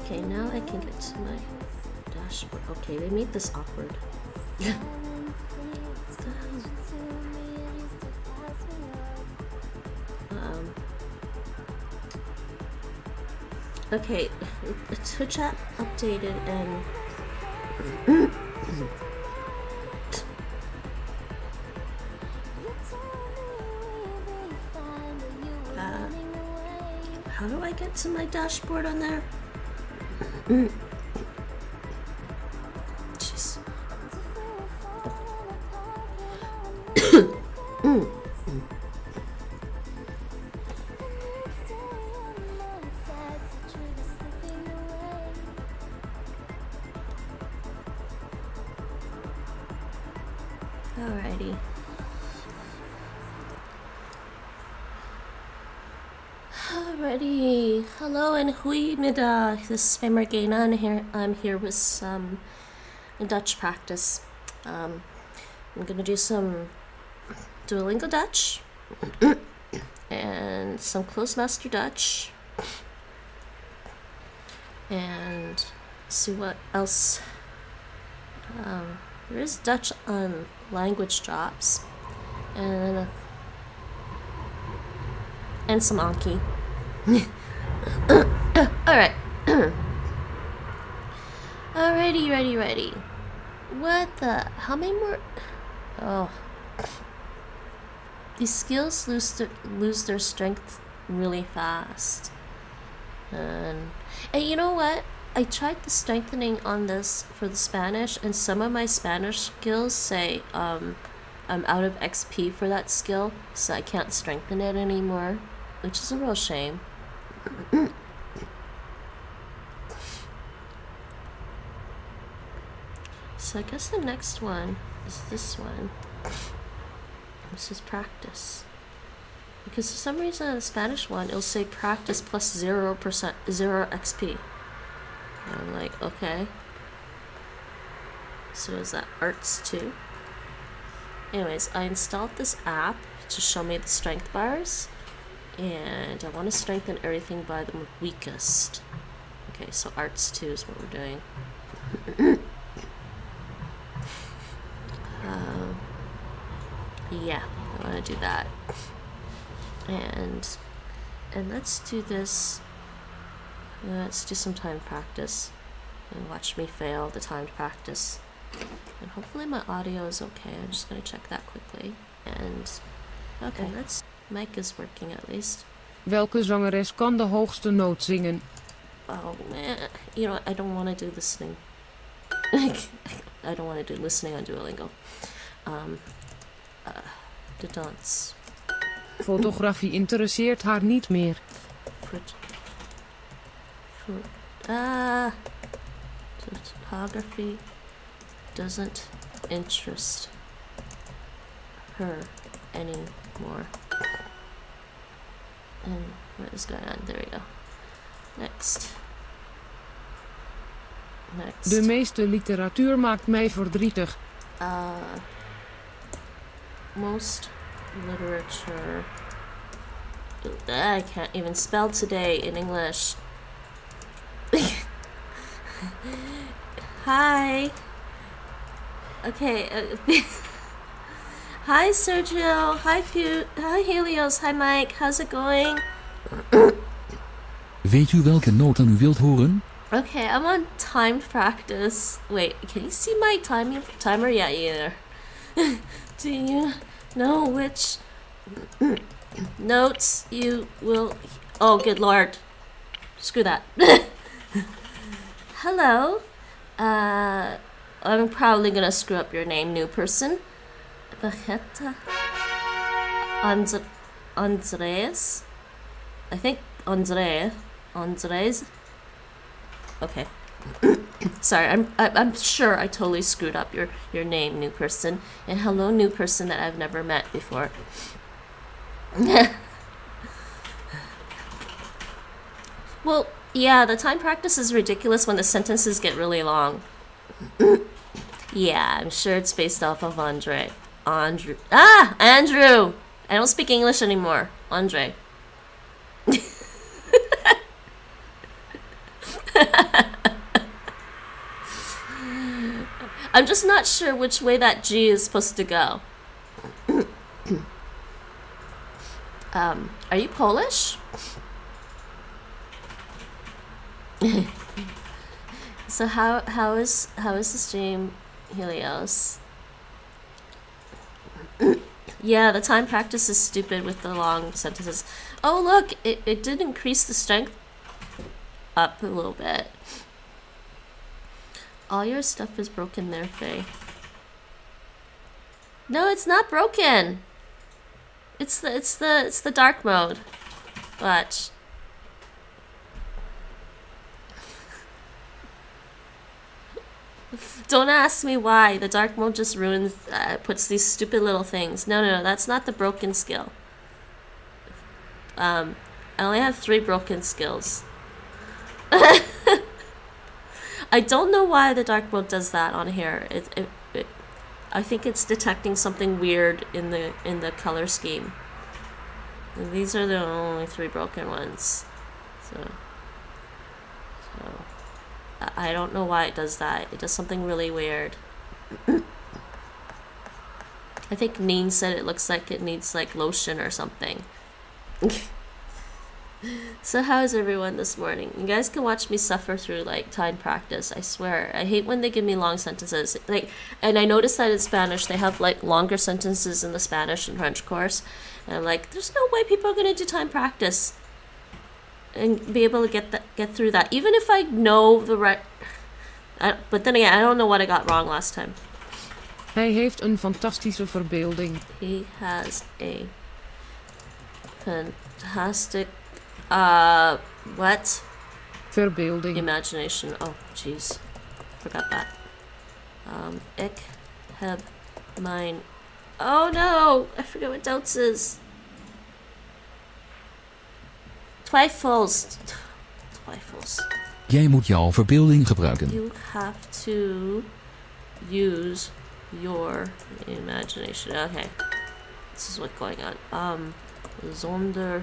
Okay, now I can get to my dashboard. Okay, they made this awkward. Okay, Twitch app updated and how do I get to my dashboard on there? Jeez. Alrighty. Alrighty. Hello and goeiemiddag. This is Femmergeina and here I'm here with some Dutch practice. I'm gonna do some Duolingo Dutch and some Clozemaster Dutch and see what else. There is Dutch on language drops and some Anki. Alright. Alrighty, ready. What the? How many more? Oh. These skills lose their strength really fast. And you know what? I tried the strengthening on this for the Spanish, and some of my Spanish skills say I'm out of XP for that skill, so I can't strengthen it anymore, which is a real shame. So I guess the next one is this one. This is practice. Because for some reason on the Spanish one, it'll say practice plus 0%, 0 XP. And I'm like, okay. So is that arts too? Anyways, I installed this app to show me the strength bars. And I want to strengthen everything by the weakest. Okay, so arts 2 is what we're doing. Yeah, I want to do that. And let's do this. Let's do some timed practice. And watch me fail the timed practice. And hopefully my audio is okay. I'm just going to check that quickly. And okay, let's... Mic is working at least. Welke zangeres kan de hoogste noot zingen? Oh man, you know, I don't want to do listening. I don't want to do listening on Duolingo. De dans. Fotografie interesseert haar niet meer. Photography doesn't interest her anymore. And what is going on? There we go. Next. Next. De meeste literatuur maakt mij verdrietig. Most literature. I can't even spell today in English. Hi. Okay. Hi Sergio. Hi Fu. Hi Helios. Hi Mike. How's it going? Weet u welke noot u wilt horen? Okay, I'm on timed practice. Wait, can you see my timer? Yeah, either. Do you know which notes you will... Oh, good lord. Screw that. Hello. I'm probably gonna screw up your name, new person. Vegeta. Andres. I think Andres. Okay. Sorry, I'm sure I totally screwed up your name, new person. And hello, new person that I've never met before. Well, yeah, the time practice is ridiculous when the sentences get really long. Yeah, I'm sure it's based off of Andre. Andrew. Ah! Andrew! I don't speak English anymore. Andre. I'm just not sure which way that G is supposed to go. Are you Polish? So how is the stream, Helios? Yeah, the time practice is stupid with the long sentences. Oh look, it did increase the strength up a little bit. All your stuff is broken there, Faye. No, it's not broken. It's the dark mode. Watch. Don't ask me why. The dark mode just ruins, puts these stupid little things. No, that's not the broken skill. I only have 3 broken skills. I don't know why the dark mode does that on here. I think it's detecting something weird in the color scheme. And these are the only 3 broken ones. So I don't know why it does that. It does something really weird. I think Neen said it looks like it needs like lotion or something. So how is everyone this morning? You guys can watch me suffer through like time practice. I swear, I hate when they give me long sentences. Like, and I noticed that in Spanish they have like longer sentences in the Spanish and French course. And I'm like, there's no way people are gonna do time practice and be able to get through that. Even if I know the right, but then again, I don't know what I got wrong last time. Hij heeft een fantastische verbeelding. He has a fantastic. What? Verbeelding. Imagination. Oh, jeez. Forgot that. Ik heb mijn... Oh no! I forgot what doubts is. Twijfels. Twijfels. Jij moet jouw verbeelding gebruiken. You have to use your imagination. Okay. This is what's going on. Zonder...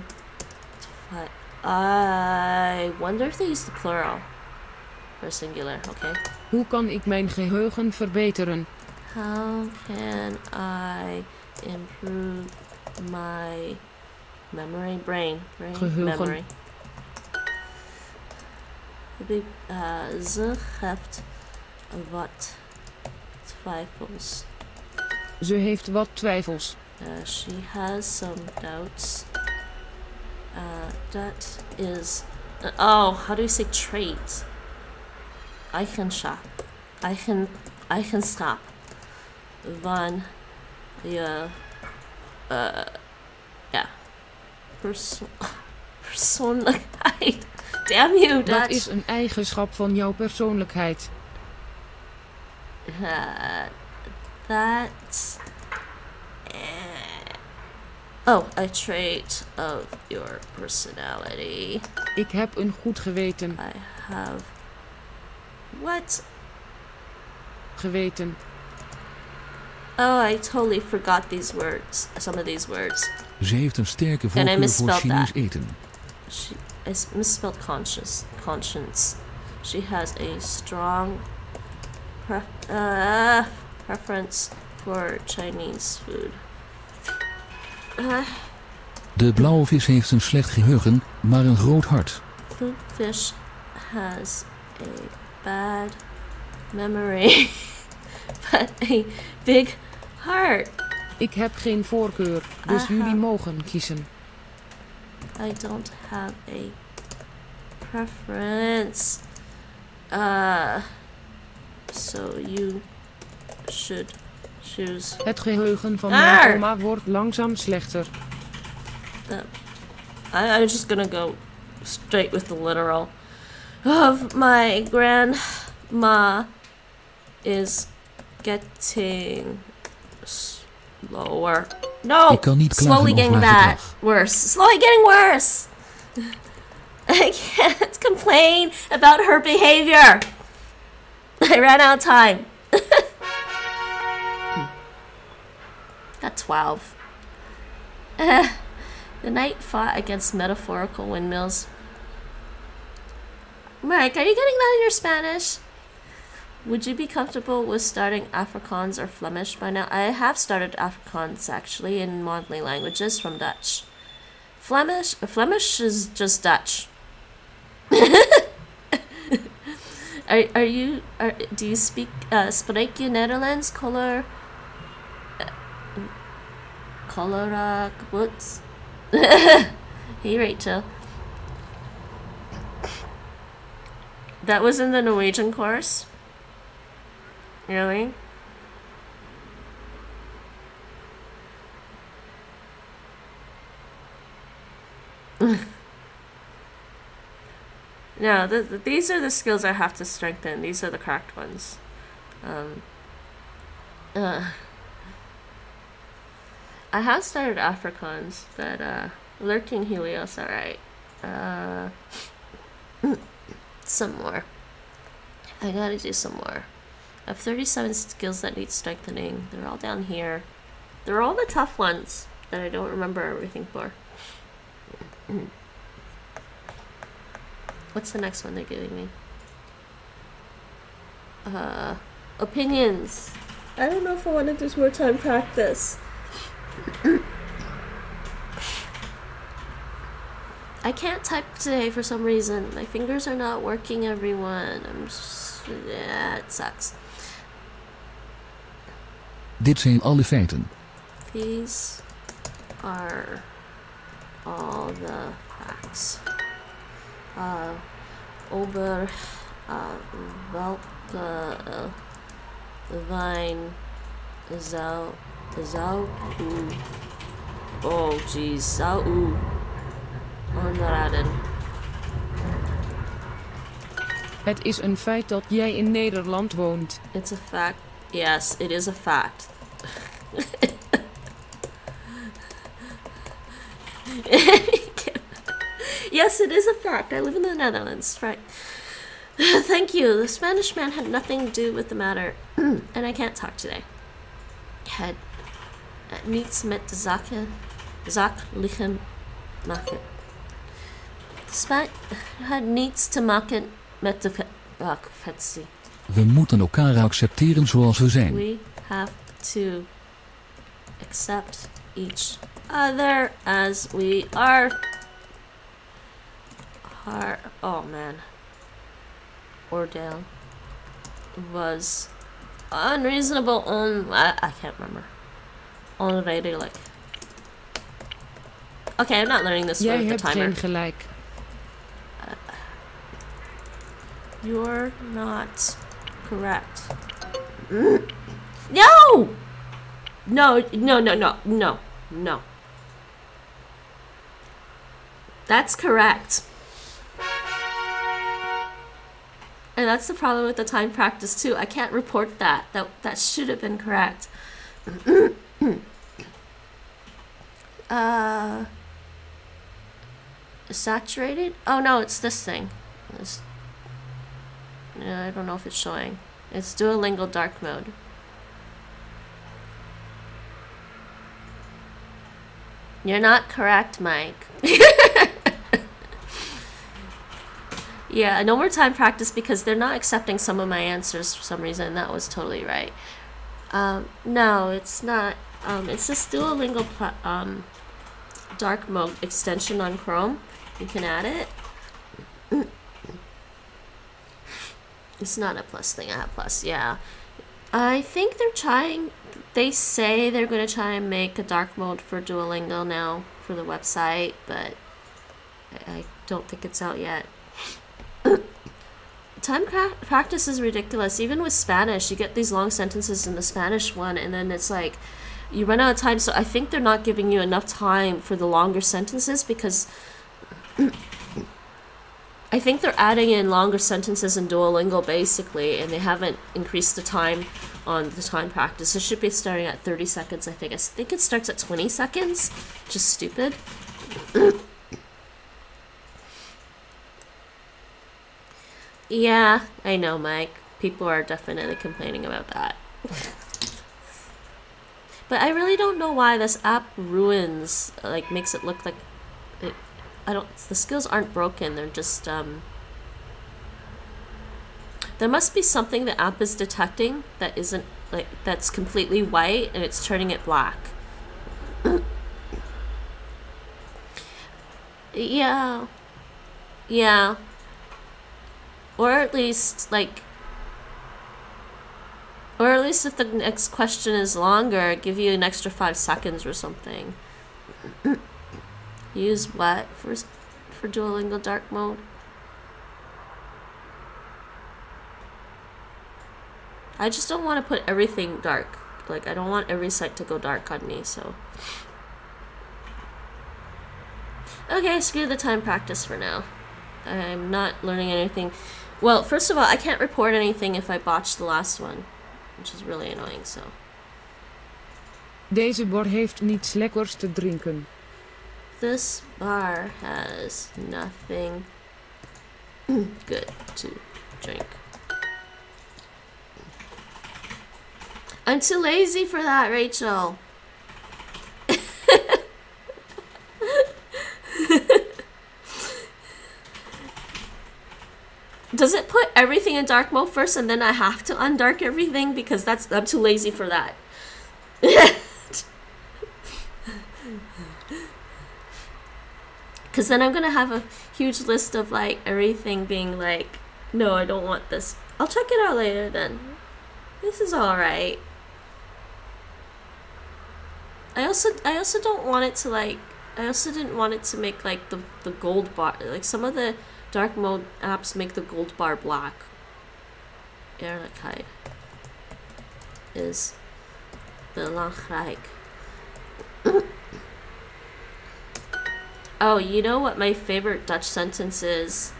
But I wonder if they use the plural or singular, okay? Hoe kan ik mijn geheugen verbeteren? How can I improve my memory? Brain geheugen. Memory. Ze heeft wat twijfels. Ze heeft wat twijfels. She has some doubts. That is... oh, how do you say trade? I can shop. I can stop. Van. Yeah. Yeah. Persoonlijkheid. Damn you, Dutch. Dat is een eigenschap van jouw persoonlijkheid. That's... oh, a trait of your personality. Ik heb een goed geweten. I have... what? Geweten. Oh, I totally forgot these words. Some of these words. Ze heeft een sterke voorkeur voor Chinees eten. She is misspelled conscience. She has a strong preference for Chinese food. De blauwe vis heeft een slecht geheugen, maar een groot hart. Blue fish has a bad memory, but a big heart. Ik heb geen voorkeur, dus jullie mogen kiezen. I don't have a preference. So you should choose. Het geheugen van mijn oma wordt langzaam slechter. I'm just gonna go straight with the literal. Of my grandma is getting slower. No! Slowly getting that worse. Slowly getting worse! I can't complain about her behavior. I ran out of time. Got 12. The knight fought against metaphorical windmills. Mike, are you getting that in your Spanish? Would you be comfortable with starting Afrikaans or Flemish by now? I have started Afrikaans, actually, in Mondly Languages from Dutch. Flemish is just Dutch. Do you speak, spreek je Nederlands, cholera, what's? Hey, Rachel. That was in the Norwegian course? Really? No, these are the skills I have to strengthen. These are the cracked ones. I have started Afrikaans, but lurking Helios, alright. Some more. I gotta do some more. I have 37 skills that need strengthening. They're all down here. They're all the tough ones that I don't remember everything for. What's the next one they're giving me? Opinions. I don't know if I want to do more time practice. I can't type today for some reason. My fingers are not working, everyone. I'm just... yeah, it sucks. Dit zijn alle feiten. These are all the facts. Over welke wijn zou u... oh, jeez, zou u... onraden. Het is een feit dat jij in Nederland woont. It's a fact. Yes, it is a fact. Yes, it is a fact. I live in the Netherlands, right? Thank you. The Spanish man had nothing to do with the matter, and I can't talk today. Had niets met de zaak liggen maken. Had niets te maken met de kwestie. We moeten elkaar accepteren zoals we zijn. We have to accept each other as we are. Oh man. Ordale was unreasonable on... I can't remember. Onredelijk. Okay, I'm not learning this one with the timer. You're not correct. No! No. That's correct. And that's the problem with the time practice too. I can't report that. That should have been correct. Saturated? Oh no, it's this thing. It's, I don't know if it's showing. It's Duolingo dark mode. You're not correct, Mike. Yeah, no more time practice because they're not accepting some of my answers for some reason. That was totally right. No, it's not. It's this Duolingo dark mode extension on Chrome. You can add it. It's not a plus thing. I have plus. Yeah, I think they're trying. They say they're going to try and make a dark mode for Duolingo now for the website, but I don't think it's out yet. Time practice is ridiculous. Even with Spanish, you get these long sentences in the Spanish one, and then it's like you run out of time. So I think they're not giving you enough time for the longer sentences because I think they're adding in longer sentences in Duolingo basically, and they haven't increased the time on the time practice. It should be starting at 30 seconds, I think. I think it starts at 20 seconds. Just stupid. Yeah, I know, Mike. People are definitely complaining about that. But I really don't know why this app ruins, like, makes it look like it. The skills aren't broken. They're just, there must be something the app is detecting that isn't, like, that's completely white and it's turning it black. Yeah. Yeah. Or at least, like, or at least if the next question is longer, give you an extra 5 seconds or something. Use what for Duolingo dark mode? I just don't want to put everything dark. Like, I don't want every site to go dark on me, so. Okay, screw the time practice for now. I'm not learning anything. Well, first of all, I can't report anything if I botch the last one, which is really annoying, so. Deze bar heeft niets lekkers te drinken. This bar has nothing good to drink. I'm too lazy for that, Rachel. Does it put everything in dark mode first and then I have to undark everything? Because that's, I'm too lazy for that. Because then I'm going to have a huge list of, like, everything being like, no, I don't want this. I'll check it out later then. This is alright. I also don't want it to, like, I also didn't want it to make, like, the gold bar, like, some of the dark mode apps make the gold bar black. Eerlijkheid is belangrijk. Oh, you know what my favorite Dutch sentence is?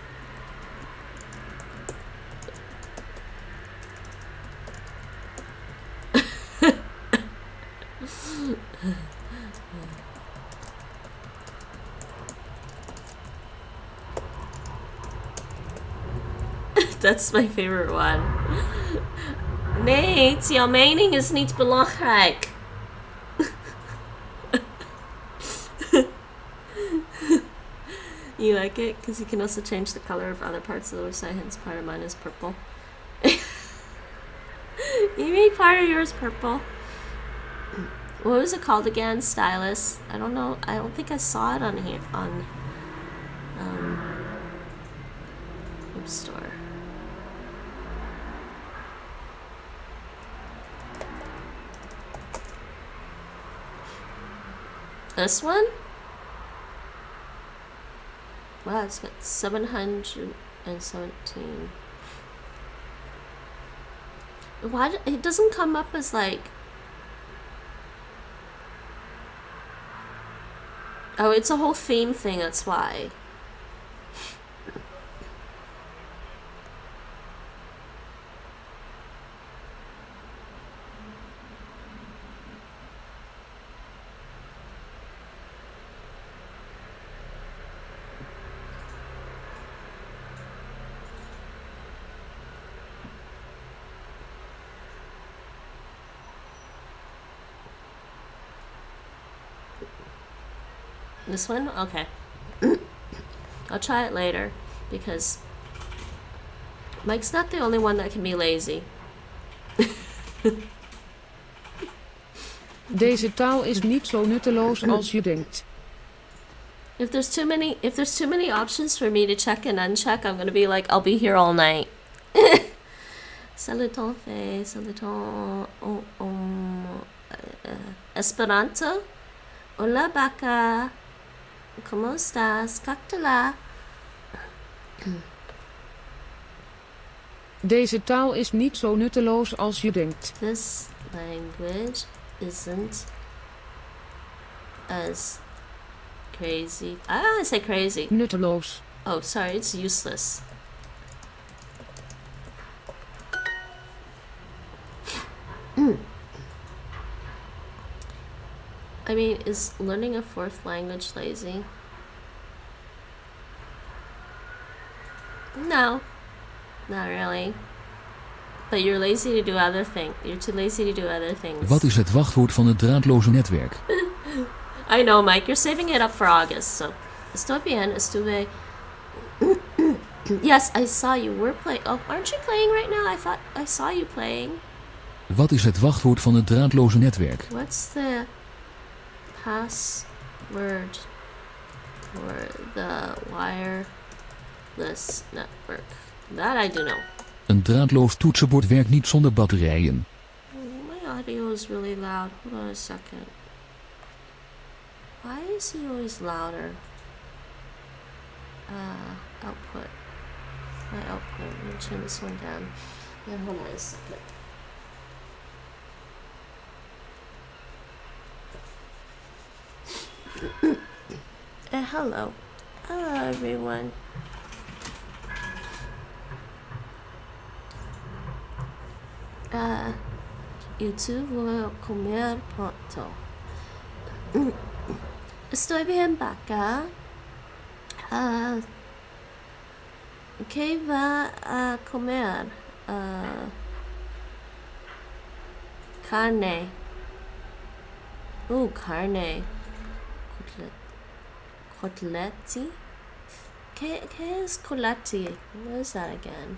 That's my favorite one. Nee, jouw mening is niet belangrijk. You like it? Because you can also change the color of other parts of the website, hence part of mine is purple. You made part of yours purple. What was it called again? Stylus? I don't know. I don't think I saw it on here, on App Store. This one? Wow, it's got 717. Why it doesn't come up as like... Oh, it's a whole theme thing, that's why. This one? Okay. I'll try it later because Mike's not the only one that can be lazy. Deze taal is niet zo nutteloos als je denkt. If there's too many options for me to check and uncheck, I'm gonna be like, I'll be here all night. Saluton Esperanto. Hola Baka. ¿Cómo estás? Cactela. Deze taal is niet zo nutteloos als je denkt. This language isn't as crazy. I say crazy. Nutteloos. Oh, sorry, it's useless. I mean, is learning a fourth language lazy? No, not really. But you're lazy to do other things. You're too lazy to do other things. Wat is het wachtwoord van het draadloze netwerk? I know, Mike. You're saving it up for August, so. Estoy bien, estuve. Yes, I saw you were playing. Oh, aren't you playing right now? I thought I saw you playing. Wat is het wachtwoord van het draadloze netwerk? What's the password for the wireless network? That I do know. Een draadloos toetsenbord werkt niet zonder batterijen. My audio is really loud. Hold on a second. Why is he always louder? Output. My output. I'm gonna turn this one down. Yeah, hold on a second. Hello. Hello everyone. YouTube will comer pronto. Estoy bien Baka. ¿Qué va a comer? Carne. Oh, carne. Cotleti? ¿Qué es cotleti? What is that again?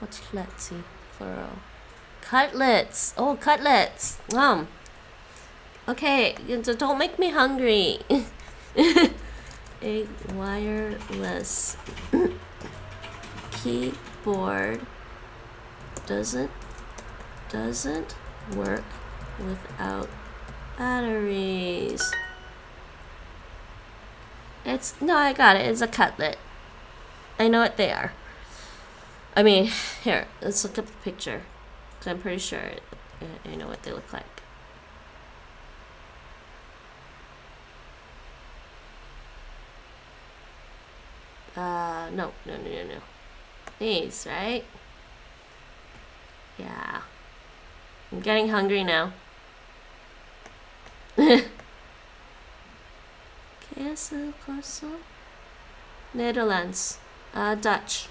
Cotleti, plural. Cutlets! Oh, cutlets! Okay, don't make me hungry. A wireless keyboard doesn't work without batteries. It's no, I got it. It's a cutlet. I know what they are. I mean, here, let's look up the picture. Cause I'm pretty sure I know what they look like. No. These, right? Yeah. I'm getting hungry now. ¿Qué es el coso? Nederlands. Dutch.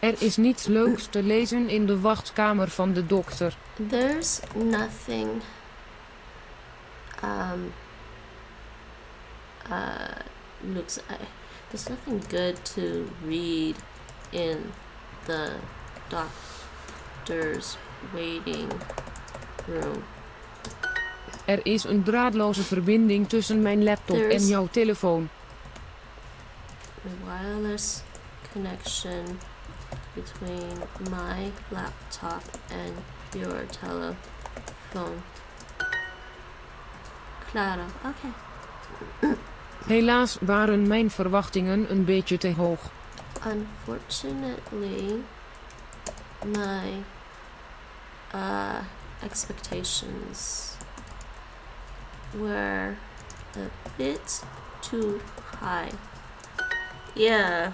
Is niets leuks te lezen in de wachtkamer van de dokter. There's nothing there's nothing good to read in the doctor's waiting room. Is een draadloze verbinding tussen mijn laptop en jouw telefoon. A wireless connection between my laptop and your telephone. Claro. Okay. Helaas waren mijn verwachtingen een beetje te hoog. Unfortunately, my expectations were a bit too high. Yeah.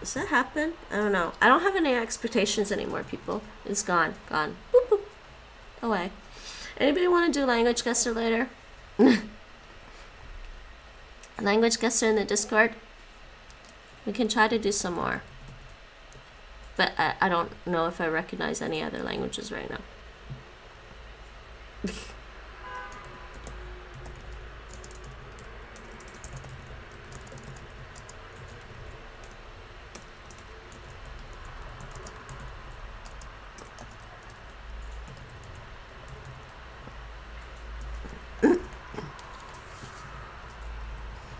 Does that happen? I don't know. I don't have any expectations anymore, people. It's gone. Gone. Boop, boop. Away. Anybody want to do language guesser later? Language guesser in the Discord? We can try to do some more. But I don't know if I recognize any other languages right now.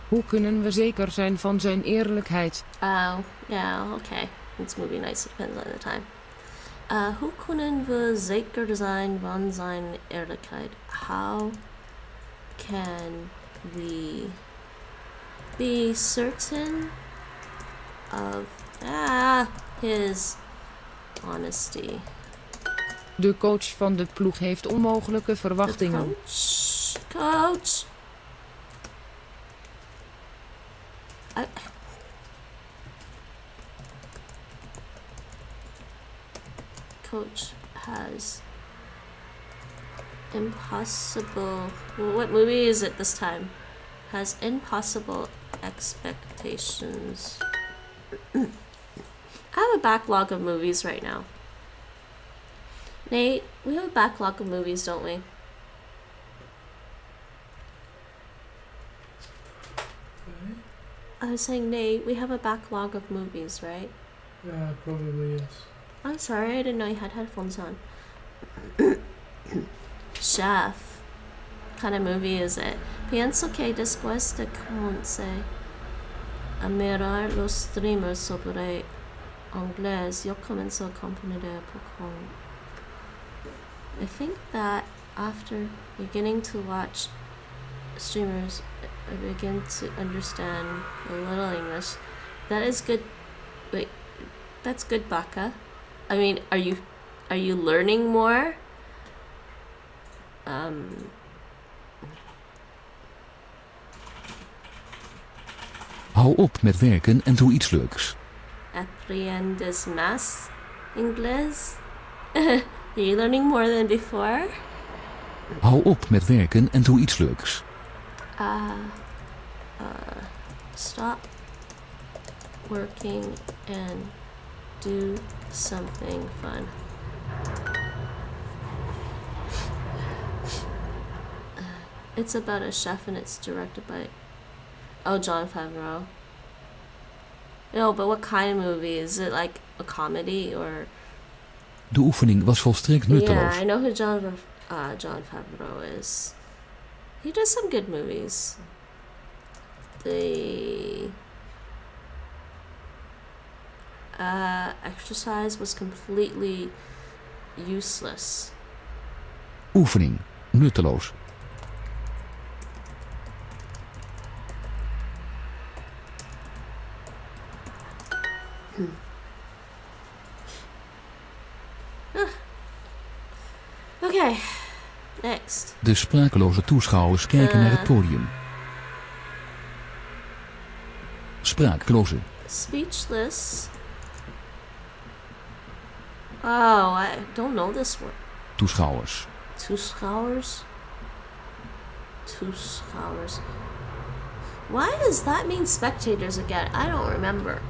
Hoe kunnen we zeker zijn van zijn eerlijkheid? Oh, yeah, okay. It's movie nights, it depends on the time. Hoe kunnen we zeker zijn van zijn eerlijkheid? How can we be certain of his honesty? De coach van de ploeg heeft onmogelijke verwachtingen. Coach! Coach has impossible. What movie is it this time? Has impossible expectations. I have a backlog of movies right now. Nate, we have a backlog of movies, don't we? I was saying, Nate, we have a backlog of movies, right? Yeah, probably, yes. I'm sorry, I didn't know you had headphones on. Chef. What kind of movie is it? Pienso que después de comenzar a mirar los streamers sobre inglés, yo comencé a comprender un poco. I think that after beginning to watch streamers, I begin to understand a little English. That is good. Wait, that's good, Baka. I mean, are you learning more? Hou op met werken en doe iets leuks. Aprendes más inglés? Are you learning more than before? Hou op met werken en doe iets leuks. Stop working and do something fun. It's about a chef and it's directed by John Favreau. No, but what kind of movie? Is it like a comedy or? De oefening was volstrekt nutteloos. Yeah, I know who John Favreau is. He does some good movies. The exercise was completely useless. Oefening, nutteloos. Okay. Next. De sprakeloze toeschouwers kijken naar het podium. Sprakeloze. Speechless. Oh, I don't know this word. Toeschouwers. Toeschouwers. Toeschouwers. Why does that mean spectators again? I don't remember.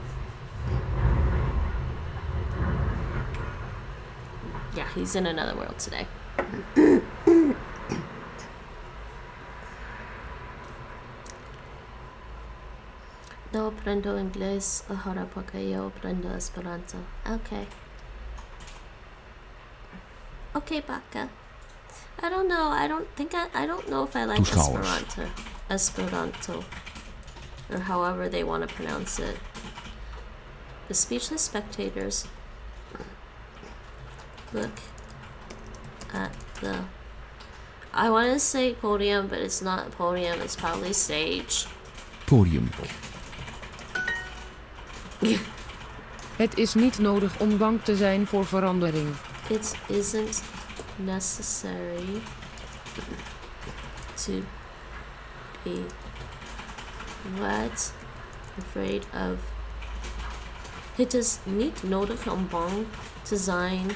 Yeah, he's in another world today. No aprendo inglés ahora porque yo aprendo Esperanto. Okay. Okay, Baka. I don't know. I don't think I don't know if I like Esperanto. Esperanto. Or however they want to pronounce it. The speechless spectators look at the I want to say podium, but it's not podium, it's probably stage. Podium. Het is niet nodig om bang te zijn voor verandering. It isn't necessary to be what? Afraid of. Het is niet nodig om bang te zijn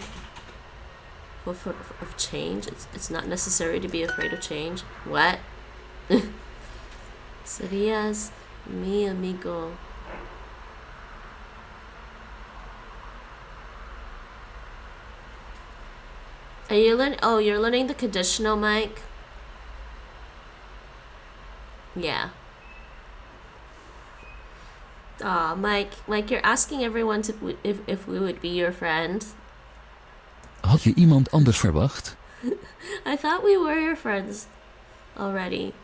for of change. It's not necessary to be afraid of change. What? Serías mi amigo. Are you learning? Oh, you're learning the conditional, Mike? Yeah. Aw, Mike, you're asking everyone to, if we would be your friend. Had je iemand anders verwacht? I thought we were your friends already.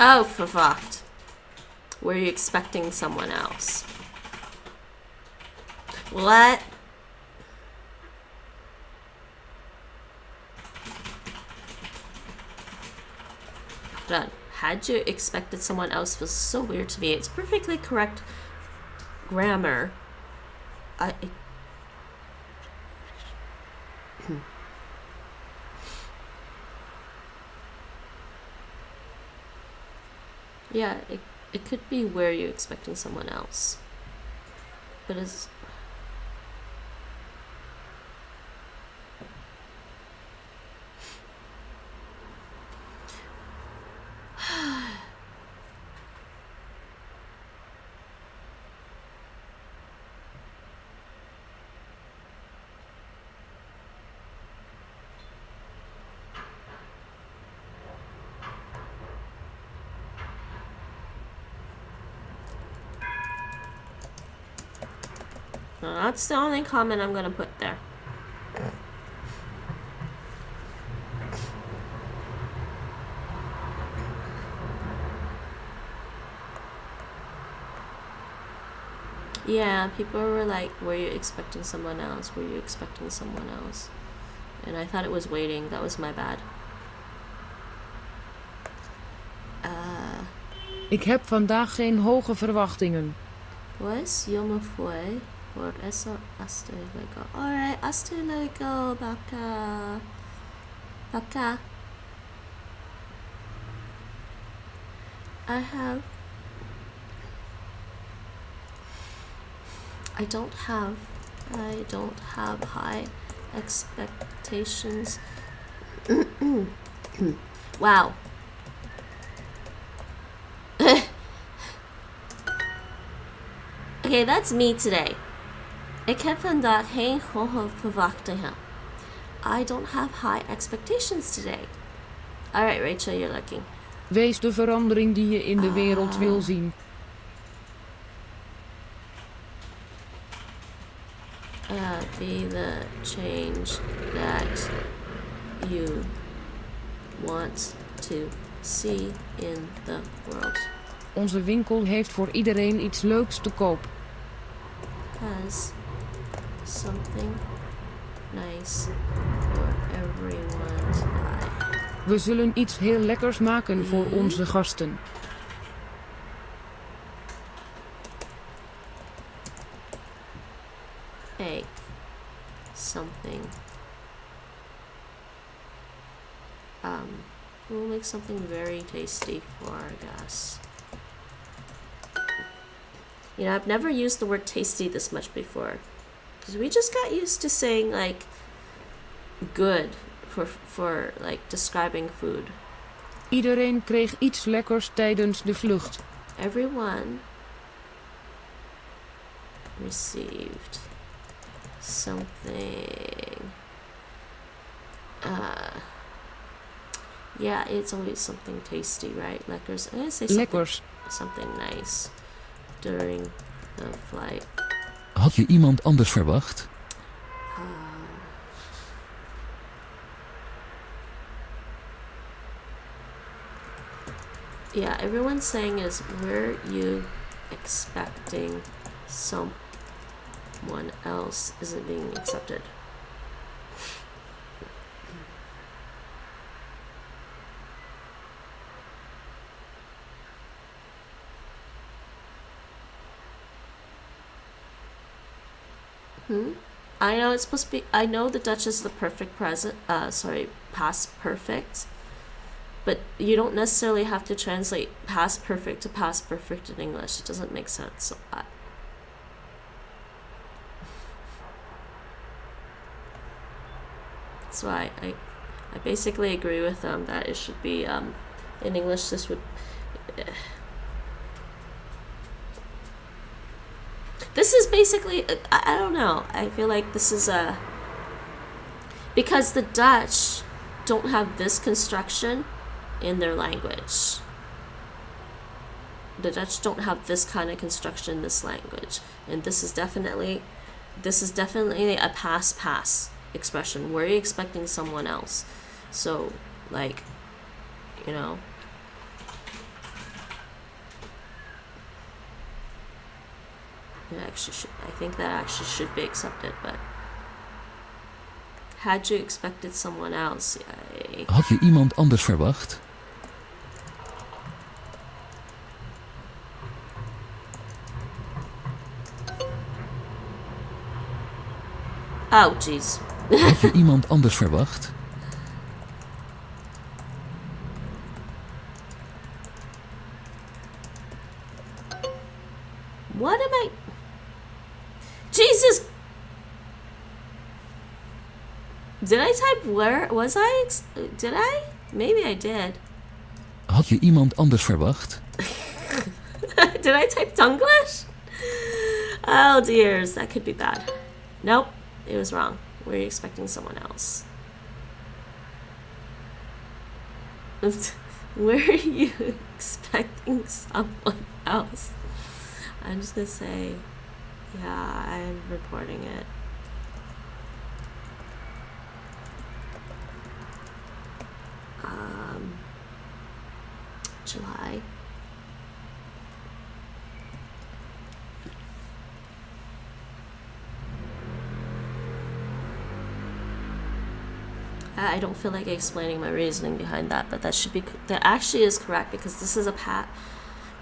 Oh, for fucked. Were you expecting someone else? What? Done. Had you expected someone else feels so weird to me. It's perfectly correct grammar. Yeah, it could be where you're expecting someone else. But it's... That's the only comment I'm gonna put there. Yeah, people were like, were you expecting someone else? Were you expecting someone else? And I thought it was waiting. That was my bad. Ik heb vandaag geen hoge verwachtingen. Was jonge foi. Word eso hasta luego. Alright, hasta luego, Baka. Baka. I don't have high expectations. Wow. Okay, that's me today. Ik heb vandaag geen hoge verwachtingen. I don't have high expectations today. Alright, Rachel, you're lucky. Wees de verandering die je in de wereld wil zien. Be the change that you want to see in the world. Onze winkel heeft voor iedereen iets leuks te koop. Has something nice for everyone to buy. We zullen iets heel lekkers maken voor onze gasten. Hey, something. We'll make something very tasty for our guests. You know, I've never used the word tasty this much before. Because we just got used to saying, like, good for like, describing food. Iedereen kreeg iets lekkers tijdens de vlucht. Everyone received something. Yeah, it's always something tasty, right? Lekkers. I say something, lekkers. Something nice. During the flight. Had je iemand anders verwacht? yeah, everyone's saying is, were you expecting someone else isn't being accepted? I know it's supposed to be, I know the Dutch is the perfect present, sorry, past perfect, but you don't necessarily have to translate past perfect to past perfect in English. It doesn't make sense a lot. That's why I basically agree with them that it should be, in English this would... This is basically, I don't know, I feel like this is a, because the Dutch don't have this construction in their language. The Dutch don't have this kind of construction in this language. And this is definitely a past expression. Were you expecting someone else? So, like, you know. It actually should, I think that actually should be accepted, but had you expected someone else? Yeah. Had je iemand anders verwacht? Oh, jeez. Had je iemand anders verwacht? What am I? Jesus! Did I type where? Was I? Did I? Maybe I did. Had je iemand anders verwacht? Did I type Tonglish? Oh dears, that could be bad. Nope, it was wrong. Were you expecting someone else? Were you expecting someone else? I'm just gonna say... yeah, I'm reporting it. July. I don't feel like explaining my reasoning behind that, but that should be, that actually is correct, because this is a pat.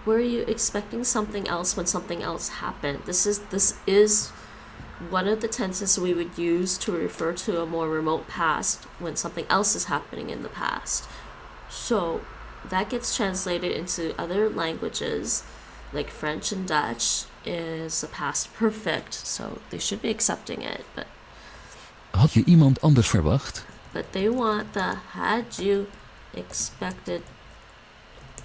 Were you expecting something else when something else happened? This is one of the tenses we would use to refer to a more remote past when something else is happening in the past. So that gets translated into other languages, like French and Dutch is a past perfect, so they should be accepting it. But had je iemand anders verwacht? But they want the had you expected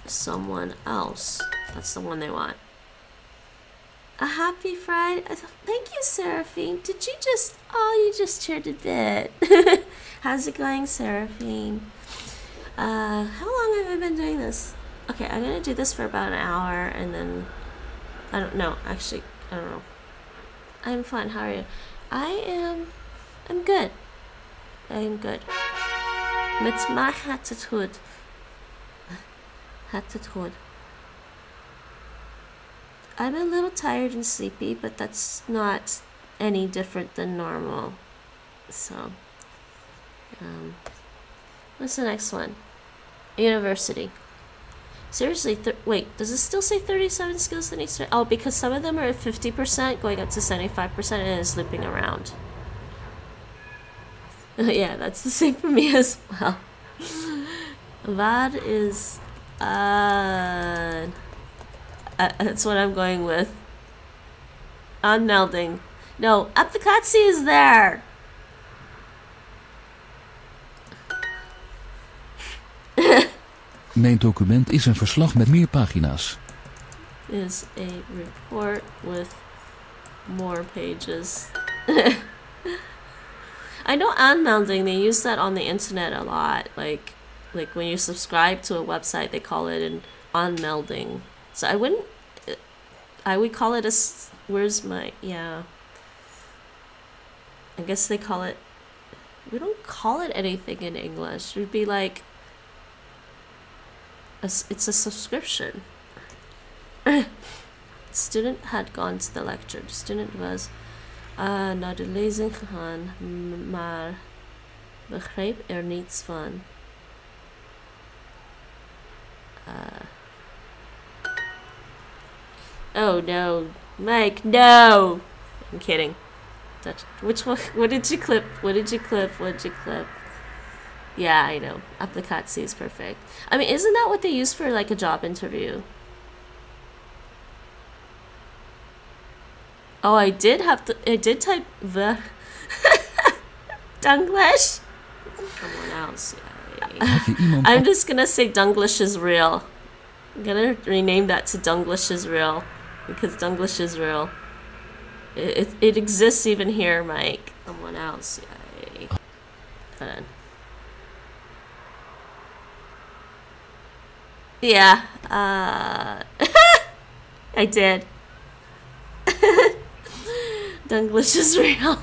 someone else. That's the one they want. A happy Friday. Thank you, Seraphine. Did you just... oh, you just cheered a bit. How's it going, Seraphine? How long have I been doing this? Okay, I'm gonna do this for about an hour and then I don't know. Actually, I don't know. I'm fine. How are you? I'm good. I'm good. Met mij gaat het goed. Gaat het goed. I'm a little tired and sleepy, but that's not any different than normal. So, what's the next one? University. Seriously, wait, does it still say 37 skills that needs to... oh, because some of them are at 50%, going up to 75%, and it's looping around. Yeah, that's the same for me as well. That is... that's what I'm going with. I'm melding. No, Aplikatsi is there! Mijn document is een verslag met meer pagina's. Is a report with more pages. I know unmelding, they use that on the internet a lot, like when you subscribe to a website, they call it an unmelding. So I wouldn't, I would call it a, where's my, yeah. I guess they call it, we don't call it anything in English. It would be like, It's a subscription. Student had gone to the lecture. The student was not lezen gaan, maar begreep niets van. Oh no, Mike! No, I'm kidding. That's, which one? What did you clip? What did you clip? What did you clip? Yeah, I know. Applicatie is perfect. I mean, isn't that what they use for like a job interview? Oh, I did have to. I did type the Dunglish. Someone else. I'm just gonna say Dunglish is real. I'm gonna rename that to Dunglish is real, because Dunglish is real. It exists even here, Mike. Someone else. Hold on. Yeah. I did. Dunglish is real.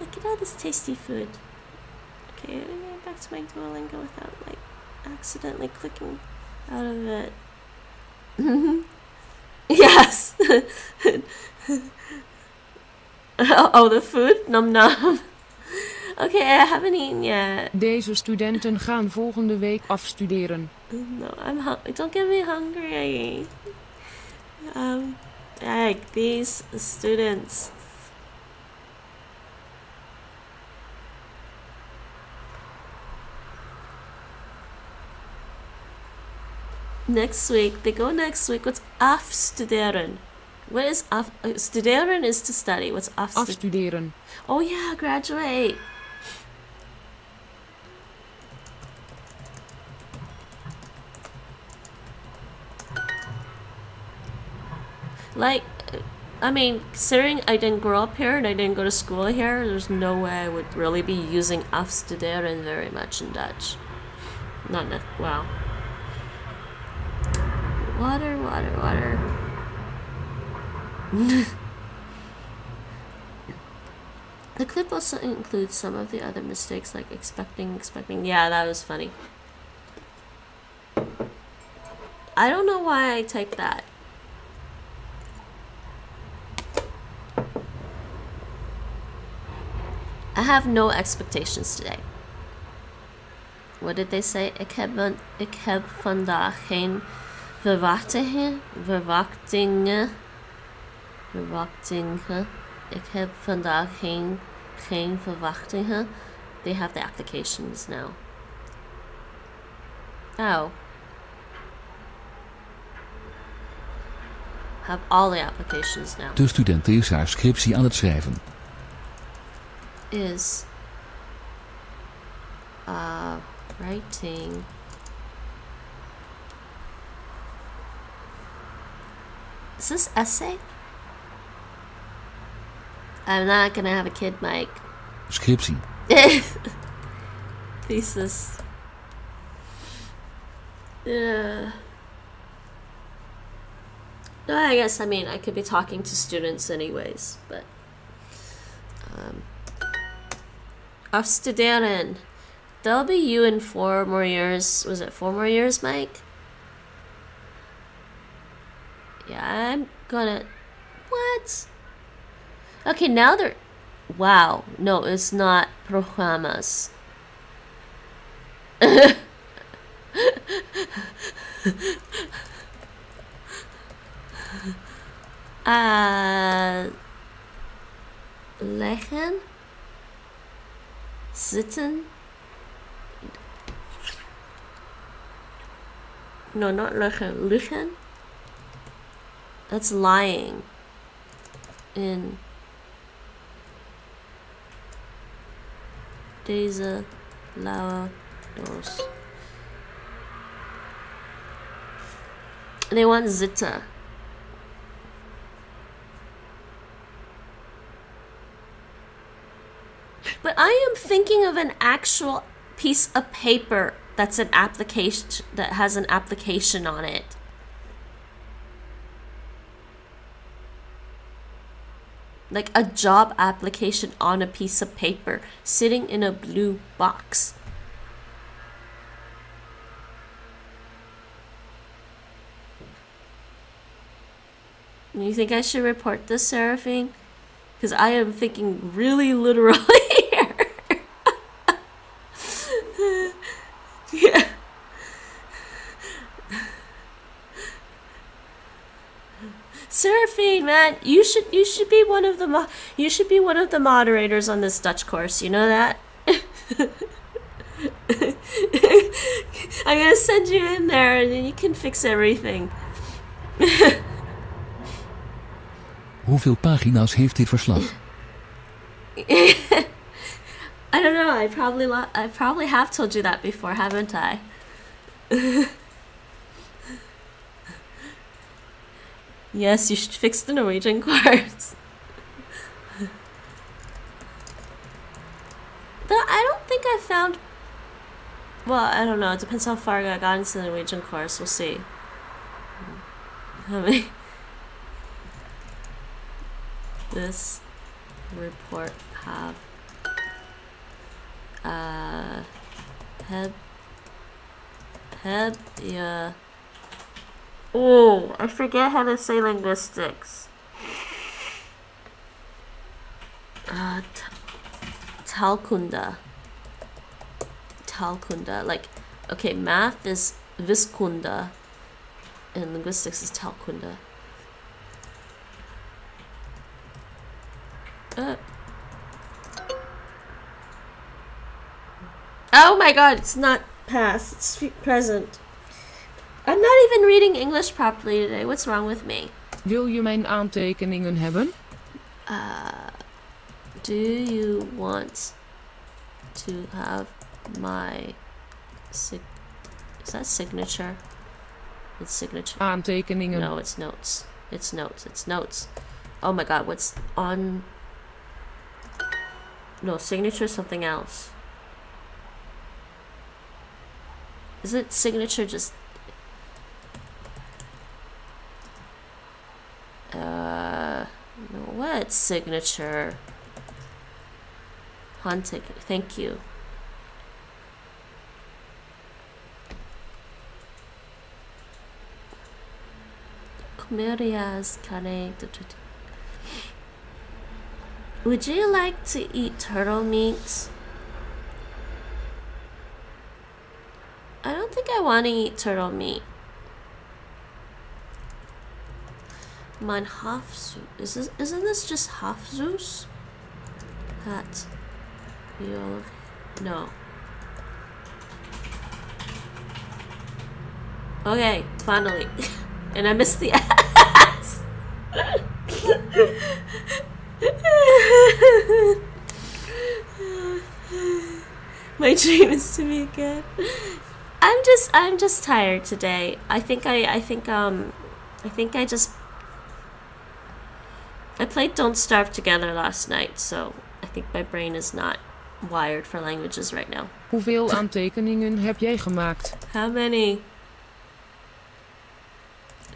Look at all this tasty food. Okay, I'm gonna get back to my Duolingo without like accidentally clicking out of it. Yes. Oh, the food? Nom nom. Okay, I haven't eaten yet. Deze studenten gaan volgende week afstuderen. No, I'm hungry. Don't get me hungry. Like these students. Next week, they go next week. What's afstuderen? What is studeren is to study. What's afstuderen? Oh yeah, graduate. Like, I mean, considering I didn't grow up here and I didn't go to school here, there's no way I would really be using afstuderen very much in Dutch. Not that, wow. Water, water, water. The clip also includes some of the other mistakes, like expecting. Yeah, that was funny. I don't know why I typed that. I have no expectations today. What did they say? Ik heb vandaag geen verwachtingen. Ik heb vandaag geen verwachtingen. They have the applications now. Oh. Have all the applications now. De student is haar scriptie aan het schrijven. Is writing is this essay? I'm not gonna have a kid, Mike. Scriptie. Thesis. Yeah. No, I guess I mean I could be talking to students anyways, but afstuderen. That'll be you in 4 more years. Was it 4 more years, Mike? Yeah, I'm gonna... What? Okay, now they're... Wow. No, it's not programas. Leggen? Zitten? No, not liggen. Liggen? That's lying. In deze lauwe doos. They want zitten. But I am thinking of an actual piece of paper that's an application that has an application on it. Like a job application on a piece of paper sitting in a blue box. You think I should report this, Seraphine? Because I am thinking really literally here. Yeah. Seraphine, man, you should be one of the moderators on this Dutch course. You know that? I'm gonna send you in there, and then you can fix everything. Hoeveel pagina's heeft dit verslag? I don't know. I probably have told you that before, haven't I? Yes, you should fix the Norwegian course. Though I don't think I found. Well, I don't know. It depends how far I got into the Norwegian course. We'll see. How many? This report have yeah. Oh, I forget how to say linguistics. Talkunda. Like, okay, math is viskunda, and linguistics is talkunda. Oh my god, it's not past, it's present. I'm not even reading English properly today. What's wrong with me? Wil je mijn aantekeningen hebben? Do you want to have my is that signature? It's signature. Aantekeningen. No, it's notes. It's notes. Oh my god, what's on? No, signature is something else. Isn't signature just? What signature? Haunted. Thank you. Comerias cane. Would you like to eat turtle meat? I don't think I want to eat turtle meat. Mein Hafzus. Isn't this just Hafzus? Hat. No. Okay, finally. And I missed the ass. My dream is to be again. I'm just tired today. I played Don't Starve Together last night, so I think my brain is not wired for languages right now. Hoeveel aantekeningen heb jij gemaakt? How many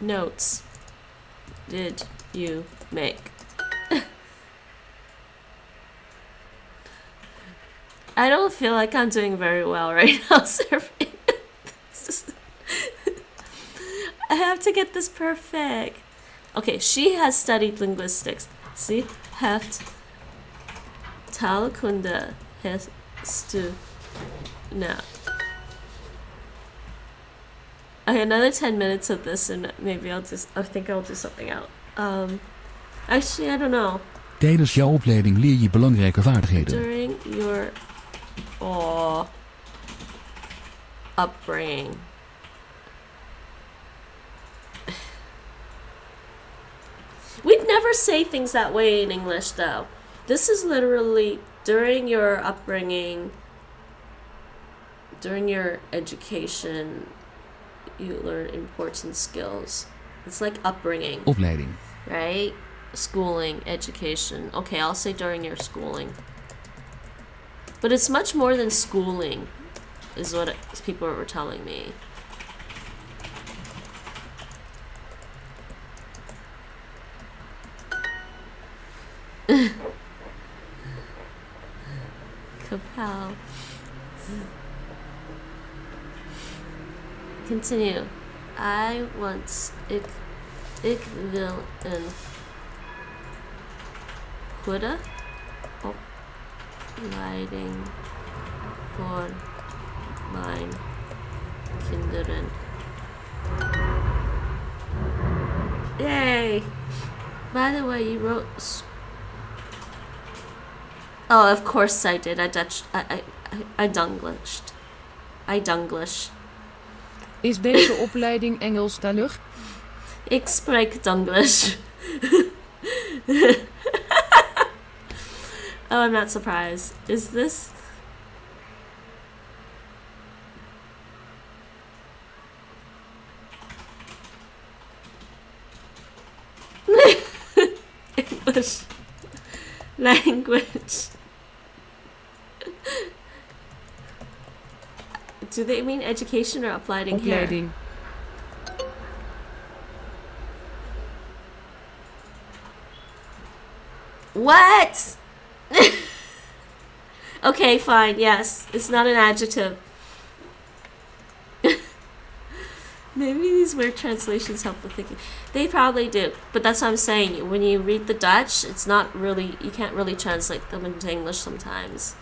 notes did you make? I don't feel like I'm doing very well right now, surfing. I have to get this perfect. Okay, she has studied linguistics. Sie hat Talkunde now. Okay, another 10 minutes of this, and maybe I think I'll do something out. Actually, I don't know. Tijdens jouw opleiding leer je belangrijke vaardigheden. During your upbringing. We'd never say things that way in English, though. This is literally during your upbringing, during your education, you learn important skills. It's like upbringing. Opleiding. Right? Schooling, education. Okay, I'll say during your schooling. But it's much more than schooling, is what people were telling me. Kapow. Continue. I once Ik wil een goede opleiding voor mijn kinderen. Yay! By the way, you wrote. Oh, of course I did. I Dutch. I Dunglished. I Dunglish. Is deze opleiding Engelstalig? Ik spreek Dunglish. Oh, I'm not surprised. Is this? English language. Do they mean education or upleiding here? Upleiding. What? Okay, fine. Yes, it's not an adjective. Maybe these word translations help with thinking. They probably do, but that's what I'm saying. When you read the Dutch, it's not really, you can't really translate them into English sometimes.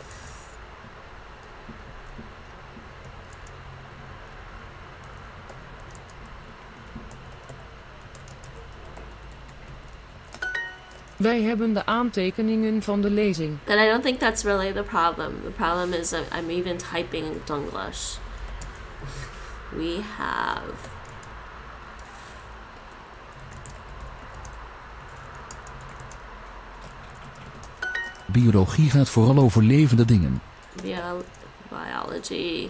Wij hebben de aantekeningen van de lezing. But I don't think that's really the problem. The problem is I'm even typing in Dunglish. We have biologie gaat vooral over levende dingen. Biology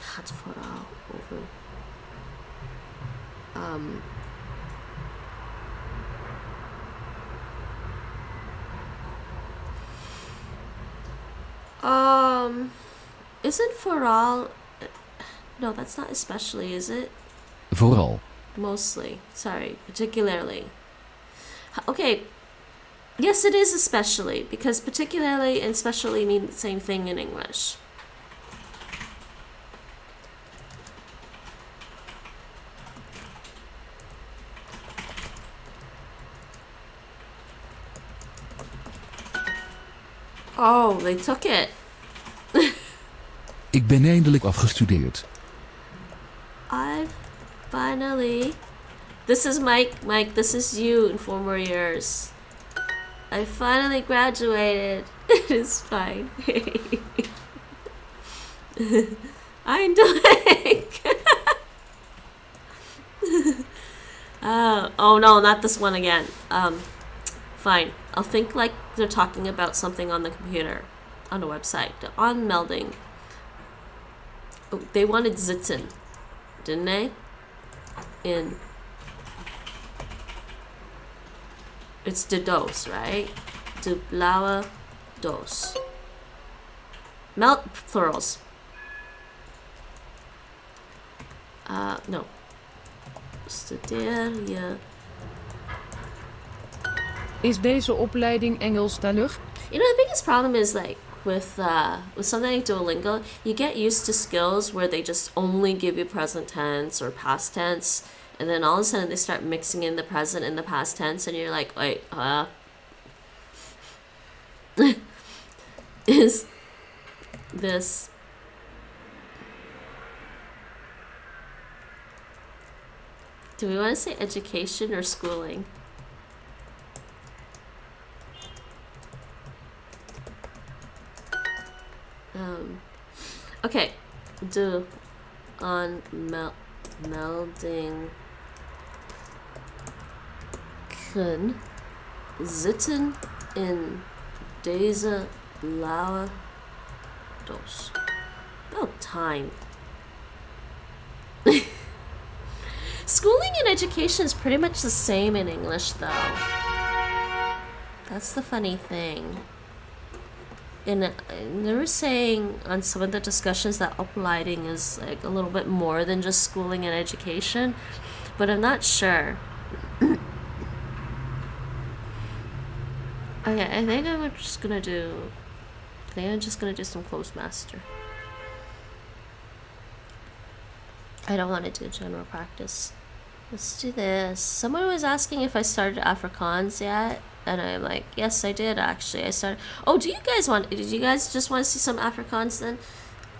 gaat vooral over isn't vooral, no, that's not especially, is it? Vooral. Mostly, sorry, particularly. Okay, yes it is especially, because particularly and specially mean the same thing in English. Oh, they took it. Ik ben eindelijk afgestudeerd. I've finally. This is Mike. Mike, this is you in 4 more years. I finally graduated. It is fine. Eindelijk. Oh no, not this one again. Fine. I'll think like they're talking about something on the computer, on a website, on melding. Oh, they wanted zitten, didn't they? In. It's de doos, right? De blauwe doos. Melt plurals. No. Studeer je. Is deze opleiding Engelstalig? You know, the biggest problem is like with something like Duolingo, you get used to skills where they just only give you present tense or past tense, and then all of a sudden they start mixing in the present and the past tense, and you're like, wait, is this do we want to say education or schooling? Okay, do on melding kun zitten in deze blauwe doos. About time. Schooling and education is pretty much the same in English, though. That's the funny thing. And they were saying on some of the discussions that upleiding is like a little bit more than just schooling and education, but I'm not sure. Okay, I think I'm just gonna do. I think I'm just gonna do some Clozemaster. I don't want to do general practice. Let's do this. Someone was asking if I started Afrikaans yet, and I'm like, yes, I did actually. I started. Oh, did you guys just want to see some Afrikaans then?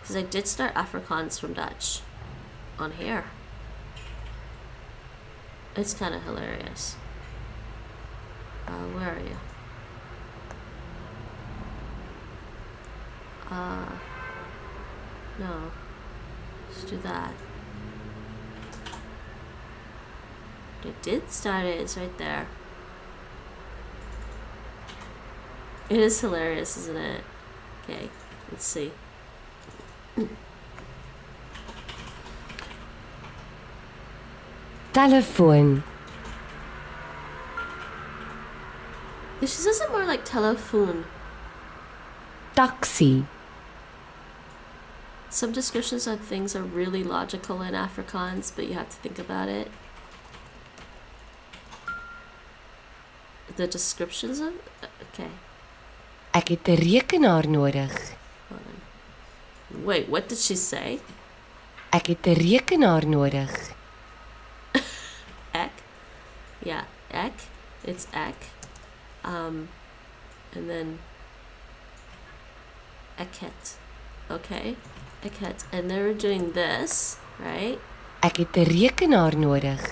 Because I did start Afrikaans from Dutch on here. It's kind of hilarious. Where are you? No. Let's do that. I did start it. It's right there. It is hilarious, isn't it? Okay, let's see. Telephone. She says it more like telephone. Taxi. Some descriptions of things are really logical in Afrikaans, but you have to think about it. The descriptions of... Okay. Ek het 'n rekenaar nodig. Wait, what did she say? Ek het 'n rekenaar nodig. Ek? Yeah, ek. It's ek. And then... Ek het. Okay. Ek het. And they were doing this, right? Ek het 'n rekenaar nodig.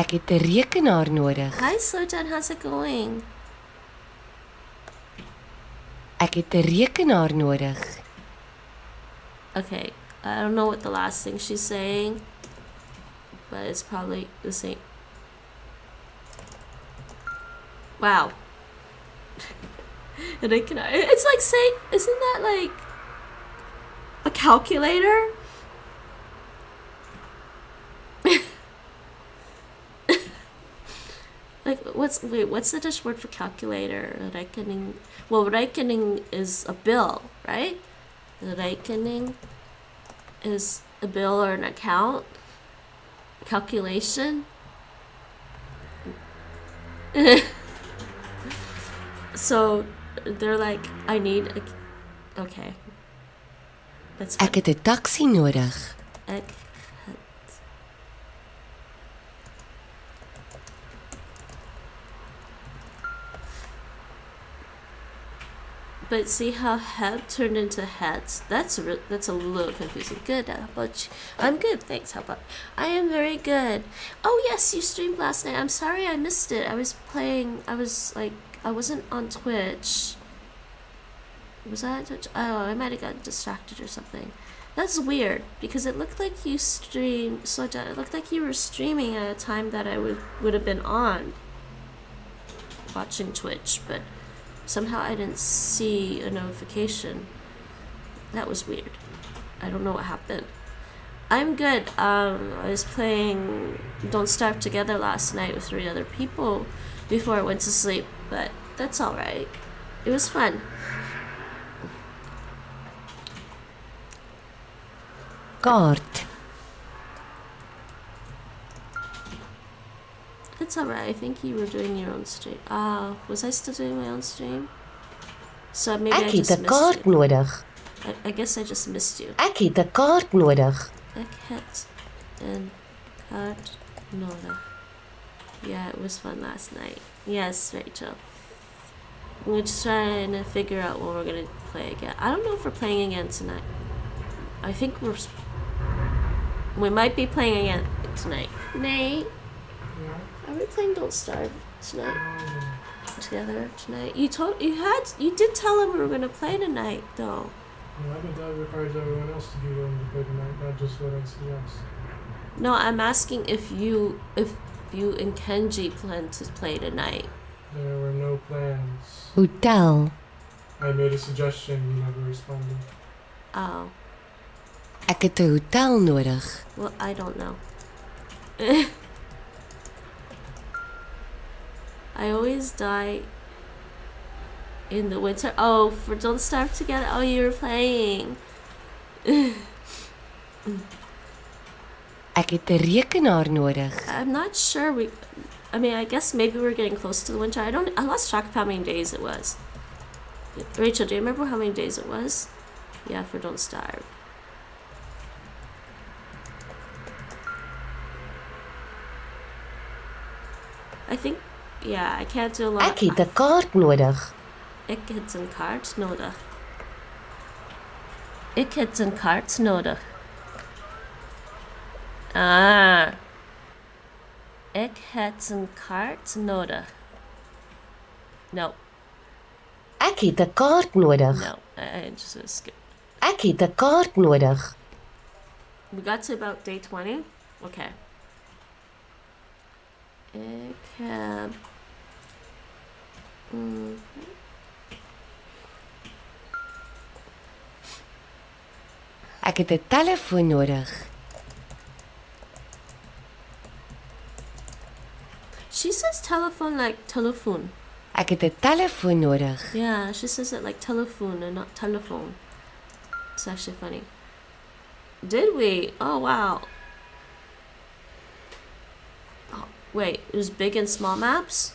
Ek het 'n rekenaar nodig. Hi, Slotan, how's it going? Ek het 'n rekenaar nodig. Okay, I don't know what the last thing she's saying, but it's probably the same. Wow. And I can, it's like saying, isn't that like a calculator? Like, what's the Dutch word for calculator? Rekening. Well, rekening is a bill, right? Rekening is a bill or an account. Calculation. So they're like, I need a... Okay. That's fine. Ek het 'n taxi nodig. Ek het... But see how heb turned into het? That's a little confusing. Good, how about you? I'm good, thanks. How about... I am very good. Oh yes, you streamed last night. I'm sorry I missed it. I was playing... I wasn't on Twitch. Was I on Twitch? Oh, I might have gotten distracted or something. That's weird, because it looked like you streamed, so it looked like you were streaming at a time that I would have been on watching Twitch, but somehow I didn't see a notification. That was weird. I don't know what happened. I'm good. I was playing Don't Starve Together last night with 3 other people before I went to sleep, but that's alright. It was fun. Kaart. It's alright. I think you were doing your own stream. Ah, was I still doing my own stream? So maybe I just missed you. I guess I just missed you. Ek het 'n kaart nodig. Ek het 'n kaart nodig. Yeah, it was fun last night. Yes, Rachel. We're just trying to figure out what we're going to play again. I don't know if we're playing again tonight. I think we're... We might be playing again tonight. Nate? Yeah. Are we playing Don't Starve tonight? Together tonight? You did tell him we were going to play tonight, though. Yeah, but that requires everyone else to be willing to play tonight, not just let us see us. No, I'm asking if you and Kenji plan to play tonight. There were no plans. Hotel. I made a suggestion, you never responded. Oh. Ek het 'n hotel nodig. Well, I don't know. I always die in the winter. Oh, for Don't Starve Together. Oh, you were playing. Ek het 'n rekenaar nodig. I'm not sure I mean, I guess maybe we're getting close to the winter. I lost track of how many days it was. Rachel, do you remember how many days it was? Yeah, for Don't Starve. I think, yeah, I can't do a lot. Ek het 'n kaart nodig. Ek het 'n kaart nodig. Ek het 'n kaart nodig. Ah. Ek het 'n kaart nodig. No. Ek het 'n kaart nodig. No, I just want to skip. Ek het 'n kaart nodig. We got to about day 20. Okay. Ek heb Ek het 'n telefoon nodig. She says telephone like telephone. Ek het 'n telefoon nodig. Yeah, she says it like telephone and not telephone. It's actually funny. Did we? Oh wow. Oh, wait, it was big and small maps?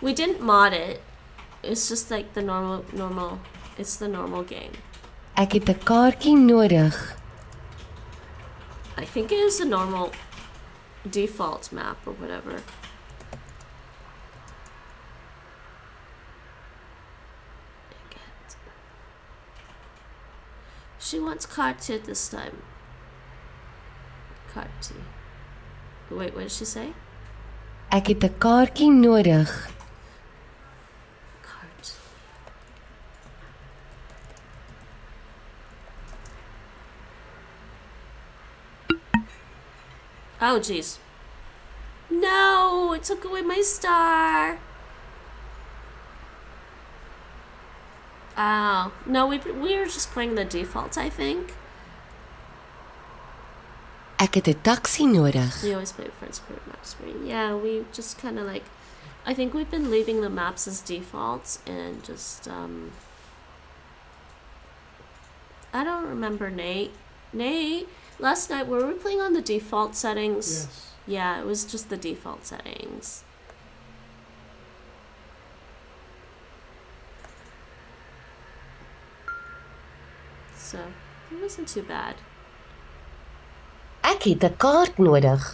We didn't mod it. It's just like the normal. It's the normal game. Ek het 'n kaartjie nodig. I think it is a normal default map or whatever. She wants Karti this time. Karti. Wait, what did she say? Ek het 'n kaartjie nodig. Kart. Oh, jeez. No, it took away my star. Oh, no, we were just playing the default, I think. Ek het 'n taxi nodig. We always play French maps. Yeah, we just kind of like... I think we've been leaving the maps as defaults and just... I don't remember, Nate. Nate, last night, were we playing on the default settings? Yes. Yeah, it was just the default settings. So, it wasn't too bad. Ek het 'n kaart nodig.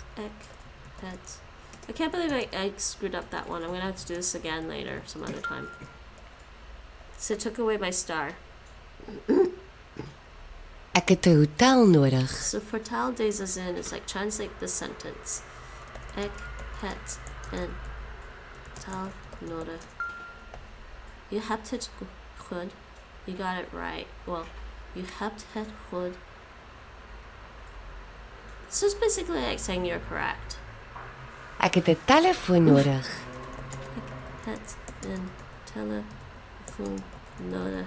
I can't believe I screwed up that one. I'm gonna have to do this again later, some other time. So it took away my star. Ek het 'n hotel nodig. So for hotel days as in, it's like translate this sentence. Ek het 'n hotel nodig. You hebt het goed. You got it right. Well, you hebt het goed. So it's basically like saying you're correct. Ek het 'n telefoon nodig. Ek het 'n telefoon nodig.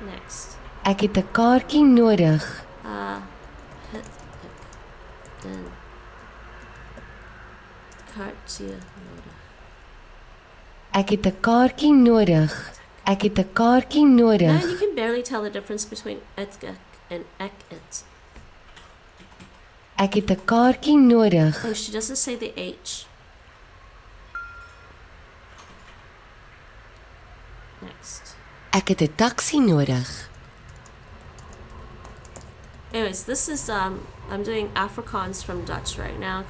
Next. Ek het 'n kaartjie nodig. Het 'n kaartjie nodig. Ek het 'n kaartjie nodig. Ek het 'n kaartjie nodig. You can barely tell the difference between ek and ek it. Ek het 'n kaartjie nodig. Oh, she doesn't say the H. Next. Ek het 'n taxi nodig. Anyways, this is I'm doing Afrikaans from Dutch right now.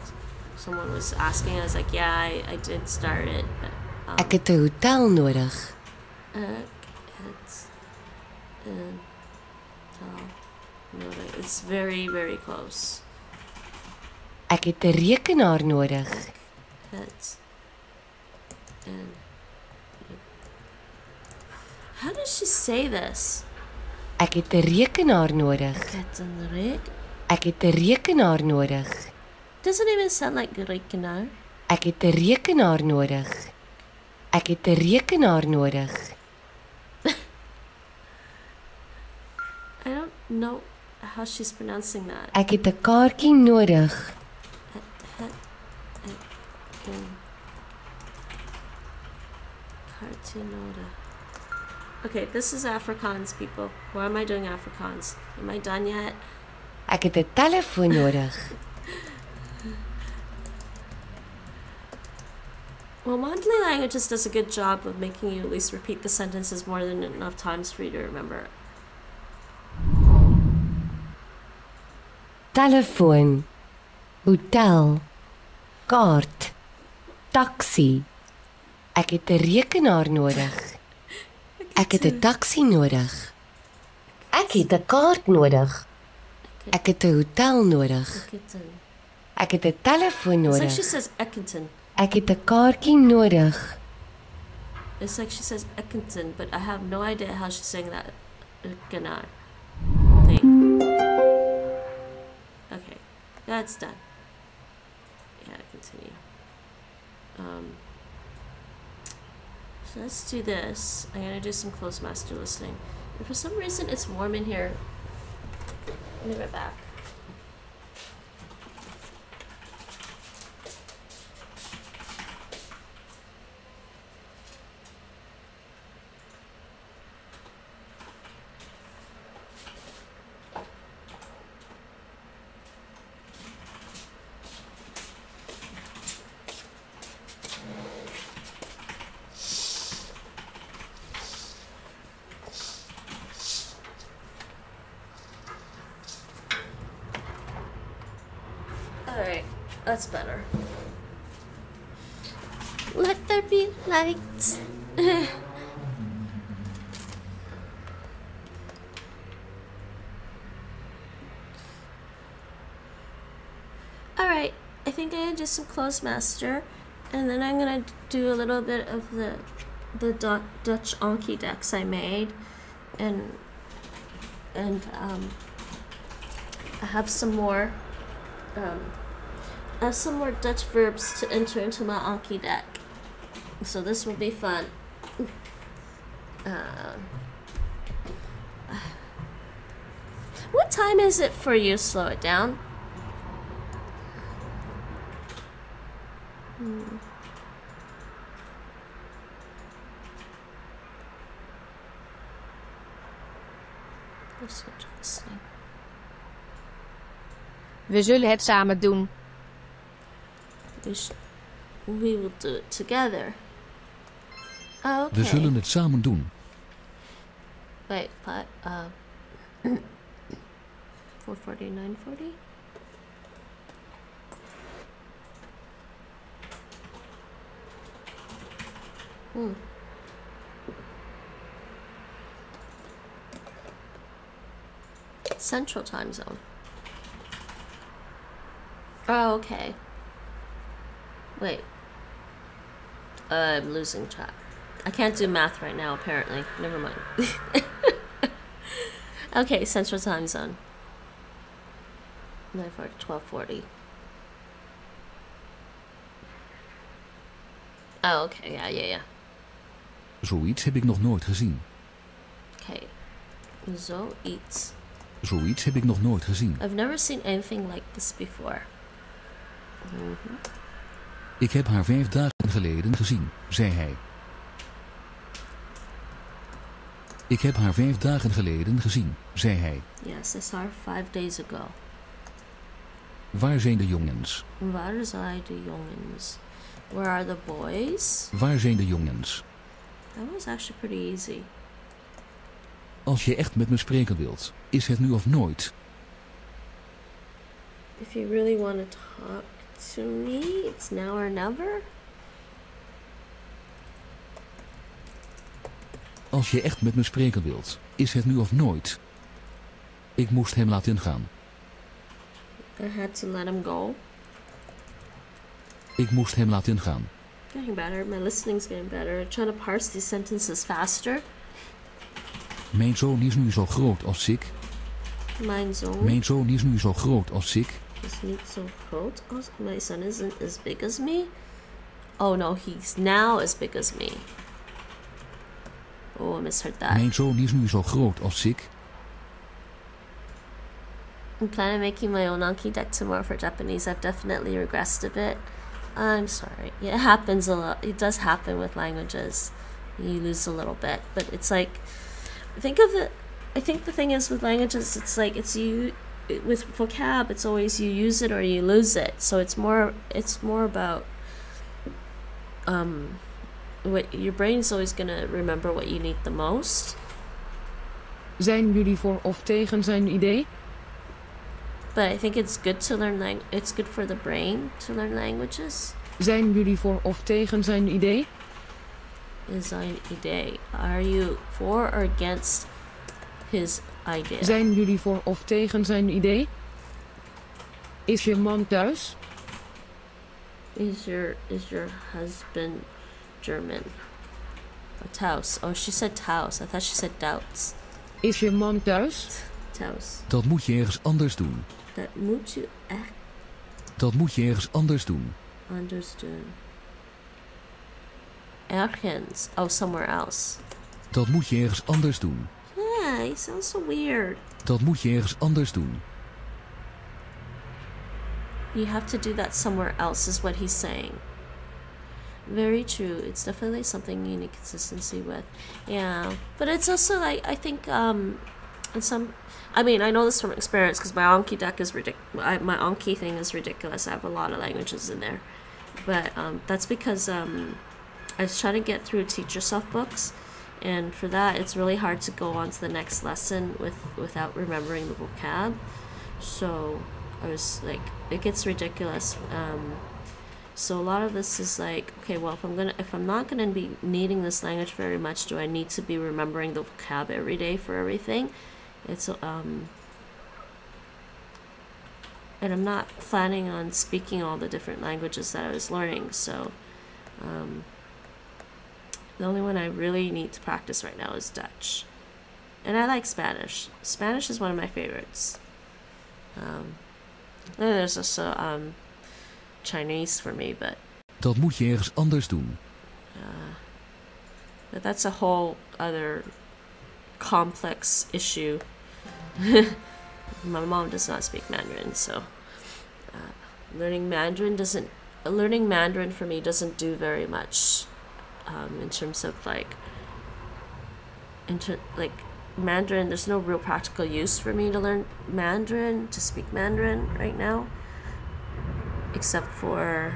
Someone was asking, I was like, yeah, I did start it, but ek het 'n hotel nodig. It's very, very close. Ek het 'n rekenaar nodig. How does she say this? Ek het 'n rekenaar nodig. Ek het 'n rekenaar nodig. Doesn't even sound like rekenaar. Ek het 'n rekenaar nodig. Ek het 'n rekenaar nodig. I don't know how she's pronouncing that. Ek het 'n kaartjie nodig. Kaartjie nodig. Okay, this is Afrikaans, people. Why am I doing Afrikaans? Am I done yet? Ek het 'n telefoon nodig. Well, Mondly Languages does a good job of making you at least repeat the sentences more than enough times for you to remember. telefoon, hotel, kaart, taxi. Ek het 'n rekenaar nodig. Ek het 'n taxi nodig. Ek het 'n kaart nodig. Ek het 'n hotel nodig. Ek het 'n telefoon nodig. It's like she says Eckington. Ek het 'n kaartjie nodig. It's like she says Eckington, but I have no idea how she's saying that Eckington thing. Okay, that's done. Yeah, continue. So let's do this. I'm gonna do some Clozemaster listening. And for some reason, it's warm in here. Let me be right back. That's better. Let there be lights. Alright, I think I'm gonna do some Clozemaster, and then I'm gonna do a little bit of the Dutch Anki decks I made, and I have some more Dutch verbs to enter into my Anki deck. So this will be fun. What time is it for you? Slow it down. We zullen het samen doen. We will do it together. Oh, okay. We zullen het samen doen. Wait, but 440, 940. Central time zone. Oh, okay. Wait, I'm losing track. I can't do math right now, apparently. Never mind. Okay, Central Time Zone. 9:40, 12:40. Oh, okay, yeah. Zoiets heb ik nog nooit gezien. Okay, zoiets. Zoiets heb ik nog nooit gezien. I've never seen anything like this before. Mm-hmm. Ik heb haar 5 dagen geleden gezien, zei hij. Ik heb haar 5 dagen geleden gezien, zei hij. Yes, I saw her 5 days ago. Waar zijn de jongens? Waar zijn de jongens? Where are the boys? Waar zijn de jongens? That was actually pretty easy. Als je echt met me spreken wilt, is het nu of nooit. If you really want to talk to me, it's now or never. Als je echt met me spreken wilt, is het nu of nooit. Ik moest hem laten gaan. I had to let him go. Ik moest hem laten gaan. Getting better. My listening's getting better. I'm trying to parse these sentences faster. Mijn zoon is nu zo groot als ik. Mijn zoon. Mijn zoon is nu zo groot als ik. Is niet zo groot als my son isn't as big as me. Oh no, he's now as big as me. Oh, I misheard that. Mijn zoon is nu zo groot als ik. I'm planning on making my own Anki deck tomorrow for Japanese. I've definitely regressed a bit. I'm sorry. It happens a lot. It does happen with languages. You lose a little bit, but it's like, think of it. I think the thing is with languages, it's like it's you. With vocab, it's always you use it or you lose it. So it's more about what your brain's always gonna remember what you need the most. Zijn jullie voor of tegen zijn idee? But I think it's good to learn it's good for the brain to learn languages. Zijn jullie voor of tegen zijn idee? Zijn idee. Are you for or against his idea? Zijn jullie voor of tegen zijn idee? Is je man thuis? Is your husband German? Or Taus. Oh, she said Taus. I thought she said doubts. Is je man thuis? Taus. Dat moet je ergens anders doen. Dat moet je ergens anders doen. Understood. Ergens. Oh, somewhere else. Dat moet je ergens anders doen. Yeah, it sounds so weird. Dat moet je ergens anders doen. You have to do that somewhere else is what he's saying. Very true. It's definitely something you need consistency with. Yeah. But it's also like, I think, and some, I mean, I know this from experience because my Anki deck is ridiculous. My Anki thing is ridiculous. I have a lot of languages in there. But that's because I was trying to get through Teach Yourself books. And for that, it's really hard to go on to the next lesson without remembering the vocab. So I was like, it gets ridiculous. So a lot of this is like, okay, well, if I'm not gonna be needing this language very much, do I need to be remembering the vocab every day for everything? It's and I'm not planning on speaking all the different languages that I was learning. So the only one I really need to practice right now is Dutch, and I like Spanish. Spanish is one of my favorites. And there's also Chinese for me, but dat moet je ergens anders doen. But that's a whole other complex issue. My mom does not speak Mandarin, so learning Mandarin for me doesn't do very much in terms of like Mandarin. There's no real practical use for me to learn Mandarin, to speak Mandarin right now. Except for,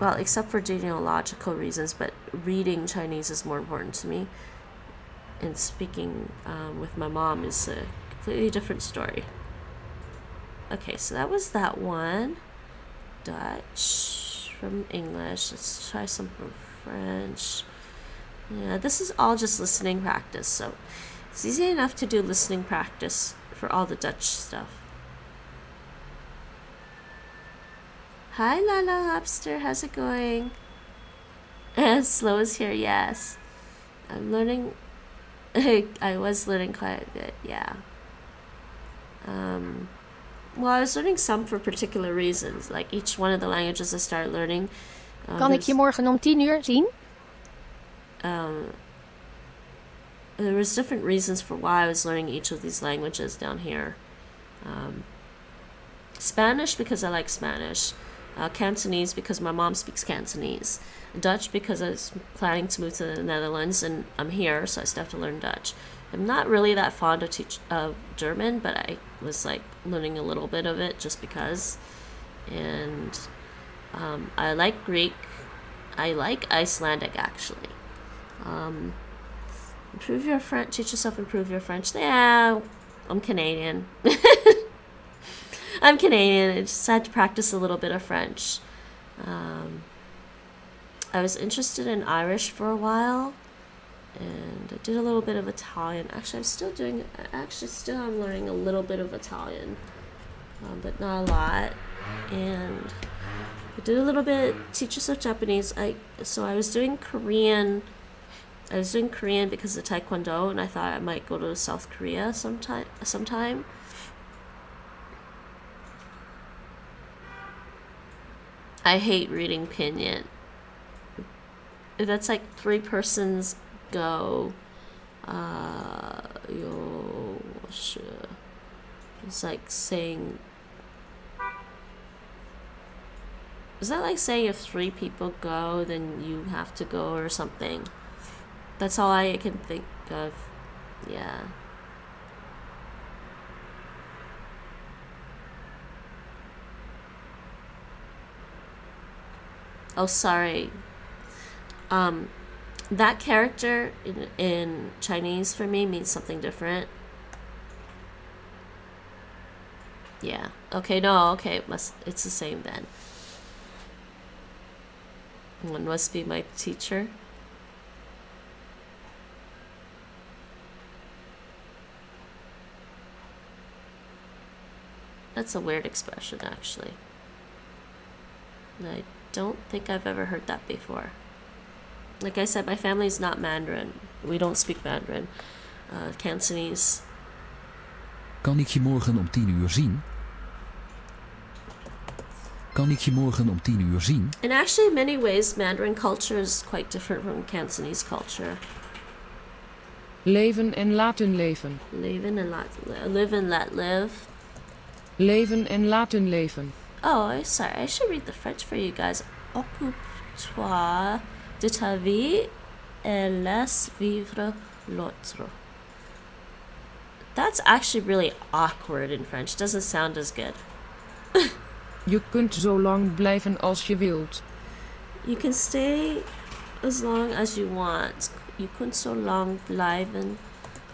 well, except for genealogical reasons, but reading Chinese is more important to me. And speaking with my mom is a completely different story. Okay, so that was that one. Dutch from English. Let's try some from French. Yeah, this is all just listening practice, so it's easy enough to do listening practice for all the Dutch stuff. Hi Lala Hopster, how's it going? Slow is here, yes. I'm learning, I was learning quite a bit, yeah. Well, I was learning some for particular reasons, like each one of the languages I started learning. Kan ik je morgen om 10 uur zien? There was different reasons for why I was learning each of these languages down here. Spanish, because I like Spanish. Cantonese, because my mom speaks Cantonese. Dutch, because I was planning to move to the Netherlands and I'm here, so I still have to learn Dutch. I'm not really that fond of German, but I was like learning a little bit of it just because. And I like Greek. I like Icelandic, actually. Improve your French. Teach yourself, improve your French. Yeah, I'm Canadian. I'm Canadian. I just had to practice a little bit of French. I was interested in Irish for a while, and I did a little bit of Italian. Actually, I'm learning a little bit of Italian, but not a lot. And I did a little bit Teach Yourself Japanese. I was doing Korean because of Taekwondo, and I thought I might go to South Korea sometime. I hate reading pinyin. That's like three persons go. It's like saying. Is that like saying if three people go, then you have to go or something? That's all I can think of. Yeah. Oh, sorry. That character in Chinese for me means something different. Yeah. Okay, no, okay, it's the same then. One must be my teacher. That's a weird expression, actually. And I don't think I've ever heard that before. Like I said, my family's not Mandarin. We don't speak Mandarin. Cantonese. Kan ik je morgen om 10 uur zien? Kan ik je morgen om 10 uur zien? And actually, in many ways, Mandarin culture is quite different from Cantonese culture. Leven en laten leven. Leven en laten live and let live. Leven en laten leven. Oh, I'm sorry. I should read the French for you guys. Occupe-toi de ta vie et laisse vivre l'autre. That's actually really awkward in French. It doesn't sound as good. Je kunt zo lang blijven als je wilt. You can stay as long as you want. Je kunt zo lang blijven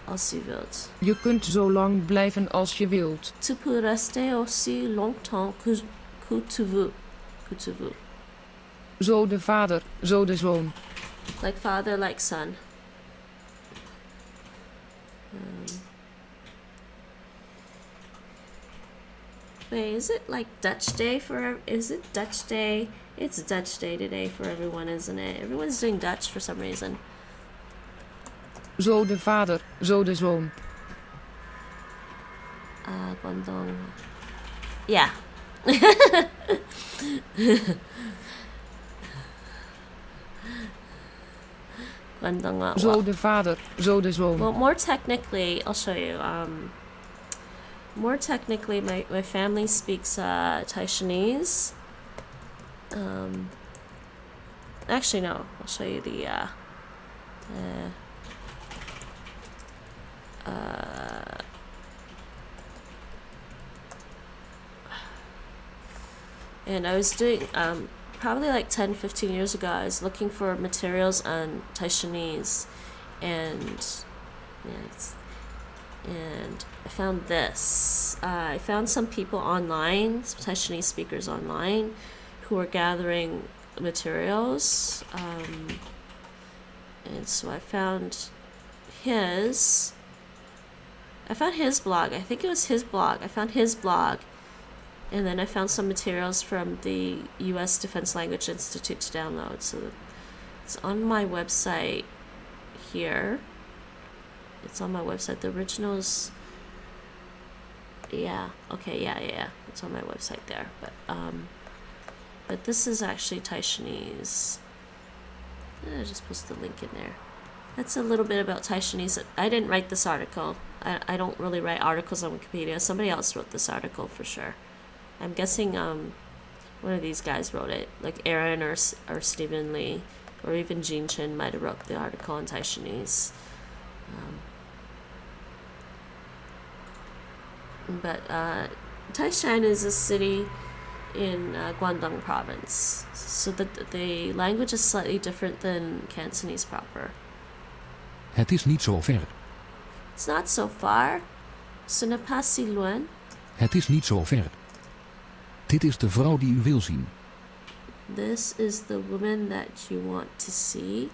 als je wilt. Je kunt zo lang blijven als je wilt. Tu peux rester aussi longtemps que tu veux. Que tu veux. Zo de vader, zo de zoon. Like father, like son. Wait, is it like Dutch Day for? Is it Dutch Day? It's Dutch Day today for everyone, isn't it? Everyone's doing Dutch for some reason. Zo de vader, zo de zoon. Ah, Guangdong. Yeah. Guangdong. Zo de vader, zo de zoon. Well, more technically, I'll show you. More technically, my family speaks Taishanese. Actually, no. I'll show you the and I was doing probably like 10-15 years ago. I was looking for materials on Taishanese, and yeah, and I found this. I found some people online, some Taishanese speakers online, who were gathering materials. And so I found his blog. I think it was his blog. I found his blog. And then I found some materials from the U.S. Defense Language Institute to download. So it's on my website here. It's on my website. The originals. Yeah. Okay. Yeah. It's on my website there. But this is actually Taishanese. I just post the link in there. That's a little bit about Taishanese. I didn't write this article. I don't really write articles on Wikipedia. Somebody else wrote this article for sure. I'm guessing one of these guys wrote it. Like Aaron or Stephen Lee or even Jean Chin might have wrote the article on Taishanese. But Taishan is a city in Guangdong province, so that the language is slightly different than Cantonese proper. Het is niet zo ver. It's not so far. Ce n'est pas si loin. Het is niet zo ver. Dit is de vrouw die u wil zien. This is the woman that you want to see.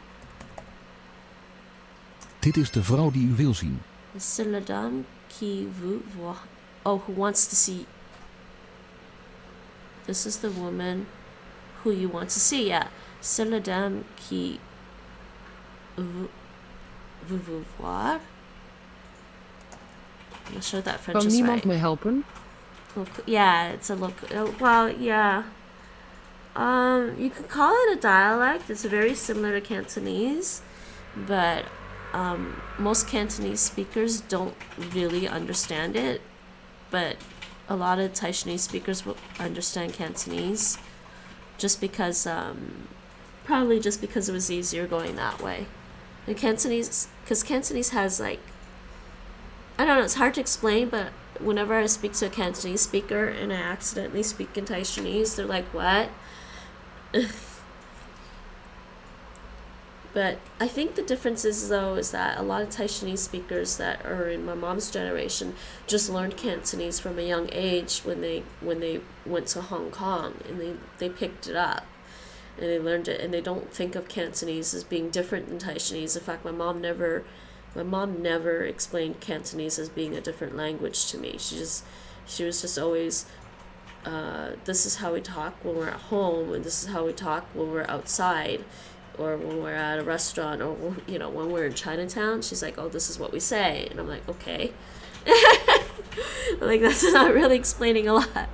Dit is de vrouw die u wil zien. C'est la dame qui vous voit. Oh, who wants to see. This is the woman who you want to see, yeah. C'est la dame qui vous voir. I'm not sure that French is right. Kan niemand me helpen? Yeah, it's a local. Well, yeah. You could call it a dialect. It's very similar to Cantonese, but most Cantonese speakers don't really understand it, but a lot of Taishanese speakers will understand Cantonese just because, probably just because it was easier going that way. And Cantonese, because Cantonese has like, I don't know, it's hard to explain, but whenever I speak to a Cantonese speaker and I accidentally speak in Taishanese, they're like, what? But I think the difference is, though, is that a lot of Taishanese speakers that are in my mom's generation just learned Cantonese from a young age when they went to Hong Kong, and they picked it up and they learned it, and they don't think of Cantonese as being different than Taishanese. In fact, my mom never explained Cantonese as being a different language to me. She was just always, this is how we talk when we're at home, and this is how we talk when we're outside, or when we're at a restaurant, or, you know, when we're in Chinatown. She's like, oh, this is what we say. And I'm like, okay. I'm like, that's not really explaining a lot.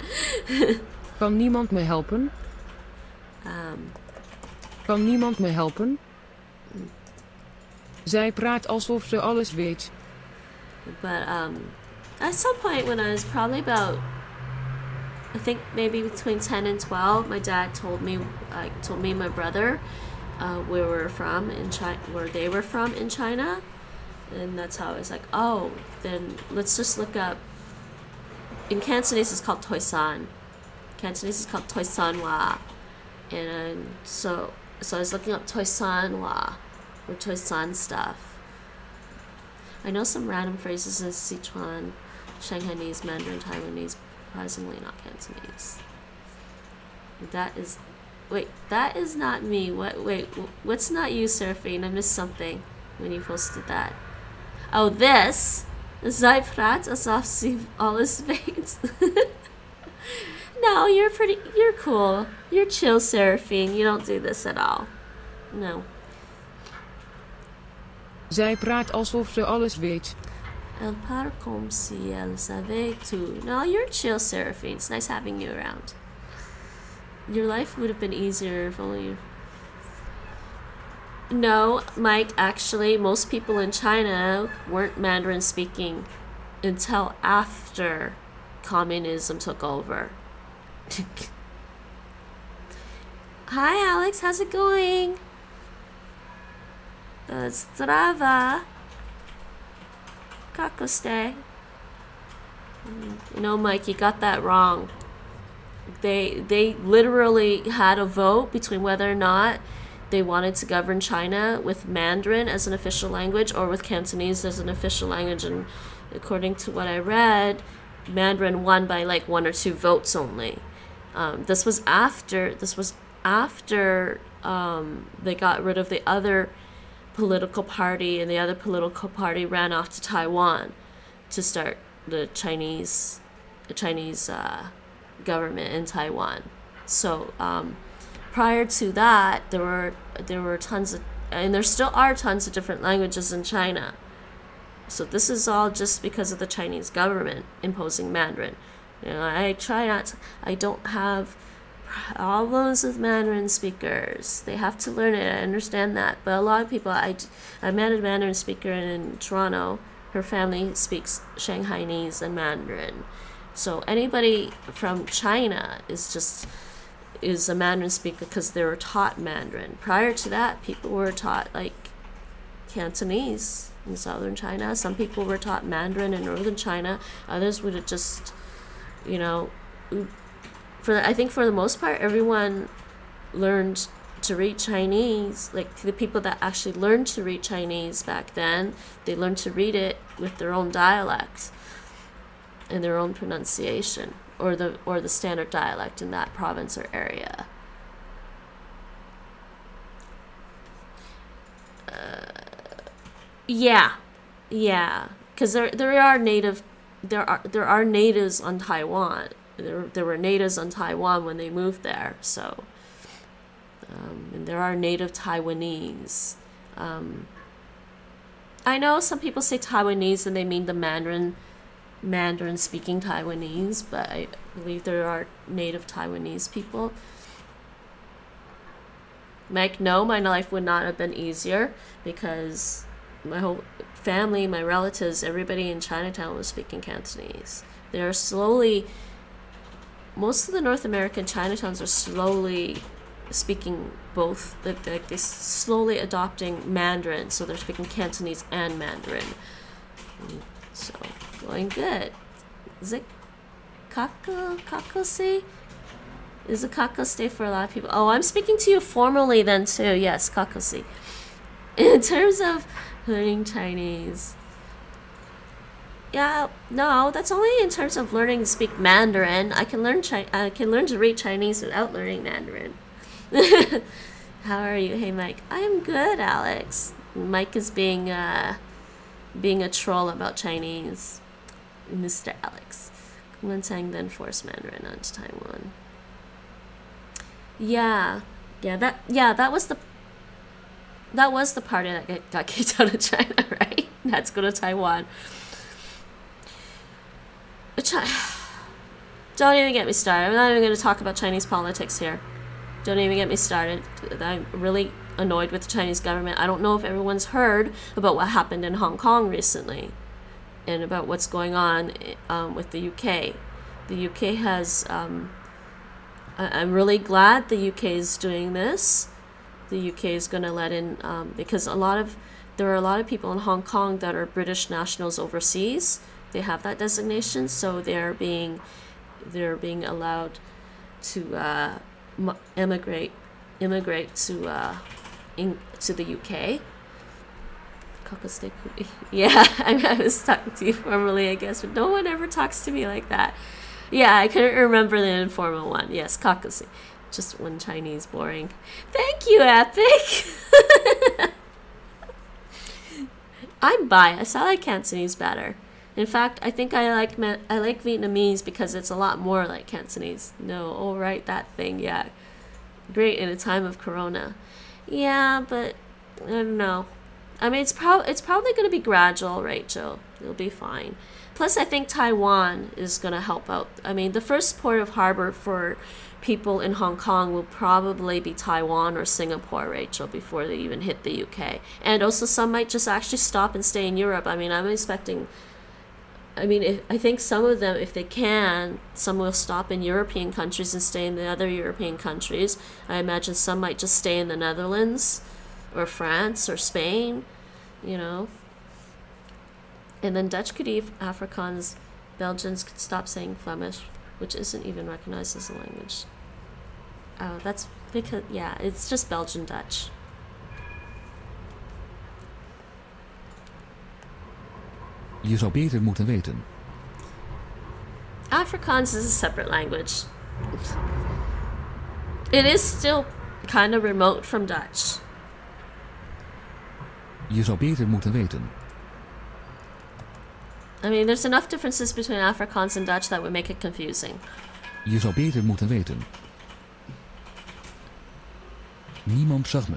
Kan niemand me helpen? Kan niemand me helpen? Zij praat alsof ze alles weet. But at some point when I was probably about, I think maybe between 10 and 12, my dad told me and my brother where we were from in China, where they were from in China, and that's how I was like, oh, then let's just look up. In Cantonese, it's called Toisan. Cantonese is called Toisanwa, and so I was looking up Toisanwa or Toisan stuff. I know some random phrases in Sichuan, Shanghainese, Mandarin, Taiwanese, surprisingly not Cantonese. That is. Wait, that is not me. What? Wait, what's not you, Seraphine? I missed something when you posted that. Oh, this. Zij praat alsof ze alles weet. No, you're cool. You're chill, Seraphine. You don't do this at all. No. Zij praat alsof ze alles weet. El par comme si elle savait tout. No, you're chill, Seraphine. It's nice having you around. Your life would have been easier if only you... No, Mike, actually, most people in China weren't Mandarin speaking until after communism took over. Hi, Alex, how's it going? Zdrava. Kakoste. No, Mike, you got that wrong. They literally had a vote between whether or not they wanted to govern China with Mandarin as an official language or with Cantonese as an official language, and according to what I read, Mandarin won by like 1 or 2 votes only. This was after they got rid of the other political party, and the other political party ran off to Taiwan to start the Chinese government in Taiwan. So prior to that, there were tons of, and there still are tons of different languages in China. So this is all just because of the Chinese government imposing Mandarin. You know, I don't have problems with Mandarin speakers. They have to learn it. I understand that. But a lot of people, I met a Mandarin speaker in Toronto. Her family speaks Shanghainese and Mandarin. So anybody from China is a Mandarin speaker because they were taught Mandarin. Prior to that, people were taught like Cantonese in southern China. Some people were taught Mandarin in northern China. Others would have just, you know, I think for the most part, everyone learned to read Chinese. Like the people that actually learned to read Chinese back then, they learned to read it with their own dialect in their own pronunciation, or the standard dialect in that province or area. Yeah, because there are natives on Taiwan. There were natives on Taiwan when they moved there. So, and there are native Taiwanese. I know some people say Taiwanese and they mean the Mandarin speaking Taiwanese, but I believe there are native Taiwanese people. Mike, no, my life would not have been easier because my whole family, my relatives, everybody in Chinatown was speaking Cantonese. Most of the North American Chinatowns are slowly speaking both, like they're slowly adopting Mandarin, so they're speaking Cantonese and Mandarin. So, going good. Is it kakosi? Is it kakosi for a lot of people? Oh, I'm speaking to you formally then too. Yes, kakosi. in terms of learning Chinese. Yeah, no, that's only in terms of learning to speak Mandarin. I can learn to read Chinese without learning Mandarin. How are you? Hey, Mike. I am good, Alex. Mike is being being a troll about Chinese. Mr. Alex. Kuomintang then forced Mandarin onto Taiwan. Yeah, that was the party that got kicked out of China, right? Let's go to Taiwan. Don't even get me started. I'm not even going to talk about Chinese politics here. Don't even get me started. I'm really annoyed with the Chinese government. I don't know if everyone's heard about what happened in Hong Kong recently and about what's going on with the UK. The UK has... I'm really glad the UK is doing this. The UK is going to let in... because there are a lot of people in Hong Kong that are British nationals overseas. They have that designation, so they're being allowed to immigrate to the UK. Yeah, I was talking to you formally, I guess, but no one ever talks to me like that. Yeah, I couldn't remember the informal one. Yes, Kakase. Just one Chinese boring. Thank you, Epic. I'm biased. I like Cantonese better. In fact, I think I like Vietnamese because it's a lot more like Cantonese. No, all right, that thing, yeah. Great in a time of corona. Yeah, but I don't know. I mean, it's probably going to be gradual, Rachel. It'll be fine. Plus, I think Taiwan is going to help out. I mean, the first port of harbor for people in Hong Kong will probably be Taiwan or Singapore, Rachel, before they even hit the UK. And also, some might just actually stop and stay in Europe. I mean, I'm expecting... I mean, I think some of them, if they can, some will stop in European countries and stay in the other European countries. I imagine some might just stay in the Netherlands or France or Spain, you know. And then Dutch could eat Afrikaans, Belgians could stop saying Flemish, which isn't even recognized as a language. Oh, that's because, yeah, it's just Belgian Dutch. Je zou beter moeten weten. Afrikaans is a separate language. It is still kind of remote from Dutch. Je zou beter moeten weten. I mean, there's enough differences between Afrikaans and Dutch that would make it confusing. Je zou beter moeten weten. Niemand zag me.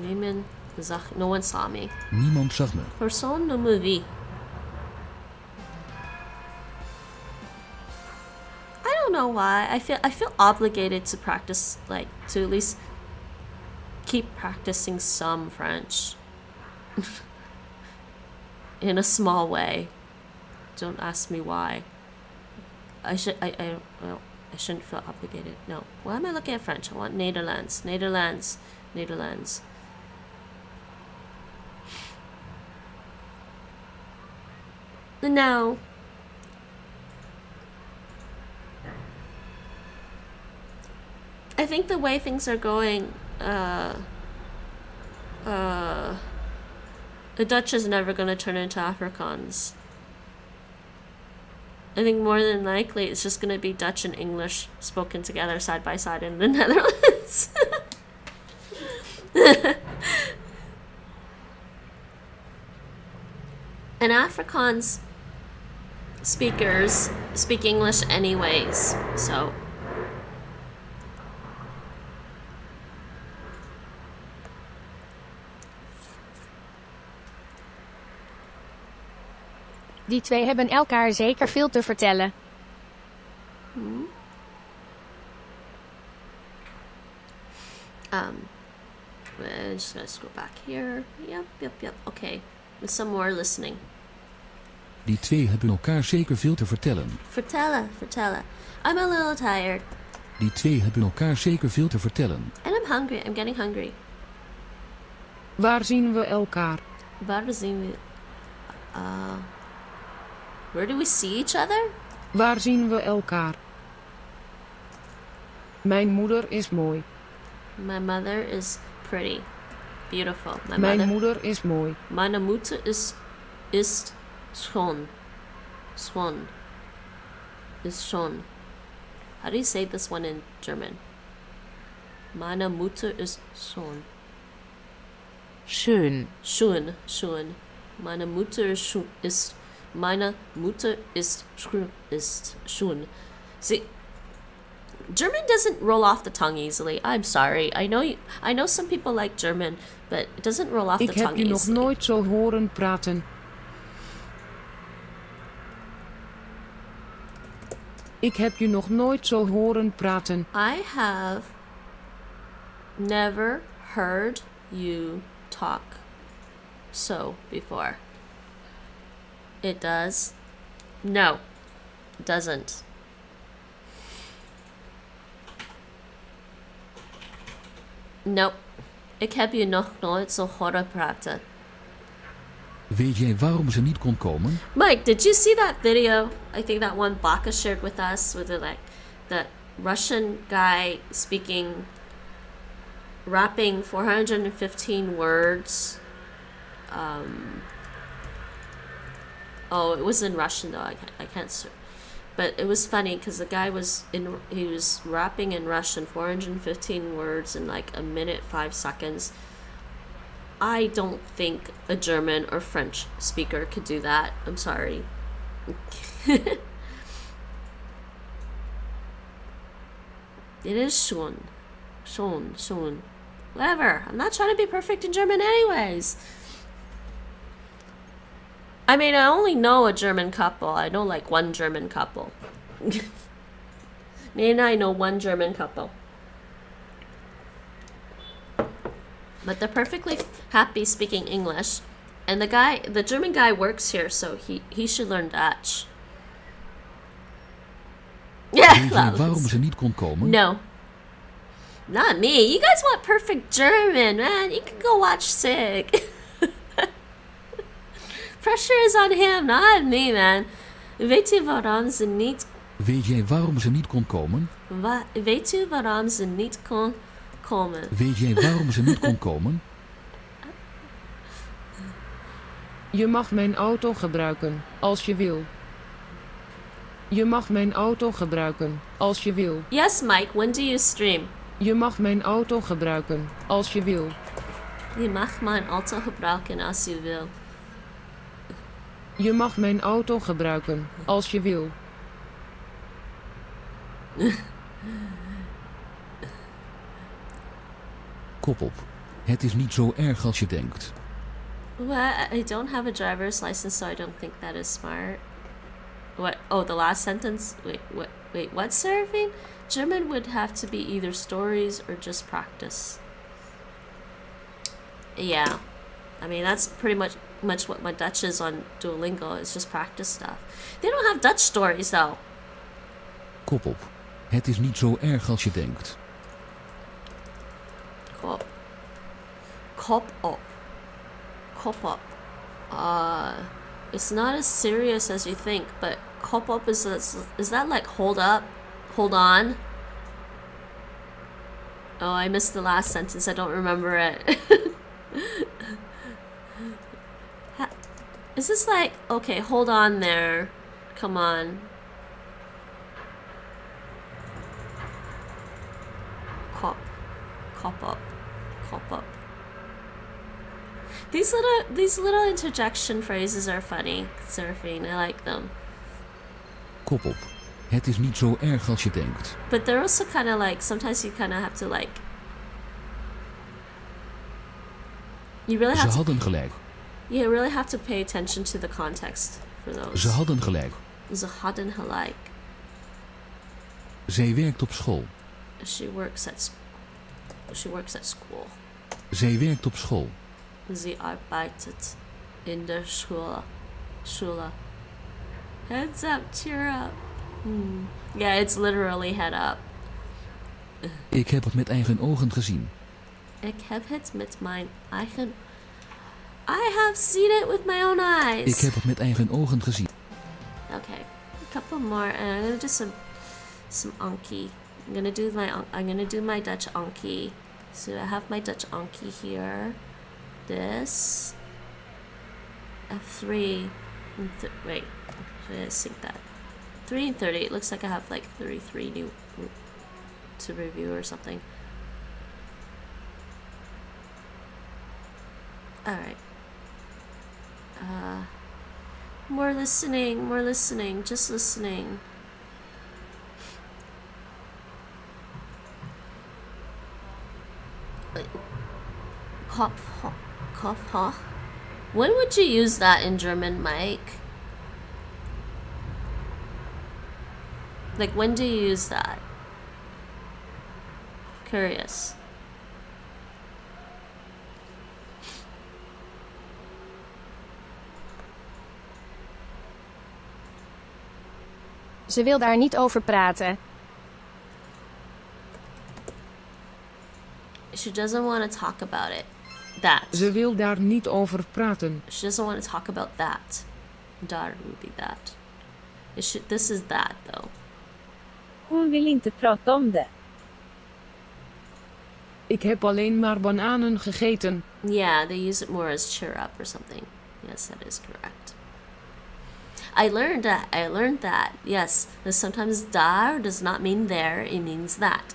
Niemand zag. No one saw me. Niemand zag me. Persoon no me vi. Know why I feel obligated to practice, like, to at least keep practicing some French in a small way. Don't ask me why. I shouldn't feel obligated. No, why am I looking at French? I want Nederlands. No. I think the way things are going, the Dutch is never going to turn into Afrikaans. I think more than likely it's just going to be Dutch and English spoken together side by side in the Netherlands. And Afrikaans speakers speak English anyways, so... Die twee hebben elkaar zeker veel te vertellen. I'm just gonna scroll back here. Yep. Okay, with some more listening. Die twee hebben elkaar zeker veel te vertellen. Vertellen. I'm a little tired. Die twee hebben elkaar zeker veel te vertellen. And I'm hungry. I'm getting hungry. Waar zien we elkaar? Where do we see each other? Waar zien we elkaar? Mijn moeder is mooi. My mother is pretty. Beautiful. Mijn moeder is mooi. Meine Mutter ist schoon. Schoon. Is schoon. How do you say this one in German? Meine Mutter ist schoon. Schön. Schön. Schön. Meine Mutter ist. Meine Mutter ist schön. Ist schön. See, German doesn't roll off the tongue easily. I'm sorry. I know some people like German, but it doesn't roll off the tongue easily. Ik heb je nog nooit zo horen praten. Ik heb je nog nooit zo horen praten. I have never heard you talk so before. It does. No, it doesn't. Nope. Ik heb je nog nooit zo horen praten. Weet jij waarom ze niet kon komen? Mike, did you see that video? I think that one Baka shared with us, with the, like, that Russian guy speaking, rapping 415 words. Oh, it was in Russian though. I can't. But it was funny because the guy was in. He was rapping in Russian, 415 words in like 1 minute 5 seconds. I don't think a German or French speaker could do that. I'm sorry. It is schon. Schon. Schon. Whatever. I'm not trying to be perfect in German anyways. I mean, I only know a German couple. I know like one German couple. Me and I know one German couple. But they're perfectly happy speaking English, and the German guy works here, so he should learn Dutch. Yeah. Waarom ze niet kon komen? No. Not me. You guys want perfect German, man. You can go watch Sig. Pressure is on him, not me, man. Weet u waarom ze niet? Weet jij waarom ze niet kon komen? Weet u waarom ze niet kon? Komen. Weet jij waarom ze niet kon komen? Je mag mijn auto gebruiken als je wil. Je mag mijn auto gebruiken als je wil. Yes, Mike, when do you stream? Je mag mijn auto gebruiken als je wil. Je mag mijn auto gebruiken als je wil. Je mag mijn auto gebruiken als je wil. Kop op. Het is niet zo erg als je denkt. Well, I don't have a driver's license, so I don't think that is smart. What? Oh, the last sentence? Wait, what, Seraphine? German would have to be either stories or just practice. Yeah. I mean, that's pretty much what my Dutch is on Duolingo. It's just practice stuff. They don't have Dutch stories, though. Kop op. Het is niet zo erg als je denkt. Kop. Kop op. Kop up. It's not as serious as you think, but kop up is that like hold up? Hold on? Oh, I missed the last sentence. I don't remember it. Is this like, okay, hold on there. Come on. Kop. Kop up. Pop up. These little interjection phrases are funny, Seraphine. I like them. Kop op. Het is niet zo erg als je denkt. But they're also kind of like sometimes you kind of have to like. You really have. Ze hadden gelijk. You really have to pay attention to the context for those. Ze hadden gelijk. Ze hadden gelijk. Zij werkt op school. She works at school. She works at school. Zij werkt op school. Ze arbeitet in der Schule. Schule. Heads up, cheer up. Hmm. Yeah, it's literally head up. Ik heb het met eigen ogen gezien. Ik heb het met mijn eigen... I have seen it with my own eyes. Ik heb het met eigen ogen gezien. Okay, a couple more and I'm gonna do some Anki. I'm gonna do my Dutch Anki. So I have my Dutch Anki here. this. F3. Wait, should I sync that? 3 and 30. It looks like I have like 33 new to review or something. Alright. More listening, just listening. Kopf, huh? When would you use that in German, Mike? Like, when do you use that? Curious. Ze wil daar niet over praten. She doesn't want to talk about it. That. Ze wil daar niet over praten. She doesn't want to talk about that. Daar would be that. It should, this is that though. Hon wil inte prata om det. Ik heb alleen maar bananen gegeten. Yeah, they use it more as cheer up or something. Yes, that is correct. I learned that. Yes, sometimes daar does not mean there, it means that.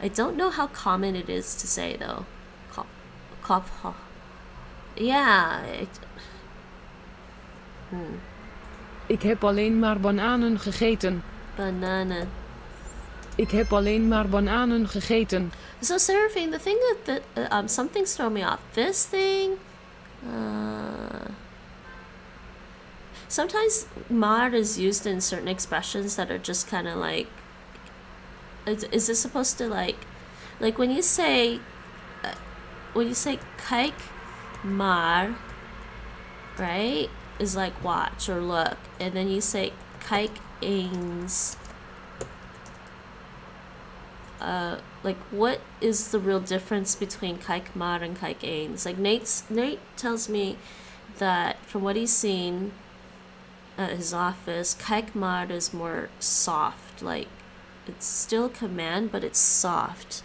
I don't know how common it is to say though. Kopf. Yeah. Ik heb alleen maar bananen gegeten. Bananen. Ik heb alleen maar bananen gegeten. So Seraphine, the thing that some things throw me off. This thing. Sometimes maar is used in certain expressions that are just kind of like. Is this supposed to like when you say. When you say kijk maar, right, is like watch or look, and then you say kijk eens. Like what is the real difference between kijk maar and kijk eens? Like Nate tells me that from what he's seen at his office, kijk maar is more soft. Like it's still command, but it's soft.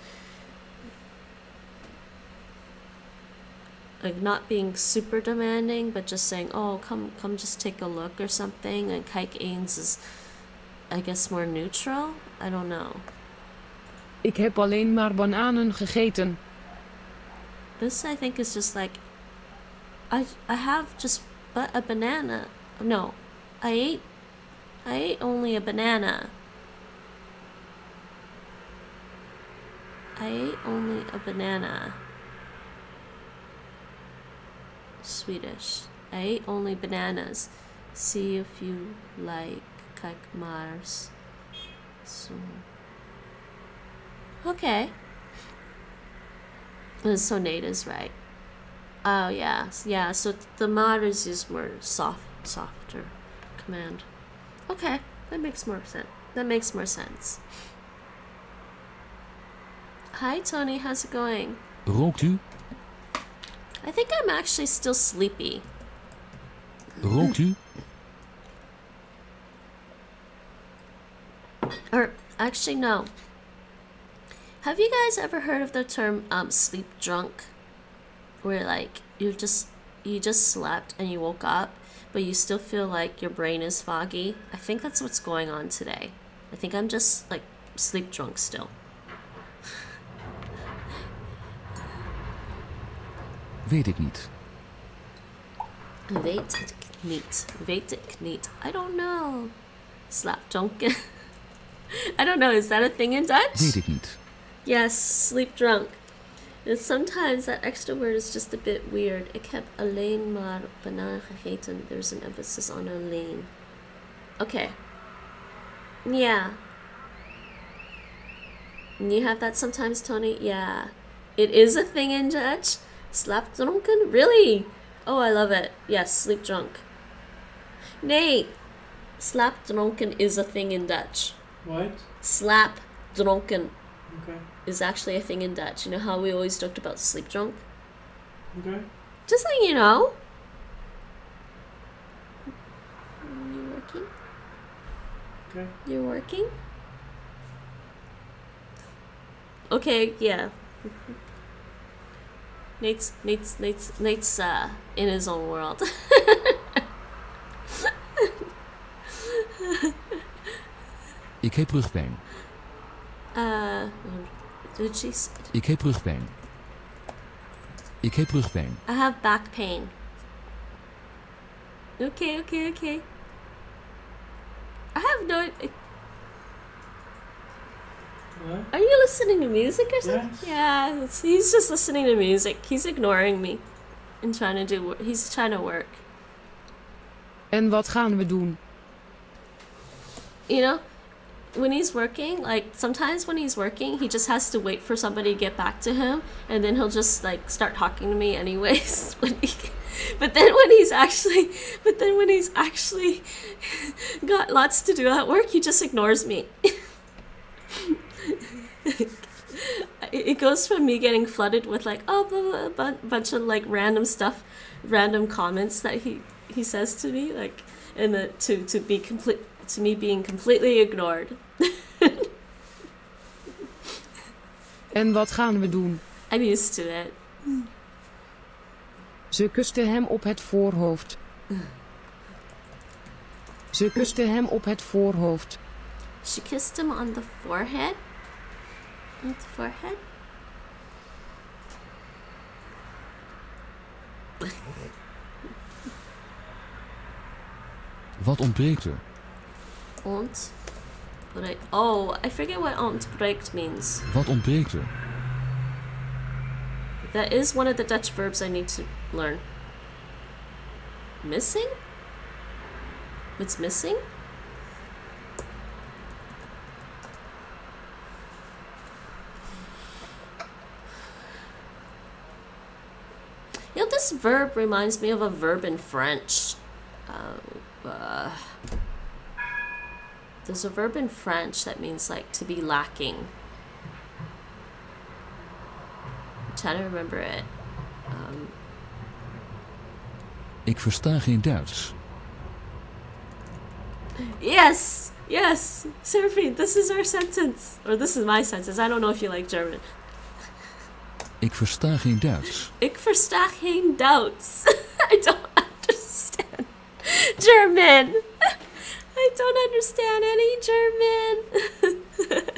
Like not being super demanding, but just saying, oh, come just take a look or something. And kijk eens is, I guess, more neutral. I don't know. Ik heb alleen maar bananen gegeten. This, I think, is just like, I have just but a banana. No, I ate only a banana. I ate only a banana. Swedish. I ate only bananas. See if you like kijk maars. So. Okay. So Nate is right. Oh yeah, yeah. So the maar is used more softer command. Okay, that makes more sense. That makes more sense. Hi Tony, how's it going? Rookt u? I think I'm actually still sleepy. Rookt u? Or, actually, no. Have you guys ever heard of the term sleep drunk? Where, like, you just slept and you woke up, but you still feel like your brain is foggy? I think that's what's going on today. I think I'm just, like, sleep drunk still. Weet ik niet. Weet ik niet. Weet ik niet. I don't know. Slaapdronken. I don't know. Is that a thing in Dutch? Weet ik niet. Yes, sleep drunk. And sometimes that extra word is just a bit weird. Ik heb alleen maar banaan gegeten. There's an emphasis on alleen. Okay. Yeah. And you have that sometimes, Tony? Yeah. It is a thing in Dutch. Slap drunken? Really? Oh, I love it. Yes, sleep drunk. Nay, slap drunken is a thing in Dutch. What? Slap drunken. Okay. Is actually a thing in Dutch. You know how we always talked about sleep drunk? Okay. Just so you know. You working? Okay. You're working? Okay, yeah. Nate's in his own world. Ik heb rugpijn. Did she say? Ik heb rugpijn. Ik heb rugpijn. I have back pain. Okay, okay, okay. I have no. Are you listening to music or something? Yes. Yeah, he's just listening to music. He's ignoring me and trying to do. He's trying to work. En wat gaan we doen? You know, when he's working, like sometimes when he's working, he just has to wait for somebody to get back to him, and then he'll just like start talking to me anyways. But then when he's actually got lots to do at work, he just ignores me. It goes from me getting flooded with like, oh, blah, blah, blah, bunch of like random stuff, random comments that he says to me, like, and to me being completely ignored. En wat gaan we doen? I'm used to it. Ze kuste hem op het voorhoofd. Ze kuste hem op het voorhoofd. She kissed him on the forehead. On the forehead. Wat ontbreekt er? Ontbreekt. Oh, I forget what ontbreekt means. Wat ontbreekt er? That is one of the Dutch verbs I need to learn. Missing? What's missing? You know, this verb reminds me of a verb in French. There's a verb in French that means like to be lacking. I'm trying to remember it. Ik versta geen Duits. Yes, yes, Seraphine, this is our sentence. Or this is my sentence. I don't know if you like German. Ik versta geen Duits. Ik versta geen Duits. I don't understand German. I don't understand any German.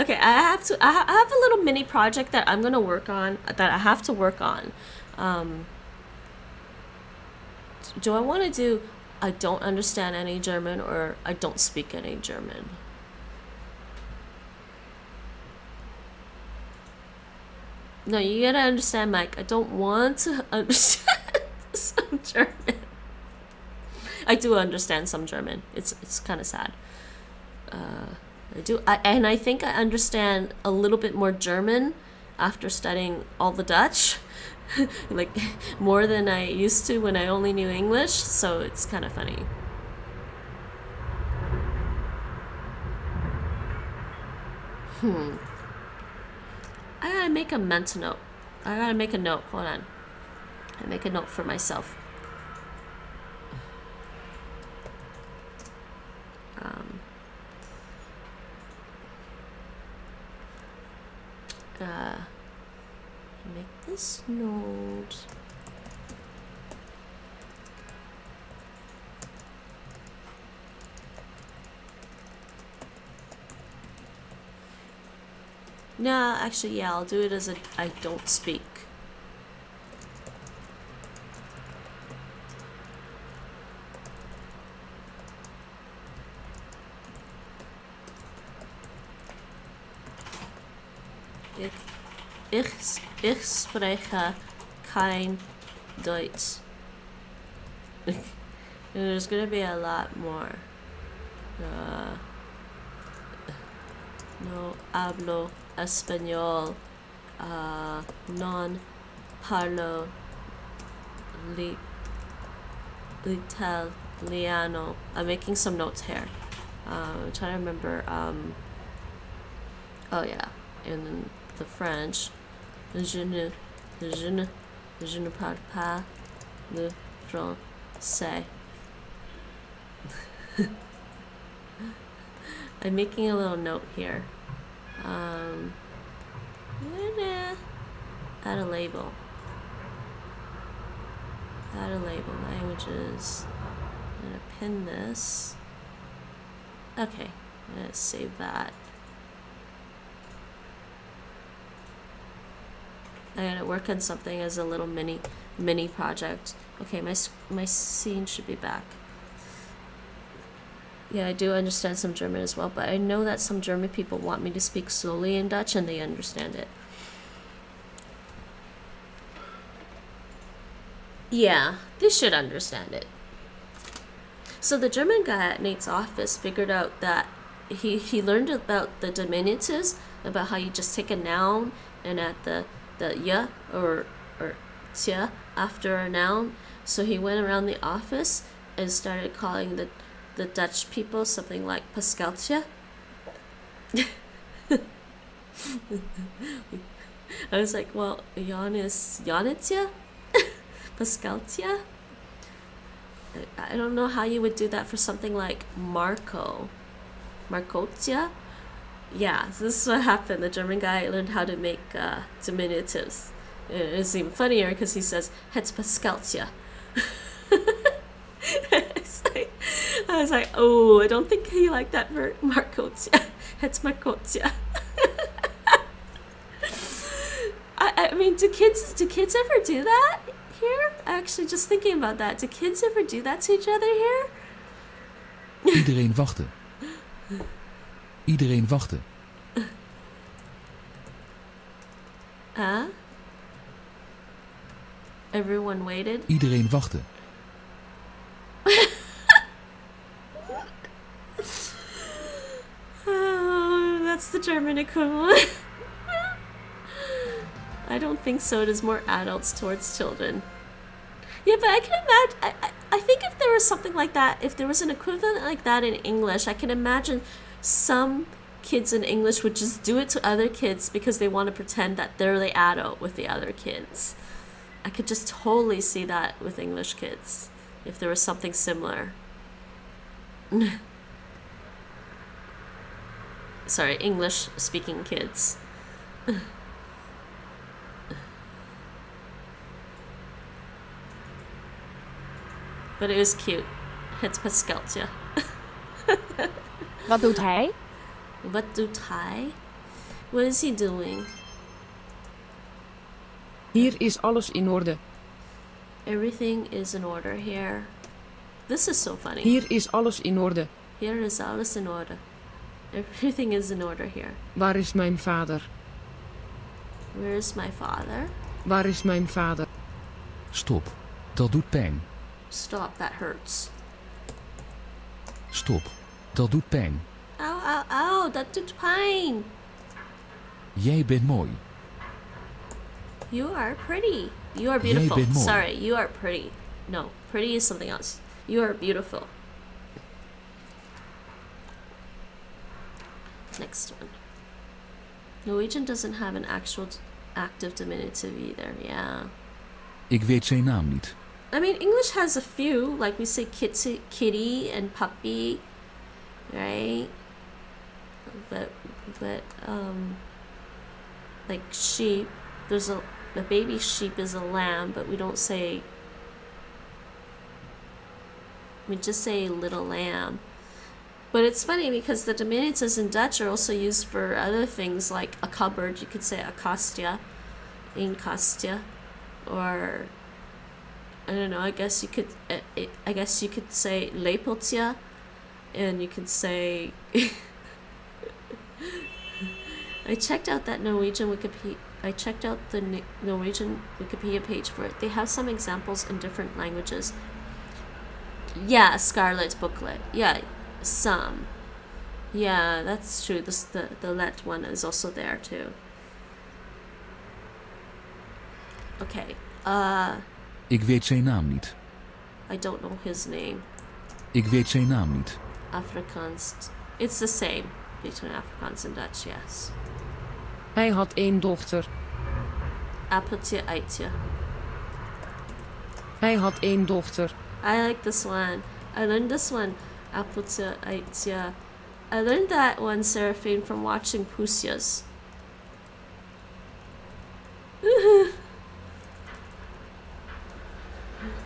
Okay, I have a little mini project that I'm gonna work on, that I have to work on. Do I want to do I don't understand any German or I don't speak any German? No, you gotta understand, Mike. I don't want to understand some German. I do understand some German. It's kind of sad. I think I understand a little bit more German after studying all the Dutch. Like more than I used to when I only knew English, so it's kind of funny. I gotta make a mental note. I gotta make a note. Hold on. I make a note for myself. Make this note. No, actually, yeah, I'll do it as a I don't speak. Ich spreche kein Deutsch. There's gonna be a lot more. No hablo español. Non parlo italiano. I'm making some notes here. I'm trying to remember. Oh yeah, and then the French. Je ne parle pas le français. I'm making a little note here. I'm gonna add a label. Add a label, languages. I'm gonna pin this. Okay, I'm gonna save that. I'm gonna work on something as a little mini project. Okay, my scene should be back. Yeah, I do understand some German as well, but I know that some German people want me to speak solely in Dutch and they understand it. Yeah, they should understand it. So the German guy at Nate's office figured out that he learned about the diminutives, about how you just take a noun and add the ya or tia after a noun. So he went around the office and started calling the Dutch people something like Pascaltje. I was like, well, Jan is Janetje? Pascaltje? I don't know how you would do that for something like Marco. Marcotia? Yeah, so this is what happened. The German guy learned how to make diminutives. It's even funnier because he says, "Het Pascaltje." I was like, oh, I don't think he liked that word, Marcotia. Het Marcotia. I mean, do kids ever do that here? Actually, just thinking about that. Do kids ever do that to each other here? Iedereen wachten. Iedereen wachten. Everyone waited. Iedereen wachten. Oh, that's the German equivalent. I don't think so. It is more adults towards children. Yeah, but I can imagine. I think if there was something like that, if there was an equivalent like that in English, I can imagine some kids in English would just do it to other kids because they want to pretend that they're the adult with the other kids. I could just totally see that with English kids if there was something similar. Sorry, English speaking kids. But it was cute. It's Pascaltje. Wat doet hij? Wat doet hij? What is he doing? Hier is alles in orde. Everything is in order here. This is so funny. Hier is alles in orde. Here is alles in order. Everything is in order here. Waar is mijn vader? Where is my father? Waar is mijn vader? Stop. Dat doet pijn. Stop. That hurts. Stop. Dat doet pijn. Au, au, au. Dat doet pijn. Jij bent mooi. You are pretty. You are beautiful. Sorry, you are pretty. No, pretty is something else. You are beautiful. Next one. Norwegian doesn't have an actual active diminutive either, yeah. Ik weet zijn naam niet. I mean, English has a few, like we say kitty and puppy, right? But like sheep, there's a baby sheep is a lamb, but we don't say, we just say little lamb. But it's funny because the diminutives in Dutch are also used for other things like a cupboard. You could say a kastje, een kastje, or I don't know. I guess you could say lepeltje, and you could say. I checked out that Norwegian Wikipedia. I checked out the Norwegian Wikipedia page for it. They have some examples in different languages. Yeah, Scarlet Booklet. Yeah. Some, yeah, that's true. This the let one is also there too. Okay. Ik weet zijn naam niet. I don't know his name. Ik weet zijn naam niet. Afrikaans. It's the same between Afrikaans and Dutch, yes. Hij had één dochter. Appeltje eitje. Hij had één dochter. I like this one. I learned this one. Appeltje, eitje, I learned that one, Seraphine, from watching Pusias.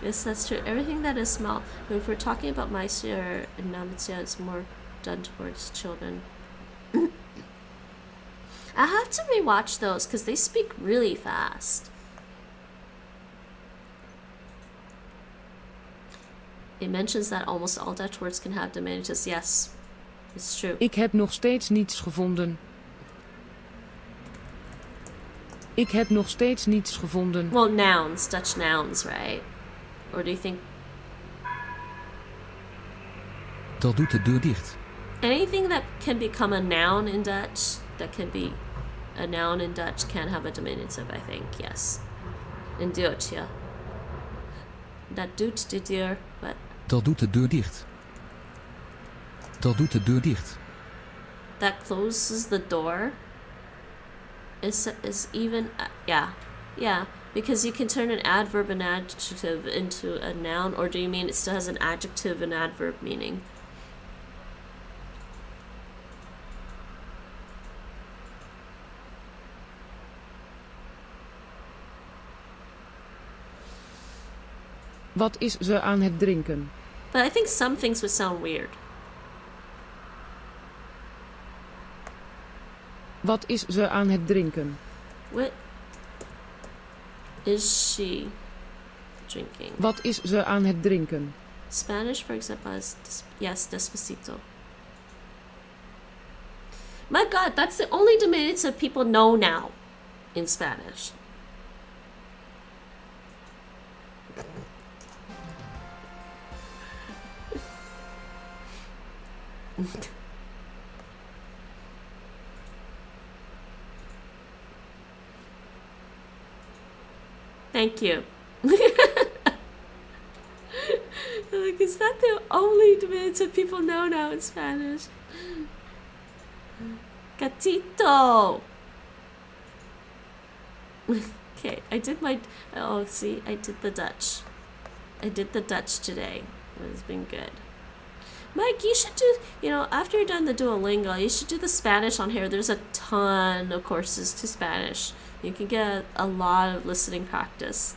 Yes, that's true. Everything that is small. But if we're talking about Maisia or Namitsia, it's more done towards children. I have to rewatch those because they speak really fast. It mentions that almost all Dutch words can have diminishes. Yes, it's true. Ik heb nog steeds niets gevonden. Ik heb nog steeds niets gevonden. Well, nouns, Dutch nouns, right? Or do you think? Dat doet de deur dicht. Anything that can become a noun in Dutch, that can be a noun in Dutch, can have a diminutive, I think, yes. In Duits, yeah. Dat doet de deur, but. Dat doet de deur dicht. Dat doet de deur dicht. That closes the door. Is even, yeah, yeah. Because you can turn an adverb and adjective into a noun, or do you mean it still has an adjective and adverb meaning? Wat is ze aan het drinken? But I think some things would sound weird. Wat is ze aan het drinken? What? Is she drinking? Wat is ze aan het drinken? Spanish, for example, is yes, despacito. My God, that's the only diminutive people know now in Spanish. Thank you. Like, is that the only diminutive people know now in Spanish? Gatito. Okay, I did my. Oh, see, I did the Dutch. I did the Dutch today. It's been good. Mike, you should do. You know, after you're done the Duolingo, you should do the Spanish on here. There's a ton of courses to Spanish. You can get a lot of listening practice.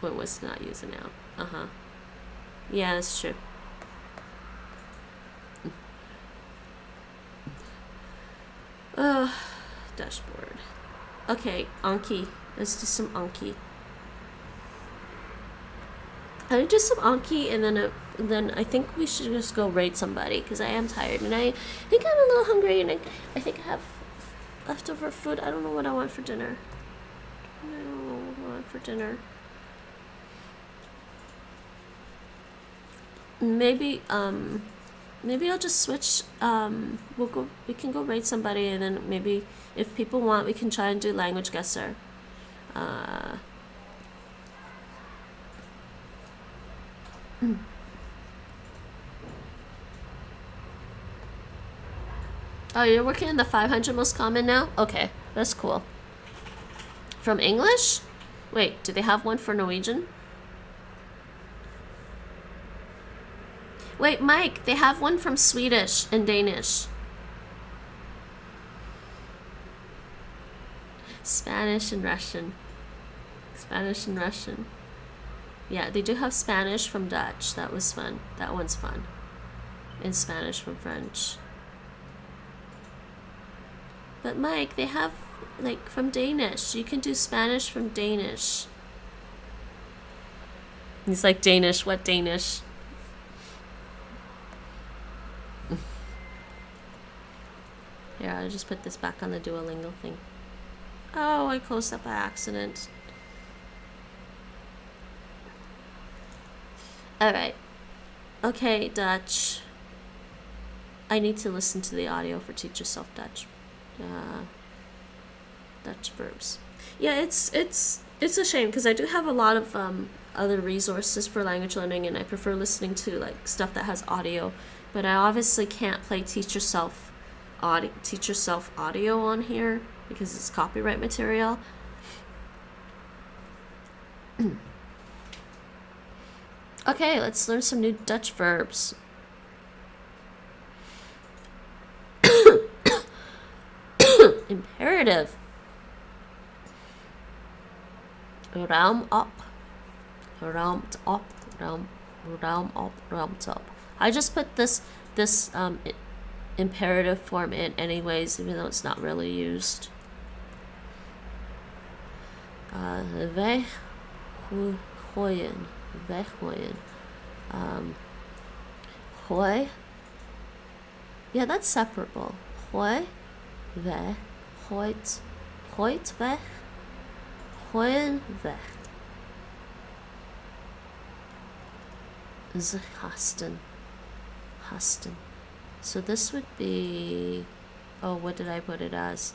What was not using now? Uh-huh. Yeah, that's true. Dashboard. Okay, Anki. Let's do some Anki. I do some Anki, and then I think we should just go raid somebody because I am tired and I think I'm a little hungry, and I think I have leftover food. I don't know what I want for dinner. I don't know what I want for dinner. Maybe maybe I'll just switch. We can go raid somebody, and then maybe if people want, we can try and do language guesser. Oh, you're working on the 500 most common now? Okay, that's cool. From English? Wait, do they have one for Norwegian? Wait, Mike, they have one from Swedish and Danish. Spanish and Russian. Spanish and Russian. Yeah, they do have Spanish from Dutch. That was fun. That one's fun. And Spanish from French. But Mike, they have, like, from Danish. You can do Spanish from Danish. He's like, Danish, what Danish? Here, I'll just put this back on the Duolingo thing. Oh, I closed that by accident. Alright. Okay, Dutch. I need to listen to the audio for Teach Yourself Dutch. Dutch verbs. Yeah, it's a shame because I do have a lot of other resources for language learning, and I prefer listening to like stuff that has audio. But I obviously can't play Teach Yourself audio on here because it's copyright material. Okay, let's learn some new Dutch verbs. Imperative. Ruim op. Ruimt op. Ruim op. Ruimt op. I just put this imperative form in anyways, even though it's not really used. Weggooien. Weggooien. Gooi. Yeah, that's separable. Gooi. Weg. Gooit. Gooit weg. Gooien weg. Is hasten. Hasten. So this would be... Oh, what did I put it as?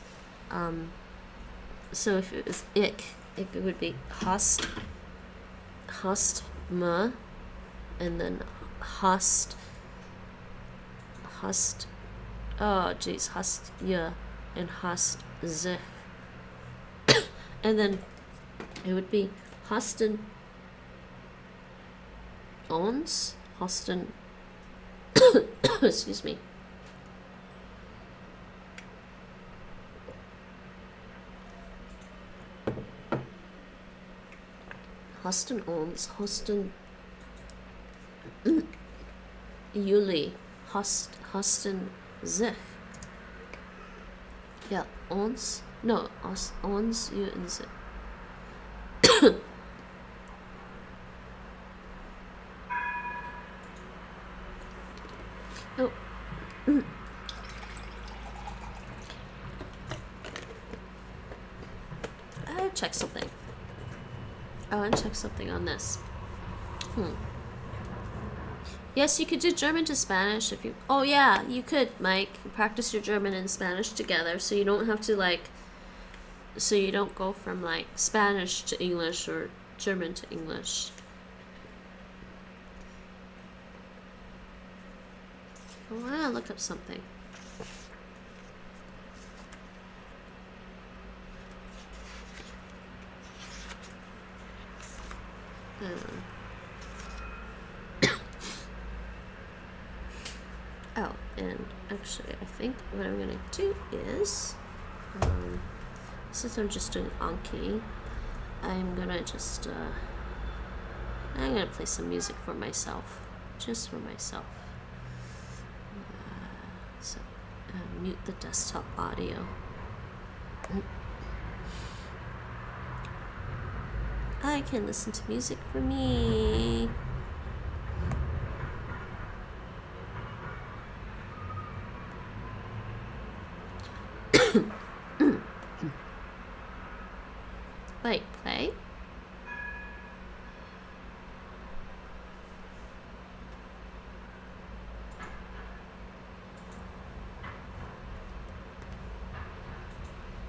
So if it was ik, it would be hast. Hast me. And then hast. Hast. Oh, jeez. Hast je. And hast zich. And then it would be hasten ons. Hasten. Excuse me. Hasten ons. Hasten juli. Hasten zich. Yeah, ons. No, ons you and zich. Oh. I check something. I want to check something on this. Yes, you could do German to Spanish if you... Oh yeah, you could, Mike. Practice your German and Spanish together so you don't have to like... So you don't go from like Spanish to English or German to English. I want to look up something. Oh, and actually I think what I'm gonna do is since I'm just doing Anki, I'm gonna just I'm gonna play some music for myself. Just for myself. Mute the desktop audio. I can listen to music for me. Wait, play?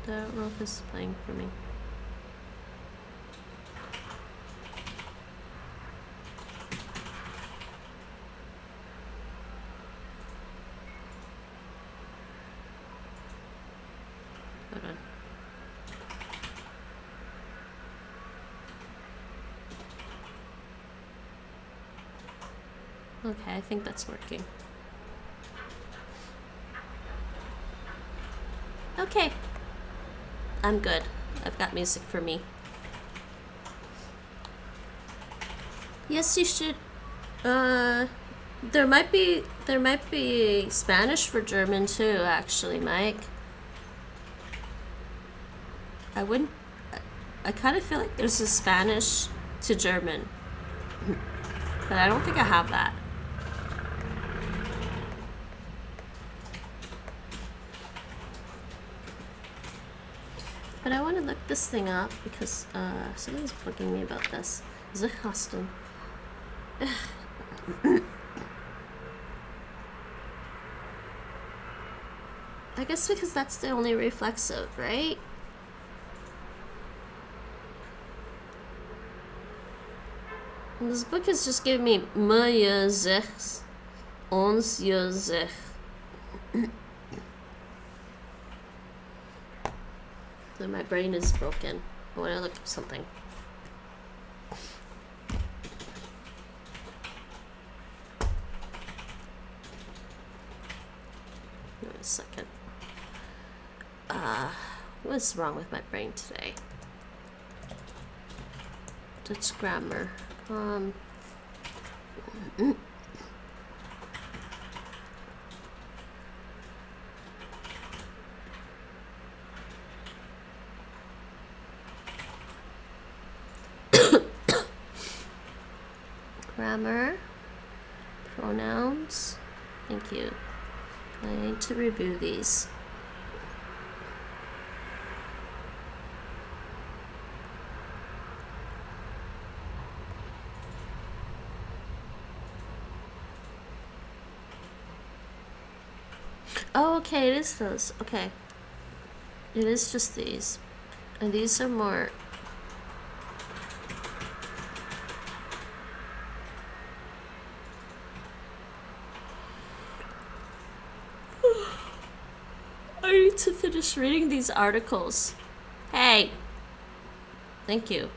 I don't know if this is playing for me. Hold on. Okay, I think that's working. Okay. I'm good. I've got music for me. Yes, you should. There might be Spanish for German too. Actually, Mike. I wouldn't. I kind of feel like there's a Spanish to German, but I don't think I have that. But I want to look this thing up because somebody's bugging me about this. Zichasten. I guess because that's the only reflexive, right? And this book is just giving me me je zich, ons je zich. So my brain is broken. I want to look up something. a second. What's wrong with my brain today? That's grammar. Grammar, pronouns, thank you. I need to review these. Oh, okay, it is those. Okay. It is just these. And these are more... I need to finish reading these articles. Hey! Thank you.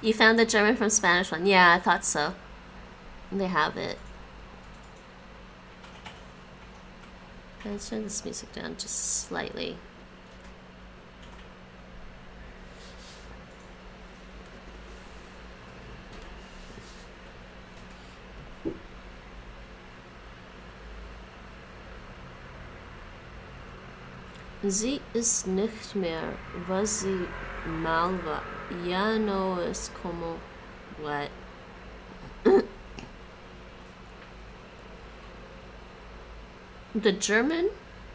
You found the German from Spanish one. Yeah, I thought so. They have it. Let's turn this music down just slightly. Sie ist nicht mehr, was sie mal war. Ya no es como what? The German?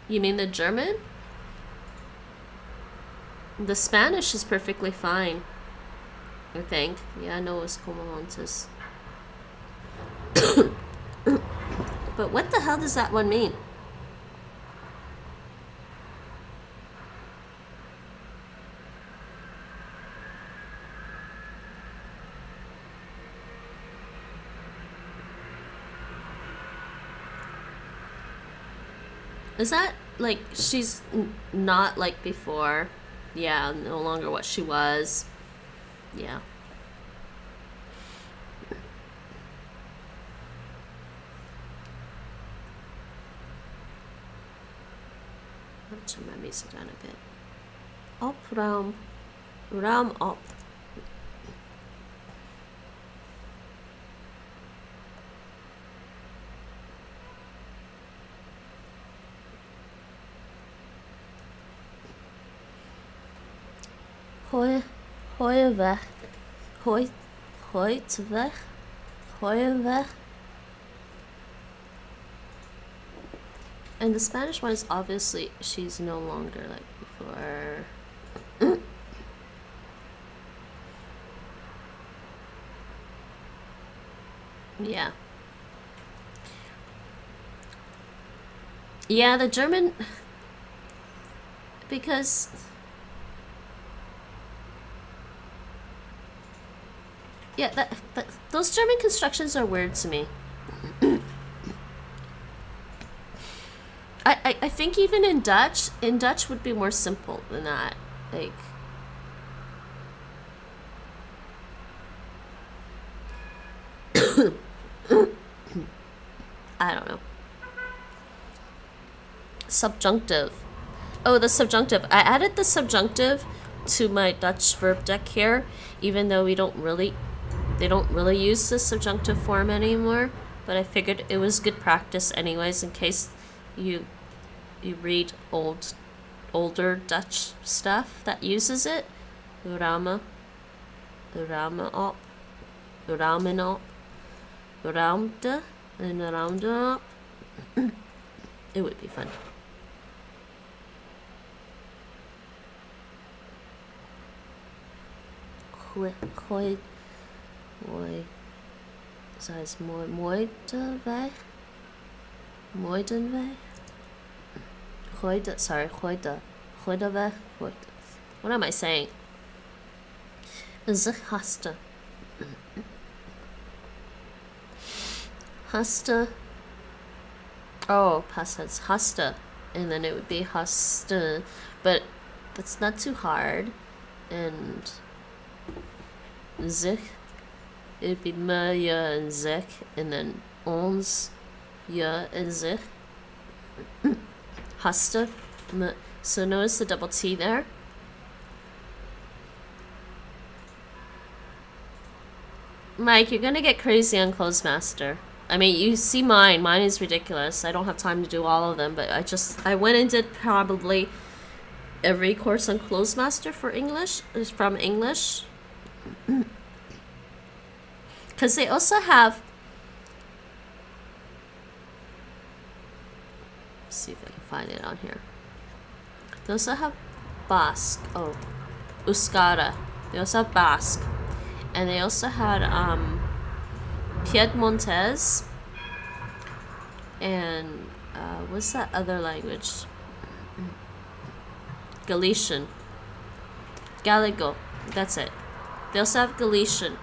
You mean the German? The Spanish is perfectly fine, I think. Ya no es como antes. But what the hell does that one mean? Is that, like, she's not like before? Yeah, no longer what she was. Yeah. I'll turn my music down a bit. Up, ram. Ram up. Heuweg, Heuweg, Heuweg. And the Spanish one is obviously she's no longer like before. Yeah. Yeah, the German, because yeah, those German constructions are weird to me. I think even in Dutch would be more simple than that. Like, I don't know. Subjunctive. Oh, the subjunctive. I added the subjunctive to my Dutch verb deck here, even though we don't really... They don't really use the subjunctive form anymore, but I figured it was good practice anyways in case you read older Dutch stuff that uses it. Ramen, ramen op, ramen op, raamte, and raamte op. It would be fun. Hoi. Mooi. Zij is mooi. Mooi de weg. Mooi de weg. Gooi de. Sorry. Gooi de. Gooi de weg. Gooi de. What am I saying? Zich haste. Haste. Oh, past tense. Haste. And then it would be haste. But that's not too hard. And zich. It'd be me, ja, and zich, and then ons, ja, and zich. Hasta. So notice the double T there. Mike, you're gonna get crazy on Clozemaster. I mean, you see mine. Mine is ridiculous. I don't have time to do all of them, but I went and did probably every course on Clozemaster for English, is from English. Because they also have, let's see if I can find it on here. They also have Basque, oh, Euskara. They also have Basque. And they also had Piedmontese and what's that other language? Galician. Gallego. That's it. They also have Galician.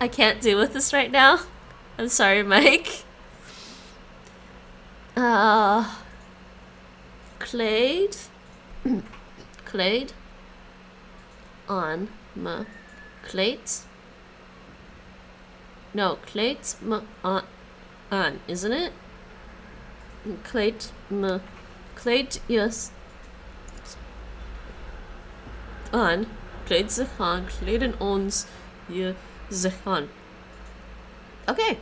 I can't deal with this right now. I'm sorry, Mike. Clade. Clade. On ma clate. No, clate ma on. On, isn't it? Clate ma clate, yes. On. Clade zich on. Clade and ons. Yeah, zich on. Okay.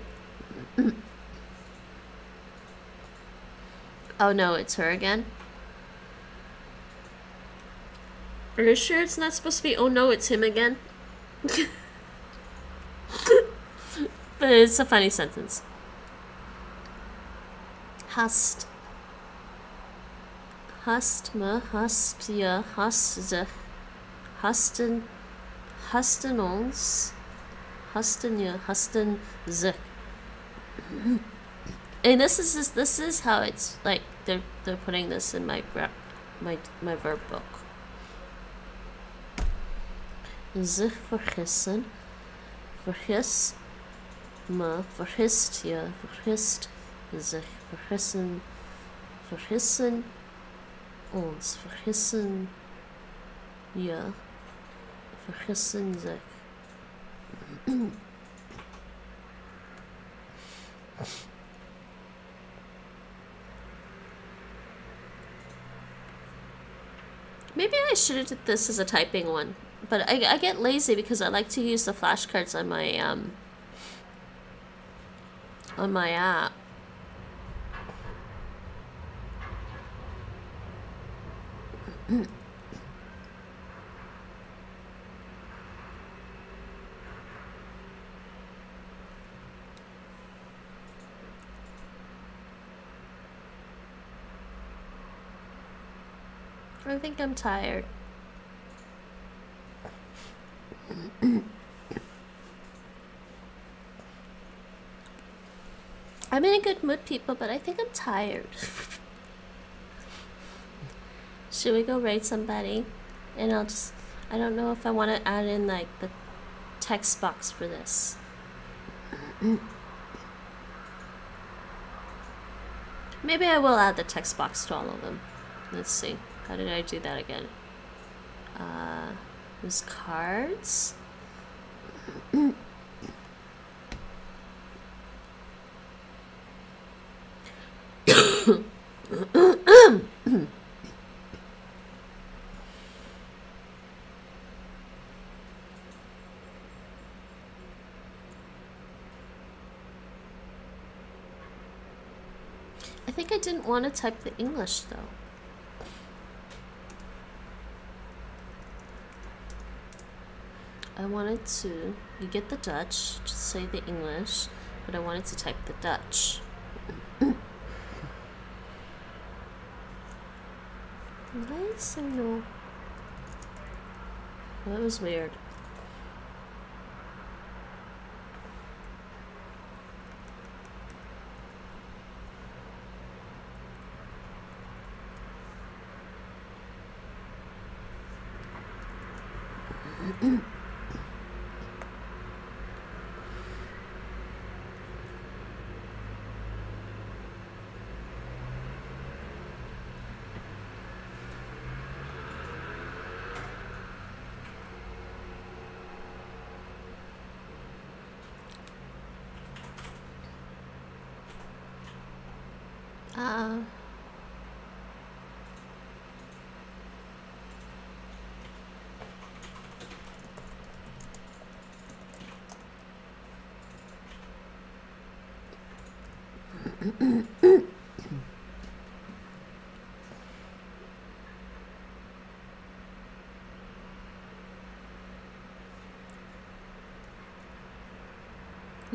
Oh no, it's her again. Are you sure it's not supposed to be, oh no, it's him again? But it's a funny sentence. Hast. Hast me, hast je, hast zich. Hasten, hasten ons. Hasten je, hasten zich. And this is how it's like they're putting this in my verb book. Zich vergissen, vergis me, vergist je, vergist zich, vergissen, vergissen ons, vergissen je, vergissen zich. Maybe I should have did this as a typing one. But I get lazy because I like to use the flashcards on my app. I think I'm tired. I'm in a good mood, people, but I think I'm tired. Should we go raid somebody? And I'll just, I don't know if I want to add in like the text box for this. Maybe I will add the text box to all of them. Let's see. How did I do that again? It was cards. I think I didn't want to type the English though. I wanted to, you get the Dutch, just say the English, but I wanted to type the Dutch. Nice and no. That was weird.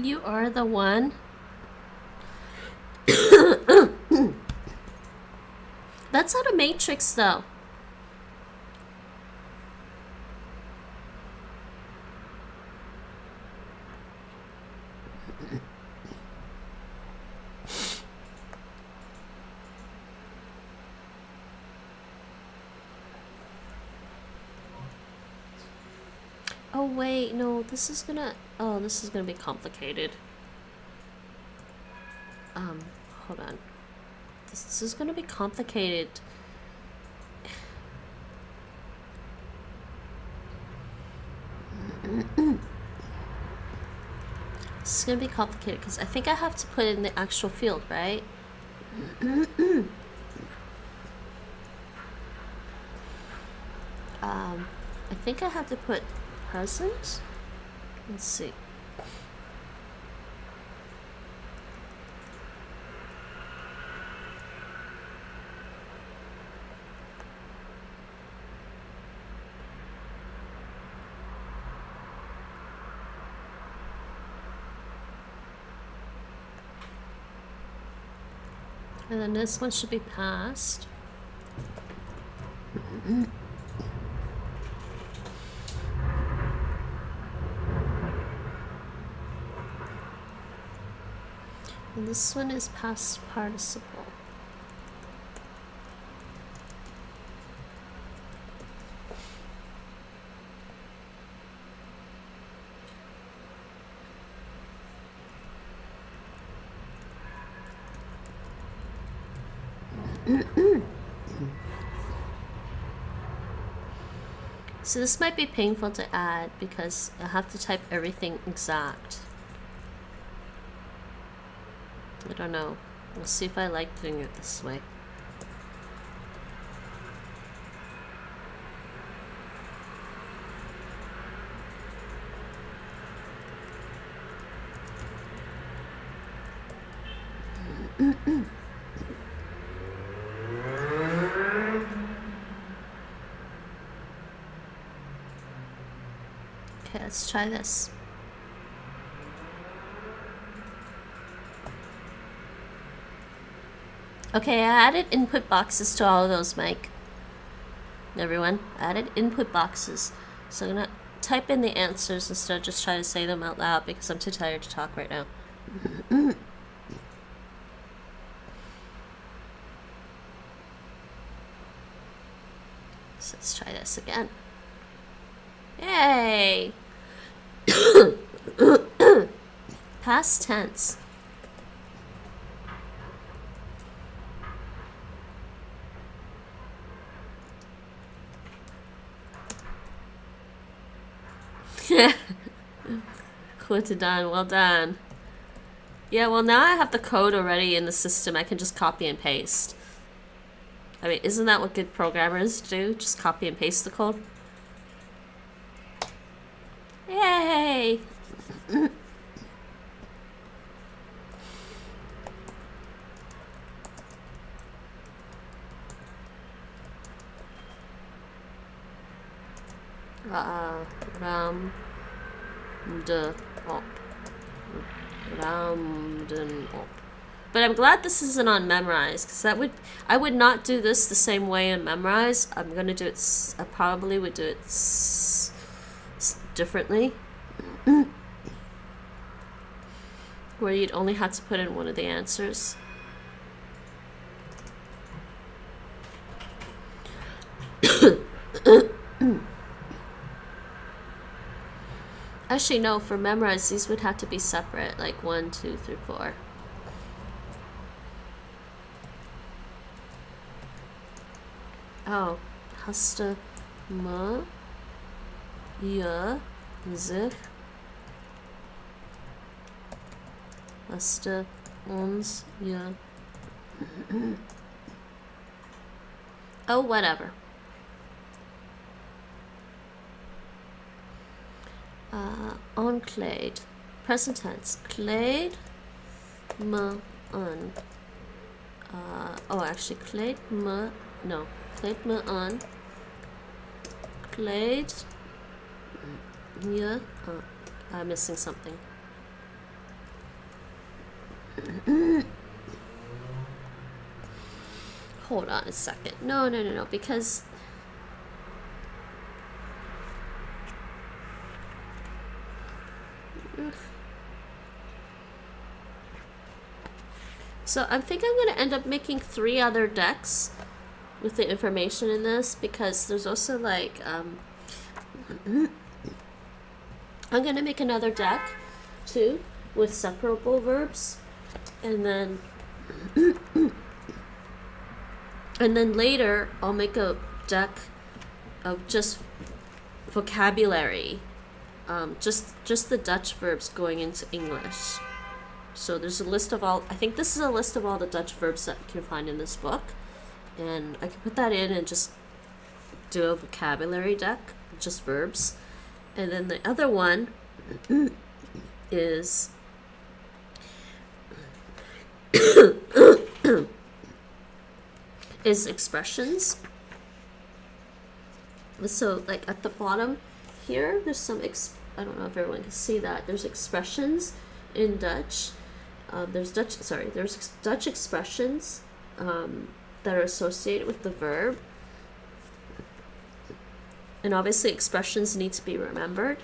You are the one that's not a matrix though. Oh wait, no, this is gonna, oh, this is gonna be complicated. Hold on. This is gonna be complicated. This is gonna be complicated because I think I have to put it in the actual field, right? I think I have to put present? Let's see. And then this one should be past. And this one is past participle. So this might be painful to add because I have to type everything exact. I don't know. We'll see if I like doing it this way. Okay, let's try this. Okay, I added input boxes to all of those, Mike. Everyone, I added input boxes. So I'm gonna type in the answers instead of just trying to say them out loud because I'm too tired to talk right now. So let's try this again. Yay! Past tense. Done. Well done. Yeah, well now I have the code already in the system. I can just copy and paste. I mean, isn't that what good programmers do? Just copy and paste the code? Yay! But I'm glad this isn't on memorize, because that would, I would not do this the same way in memorize. I'm gonna do it. I probably would do it differently, where you'd only have to put in one of the answers. Actually, no, for memorize, these would have to be separate, like 1, 2, 3, 4. Oh, has to ma, ya, zich, has to ons, ya, Oh, whatever. On clade. Present tense. Clade. M. On. Oh, actually, clade. M. No. Clade. M. On. Clade. Yeah. Oh, I'm missing something. Hold on a second. No, because so I think I'm going to end up making 3 other decks with the information in this, because there's also like I'm going to make another deck too with separable verbs, and then and then later I'll make a deck of just vocabulary, just the Dutch verbs going into English. So there's a list of all, I think this is a list of all the Dutch verbs that you can find in this book, and I can put that in and just do a vocabulary deck, just verbs. And then the other one is is expressions. So like at the bottom here, there's some I don't know if everyone can see that. There's expressions in Dutch. There's Dutch expressions that are associated with the verb. And obviously expressions need to be remembered.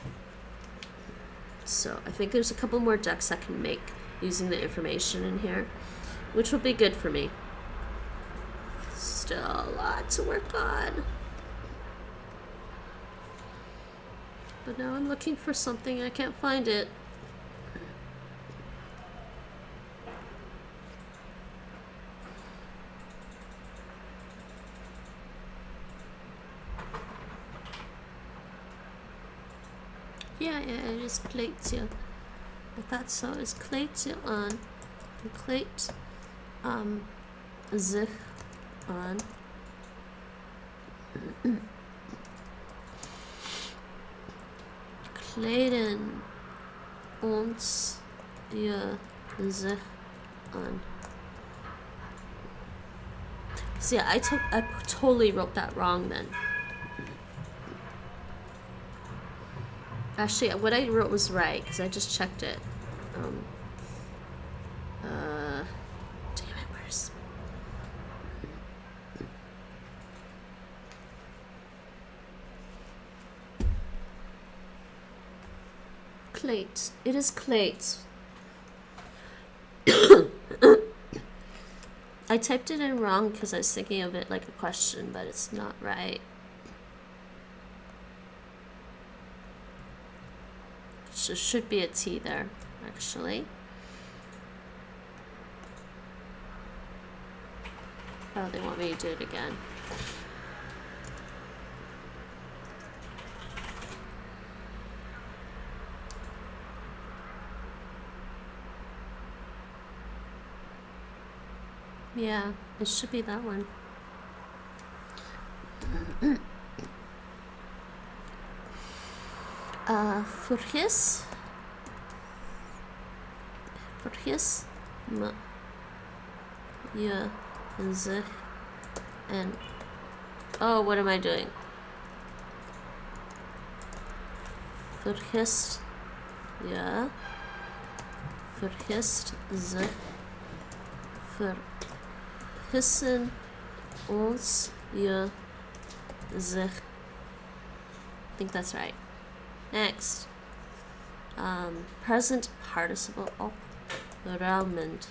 So I think there's a couple more decks I can make using the information in here, which will be good for me. Still a lot to work on. But now I'm looking for something and I can't find it. Yeah, it is Kleitje. I thought so. It's Kleitje on. Kleit zich on. Kleden ons je zich on. So yeah, I totally wrote that wrong then. Actually, what I wrote was right, because I just checked it. Damn it, where's... Clate. It is clate. I typed it in wrong because I was thinking of it like a question, but it's not right. There should be a T there, actually. Oh, they want me to do it again. Yeah, it should be that one. Vergis me je zich en. Oh, what am I doing? Vergis je, vergist zich, vergissen ons, je zich. I think that's right. Next, present participle of round.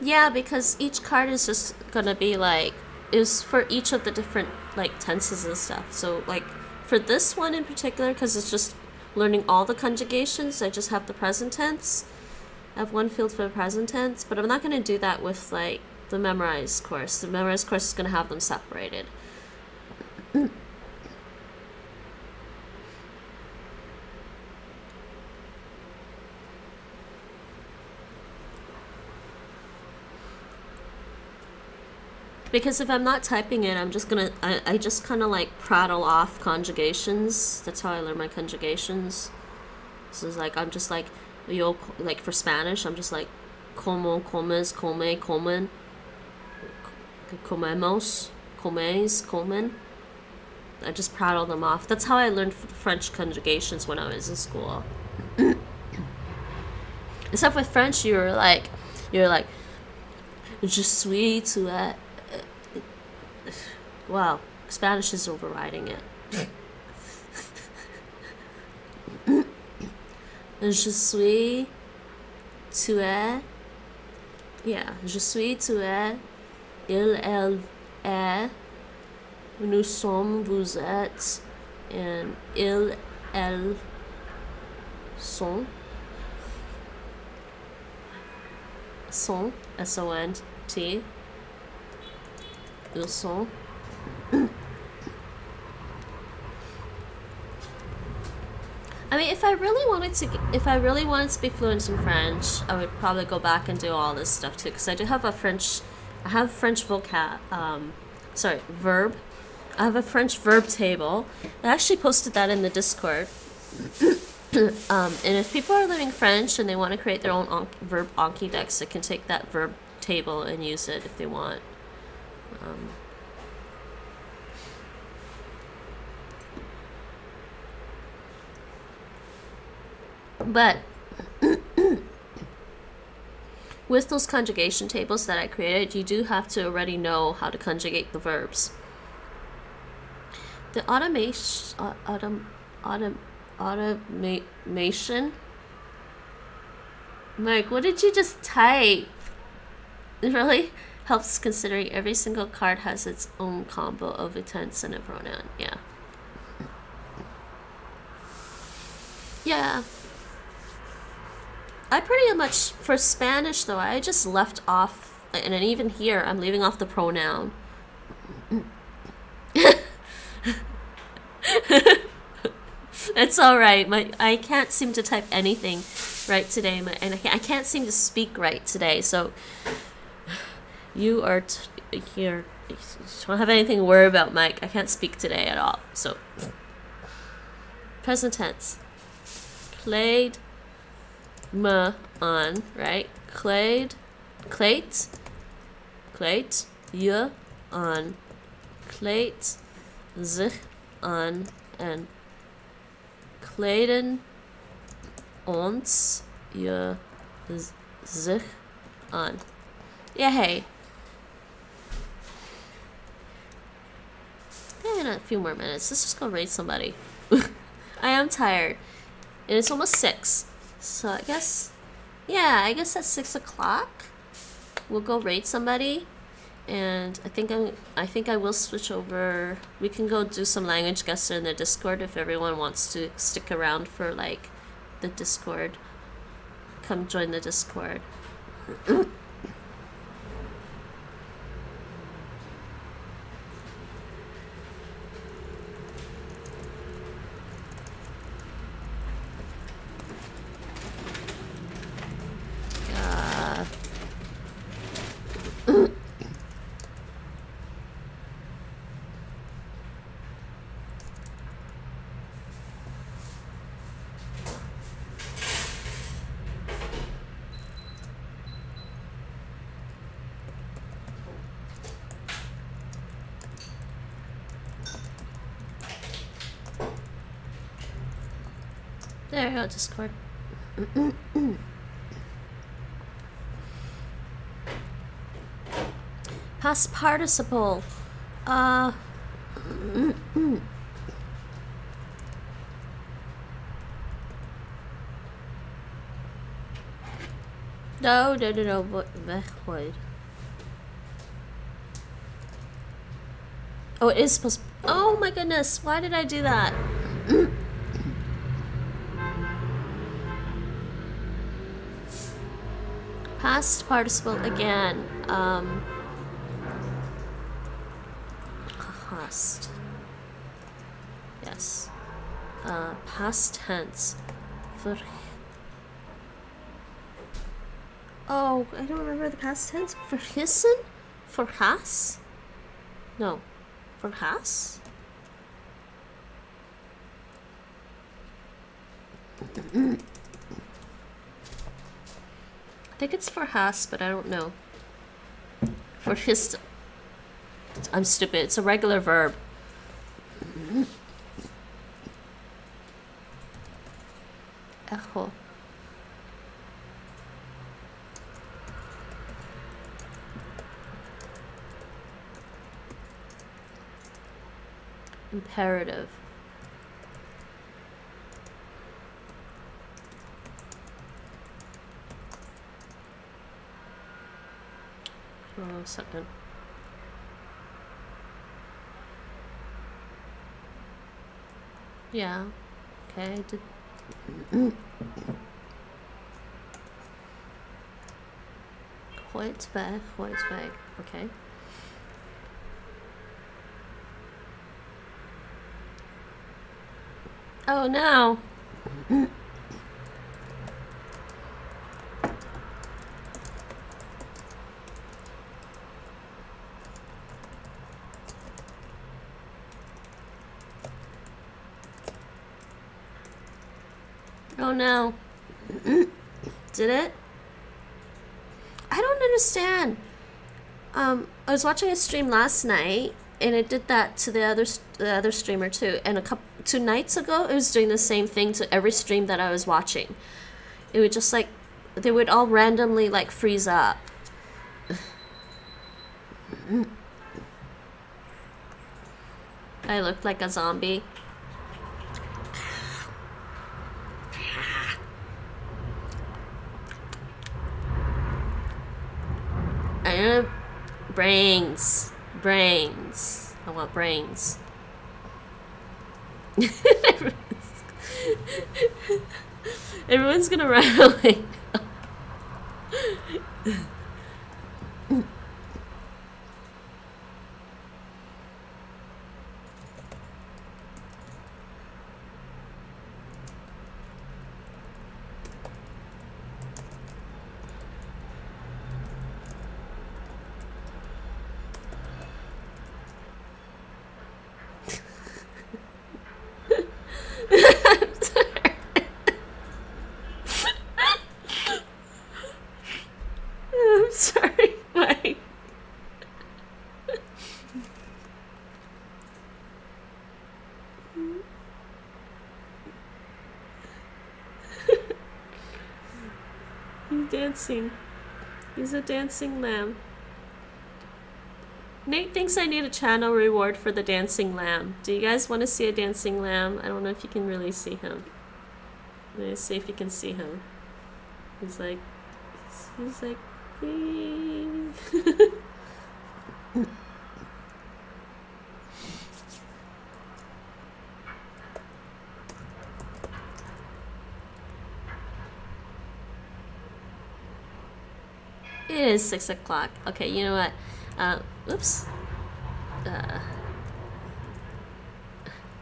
Yeah, because each card is just gonna be like, is for each of the different like tenses and stuff. So like for this one in particular, because it's just learning all the conjugations, I just have the present tense. I have one field for the present tense, but I'm not gonna do that with like the memorized course. The memorized course is going to have them separated. Because if I'm not typing it, I'm just gonna, I just kind of like prattle off conjugations. That's how I learn my conjugations. So it's like, I'm just like, yo, like for Spanish, I'm just like, como, comes, come, comen, comemos, comes, comen. I just prattle them off. That's how I learned French conjugations when I was in school. Except with French, you're like, je suis, tu es. Wow, Spanish is overriding it. Je suis, tu es. Yeah, je suis, tu es. Il, elle, est. Nous sommes, vous êtes. And ils, elles sont. Sont, S-O-N-T. Ils sont. I mean, if I really wanted to be fluent in French, I would probably go back and do all this stuff too, because I do have a French, I have French verb. I have a French verb table. I actually posted that in the Discord. And if people are learning French and they want to create their own verb Anki decks, they can take that verb table and use it if they want. But with those conjugation tables that I created, you do have to already know how to conjugate the verbs. The automation. Mike, what did you just type? It really helps considering every single card has its own combo of a tense and a pronoun. Yeah. Yeah. I pretty much, for Spanish though, I just left off, and even here, I'm leaving off the pronoun. It's alright, I can't seem to type anything right today, and I can't seem to speak right today, so you are here. You don't have anything to worry about, Mike. I can't speak today at all, so. Present tense. Played. Ma on, right? Kleit, je on, kleit, zich on, and kleden ons, je zich on. Yeah, hey. In a few more minutes, let's just go raid somebody. I am tired, and it's almost 6. So I guess, yeah, I guess at 6 o'clock, we'll go raid somebody, and I think I will switch over. We can go do some language guesser in the Discord if everyone wants to stick around for like the Discord. Come join the Discord. There we go, Discord. Past participle. No. Weggooi. Oh, it is supposed. Oh my goodness! Why did I do that? Past participle again. Past. Yes. Past tense. Oh, I don't remember the past tense. Vergissen? Vergaas? No. From Haas? I think it's for Haas, but I don't know. For his... I'm stupid. It's a regular verb. Echo. Imperative. Hold on a second. Yeah. Okay. Kreuzweg. Okay. Oh no. Oh no. Did it? I don't understand. I was watching a stream last night and it did that to the other streamer too, and two nights ago it was doing the same thing to every stream that I was watching. It would just like, they would all randomly like freeze up. I looked like a zombie. Brains. I want brains. Everyone's gonna run away. Dancing. He's a dancing lamb. Nate thinks I need a channel reward for the dancing lamb. Do you guys want to see a dancing lamb? I don't know if you can really see him. Let's see if you can see him. He's like, it is 6 o'clock. Okay, you know what? Oops.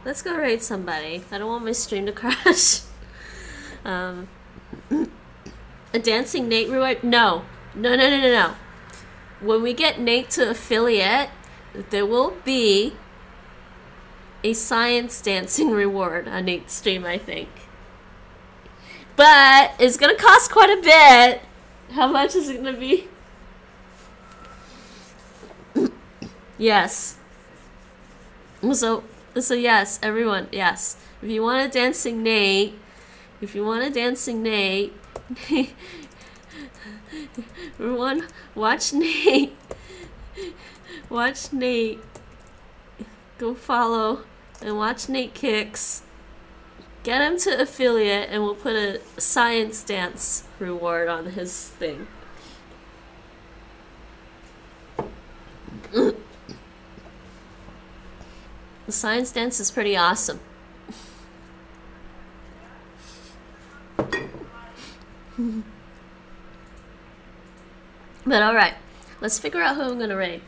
Let's go raid somebody. I don't want my stream to crash. A dancing Nate reward? No. When we get Nate to affiliate, there will be a science dancing reward on Nate's stream, I think. But it's gonna cost quite a bit. How much is it gonna be? Yes. So yes, everyone, yes. If you want a dancing Nate, everyone, watch Nate. Go follow and watch Nate Kicks. Get him to affiliate and we'll put a science dance reward on his thing. The science dance is pretty awesome. But alright, let's figure out who I'm gonna raid.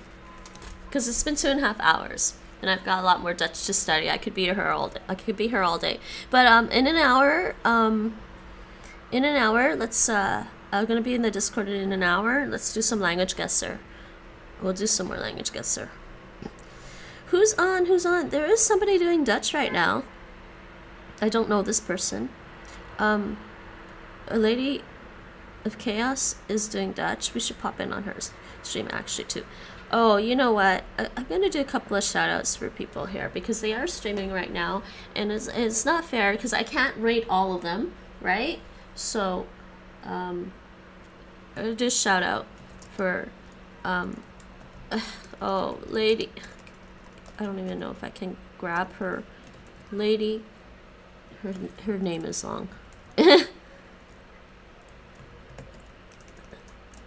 Because it's been 2.5 hours. And I've got a lot more Dutch to study. I could be here all day. But in an hour, let's I'm gonna be in the Discord in an hour. Let's do some language guesser. We'll do some more language guesser. Who's on? Who's on? There is somebody doing Dutch right now. I don't know this person. A Lady of Chaos is doing Dutch. We should pop in on her stream actually too. Oh, you know what? I'm going to do a couple of shout outs for people here because they are streaming right now, and it's not fair because I can't rate all of them, right? So I'll do a shout out for oh, Lady, I don't even know if I can grab her. Lady, her name is long.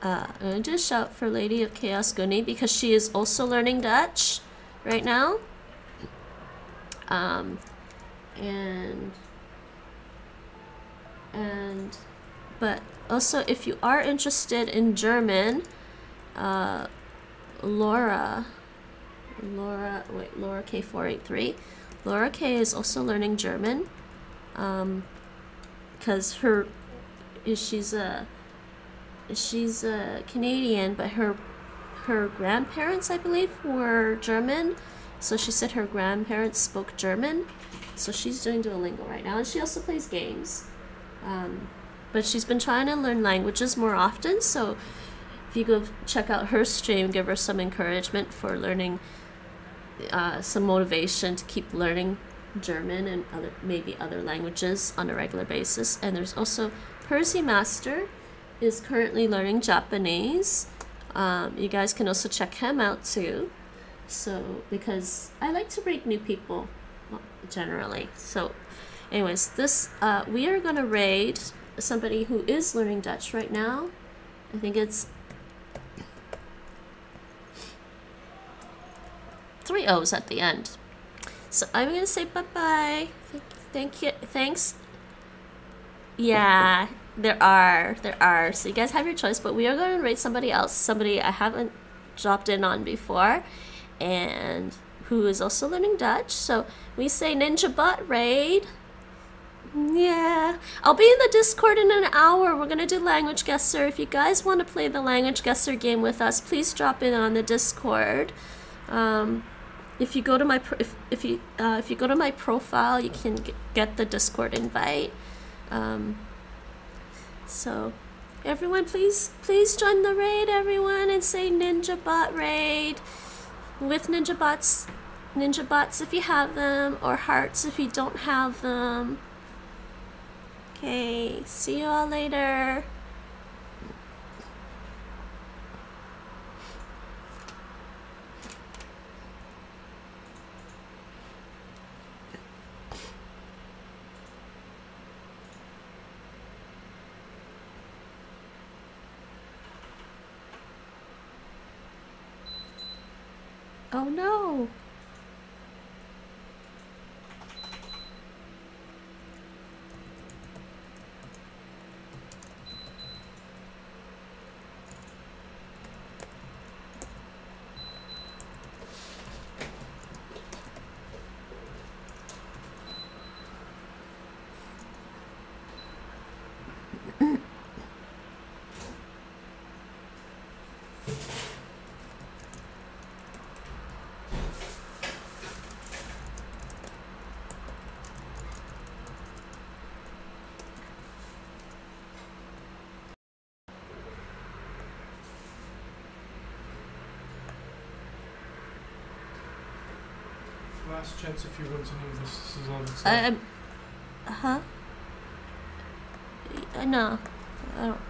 I'm going to shout for Lady of Chaos Gunny because she is also learning Dutch right now. But also if you are interested in German, Laura K. 483. Laura K. is also learning German, because she's a Canadian, but her grandparents, I believe, were German, so she said her grandparents spoke German, so she's doing Duolingo right now, and she also plays games, but she's been trying to learn languages more often, so if you go check out her stream, give her some encouragement for learning, some motivation to keep learning German and maybe other languages on a regular basis. And there's also Percy Master is currently learning Japanese. You guys can also check him out too. So, because I like to rate new people, well, generally. So anyways, this we are going to raid somebody who is learning Dutch right now. I think it's 3 O's at the end. So I'm going to say bye-bye. Thank you. Thanks. Yeah, there are. So you guys have your choice, but we are going to rate somebody else, somebody I haven't dropped in on before, and who is also learning Dutch. So we say Ninja Bot raid. Yeah, I'll be in the Discord in an hour. We're going to do Language Guesser. If you guys want to play the Language Guesser game with us, please drop in on the Discord. If you go to my if you go to my profile, you can get the Discord invite. So everyone, please join the raid, everyone, and say Ninja Bot raid with Ninja Bots if you have them, or hearts if you don't have them. Okay, see you all later. Oh no! Last chance if you want to know this. This is all this. No, I don't.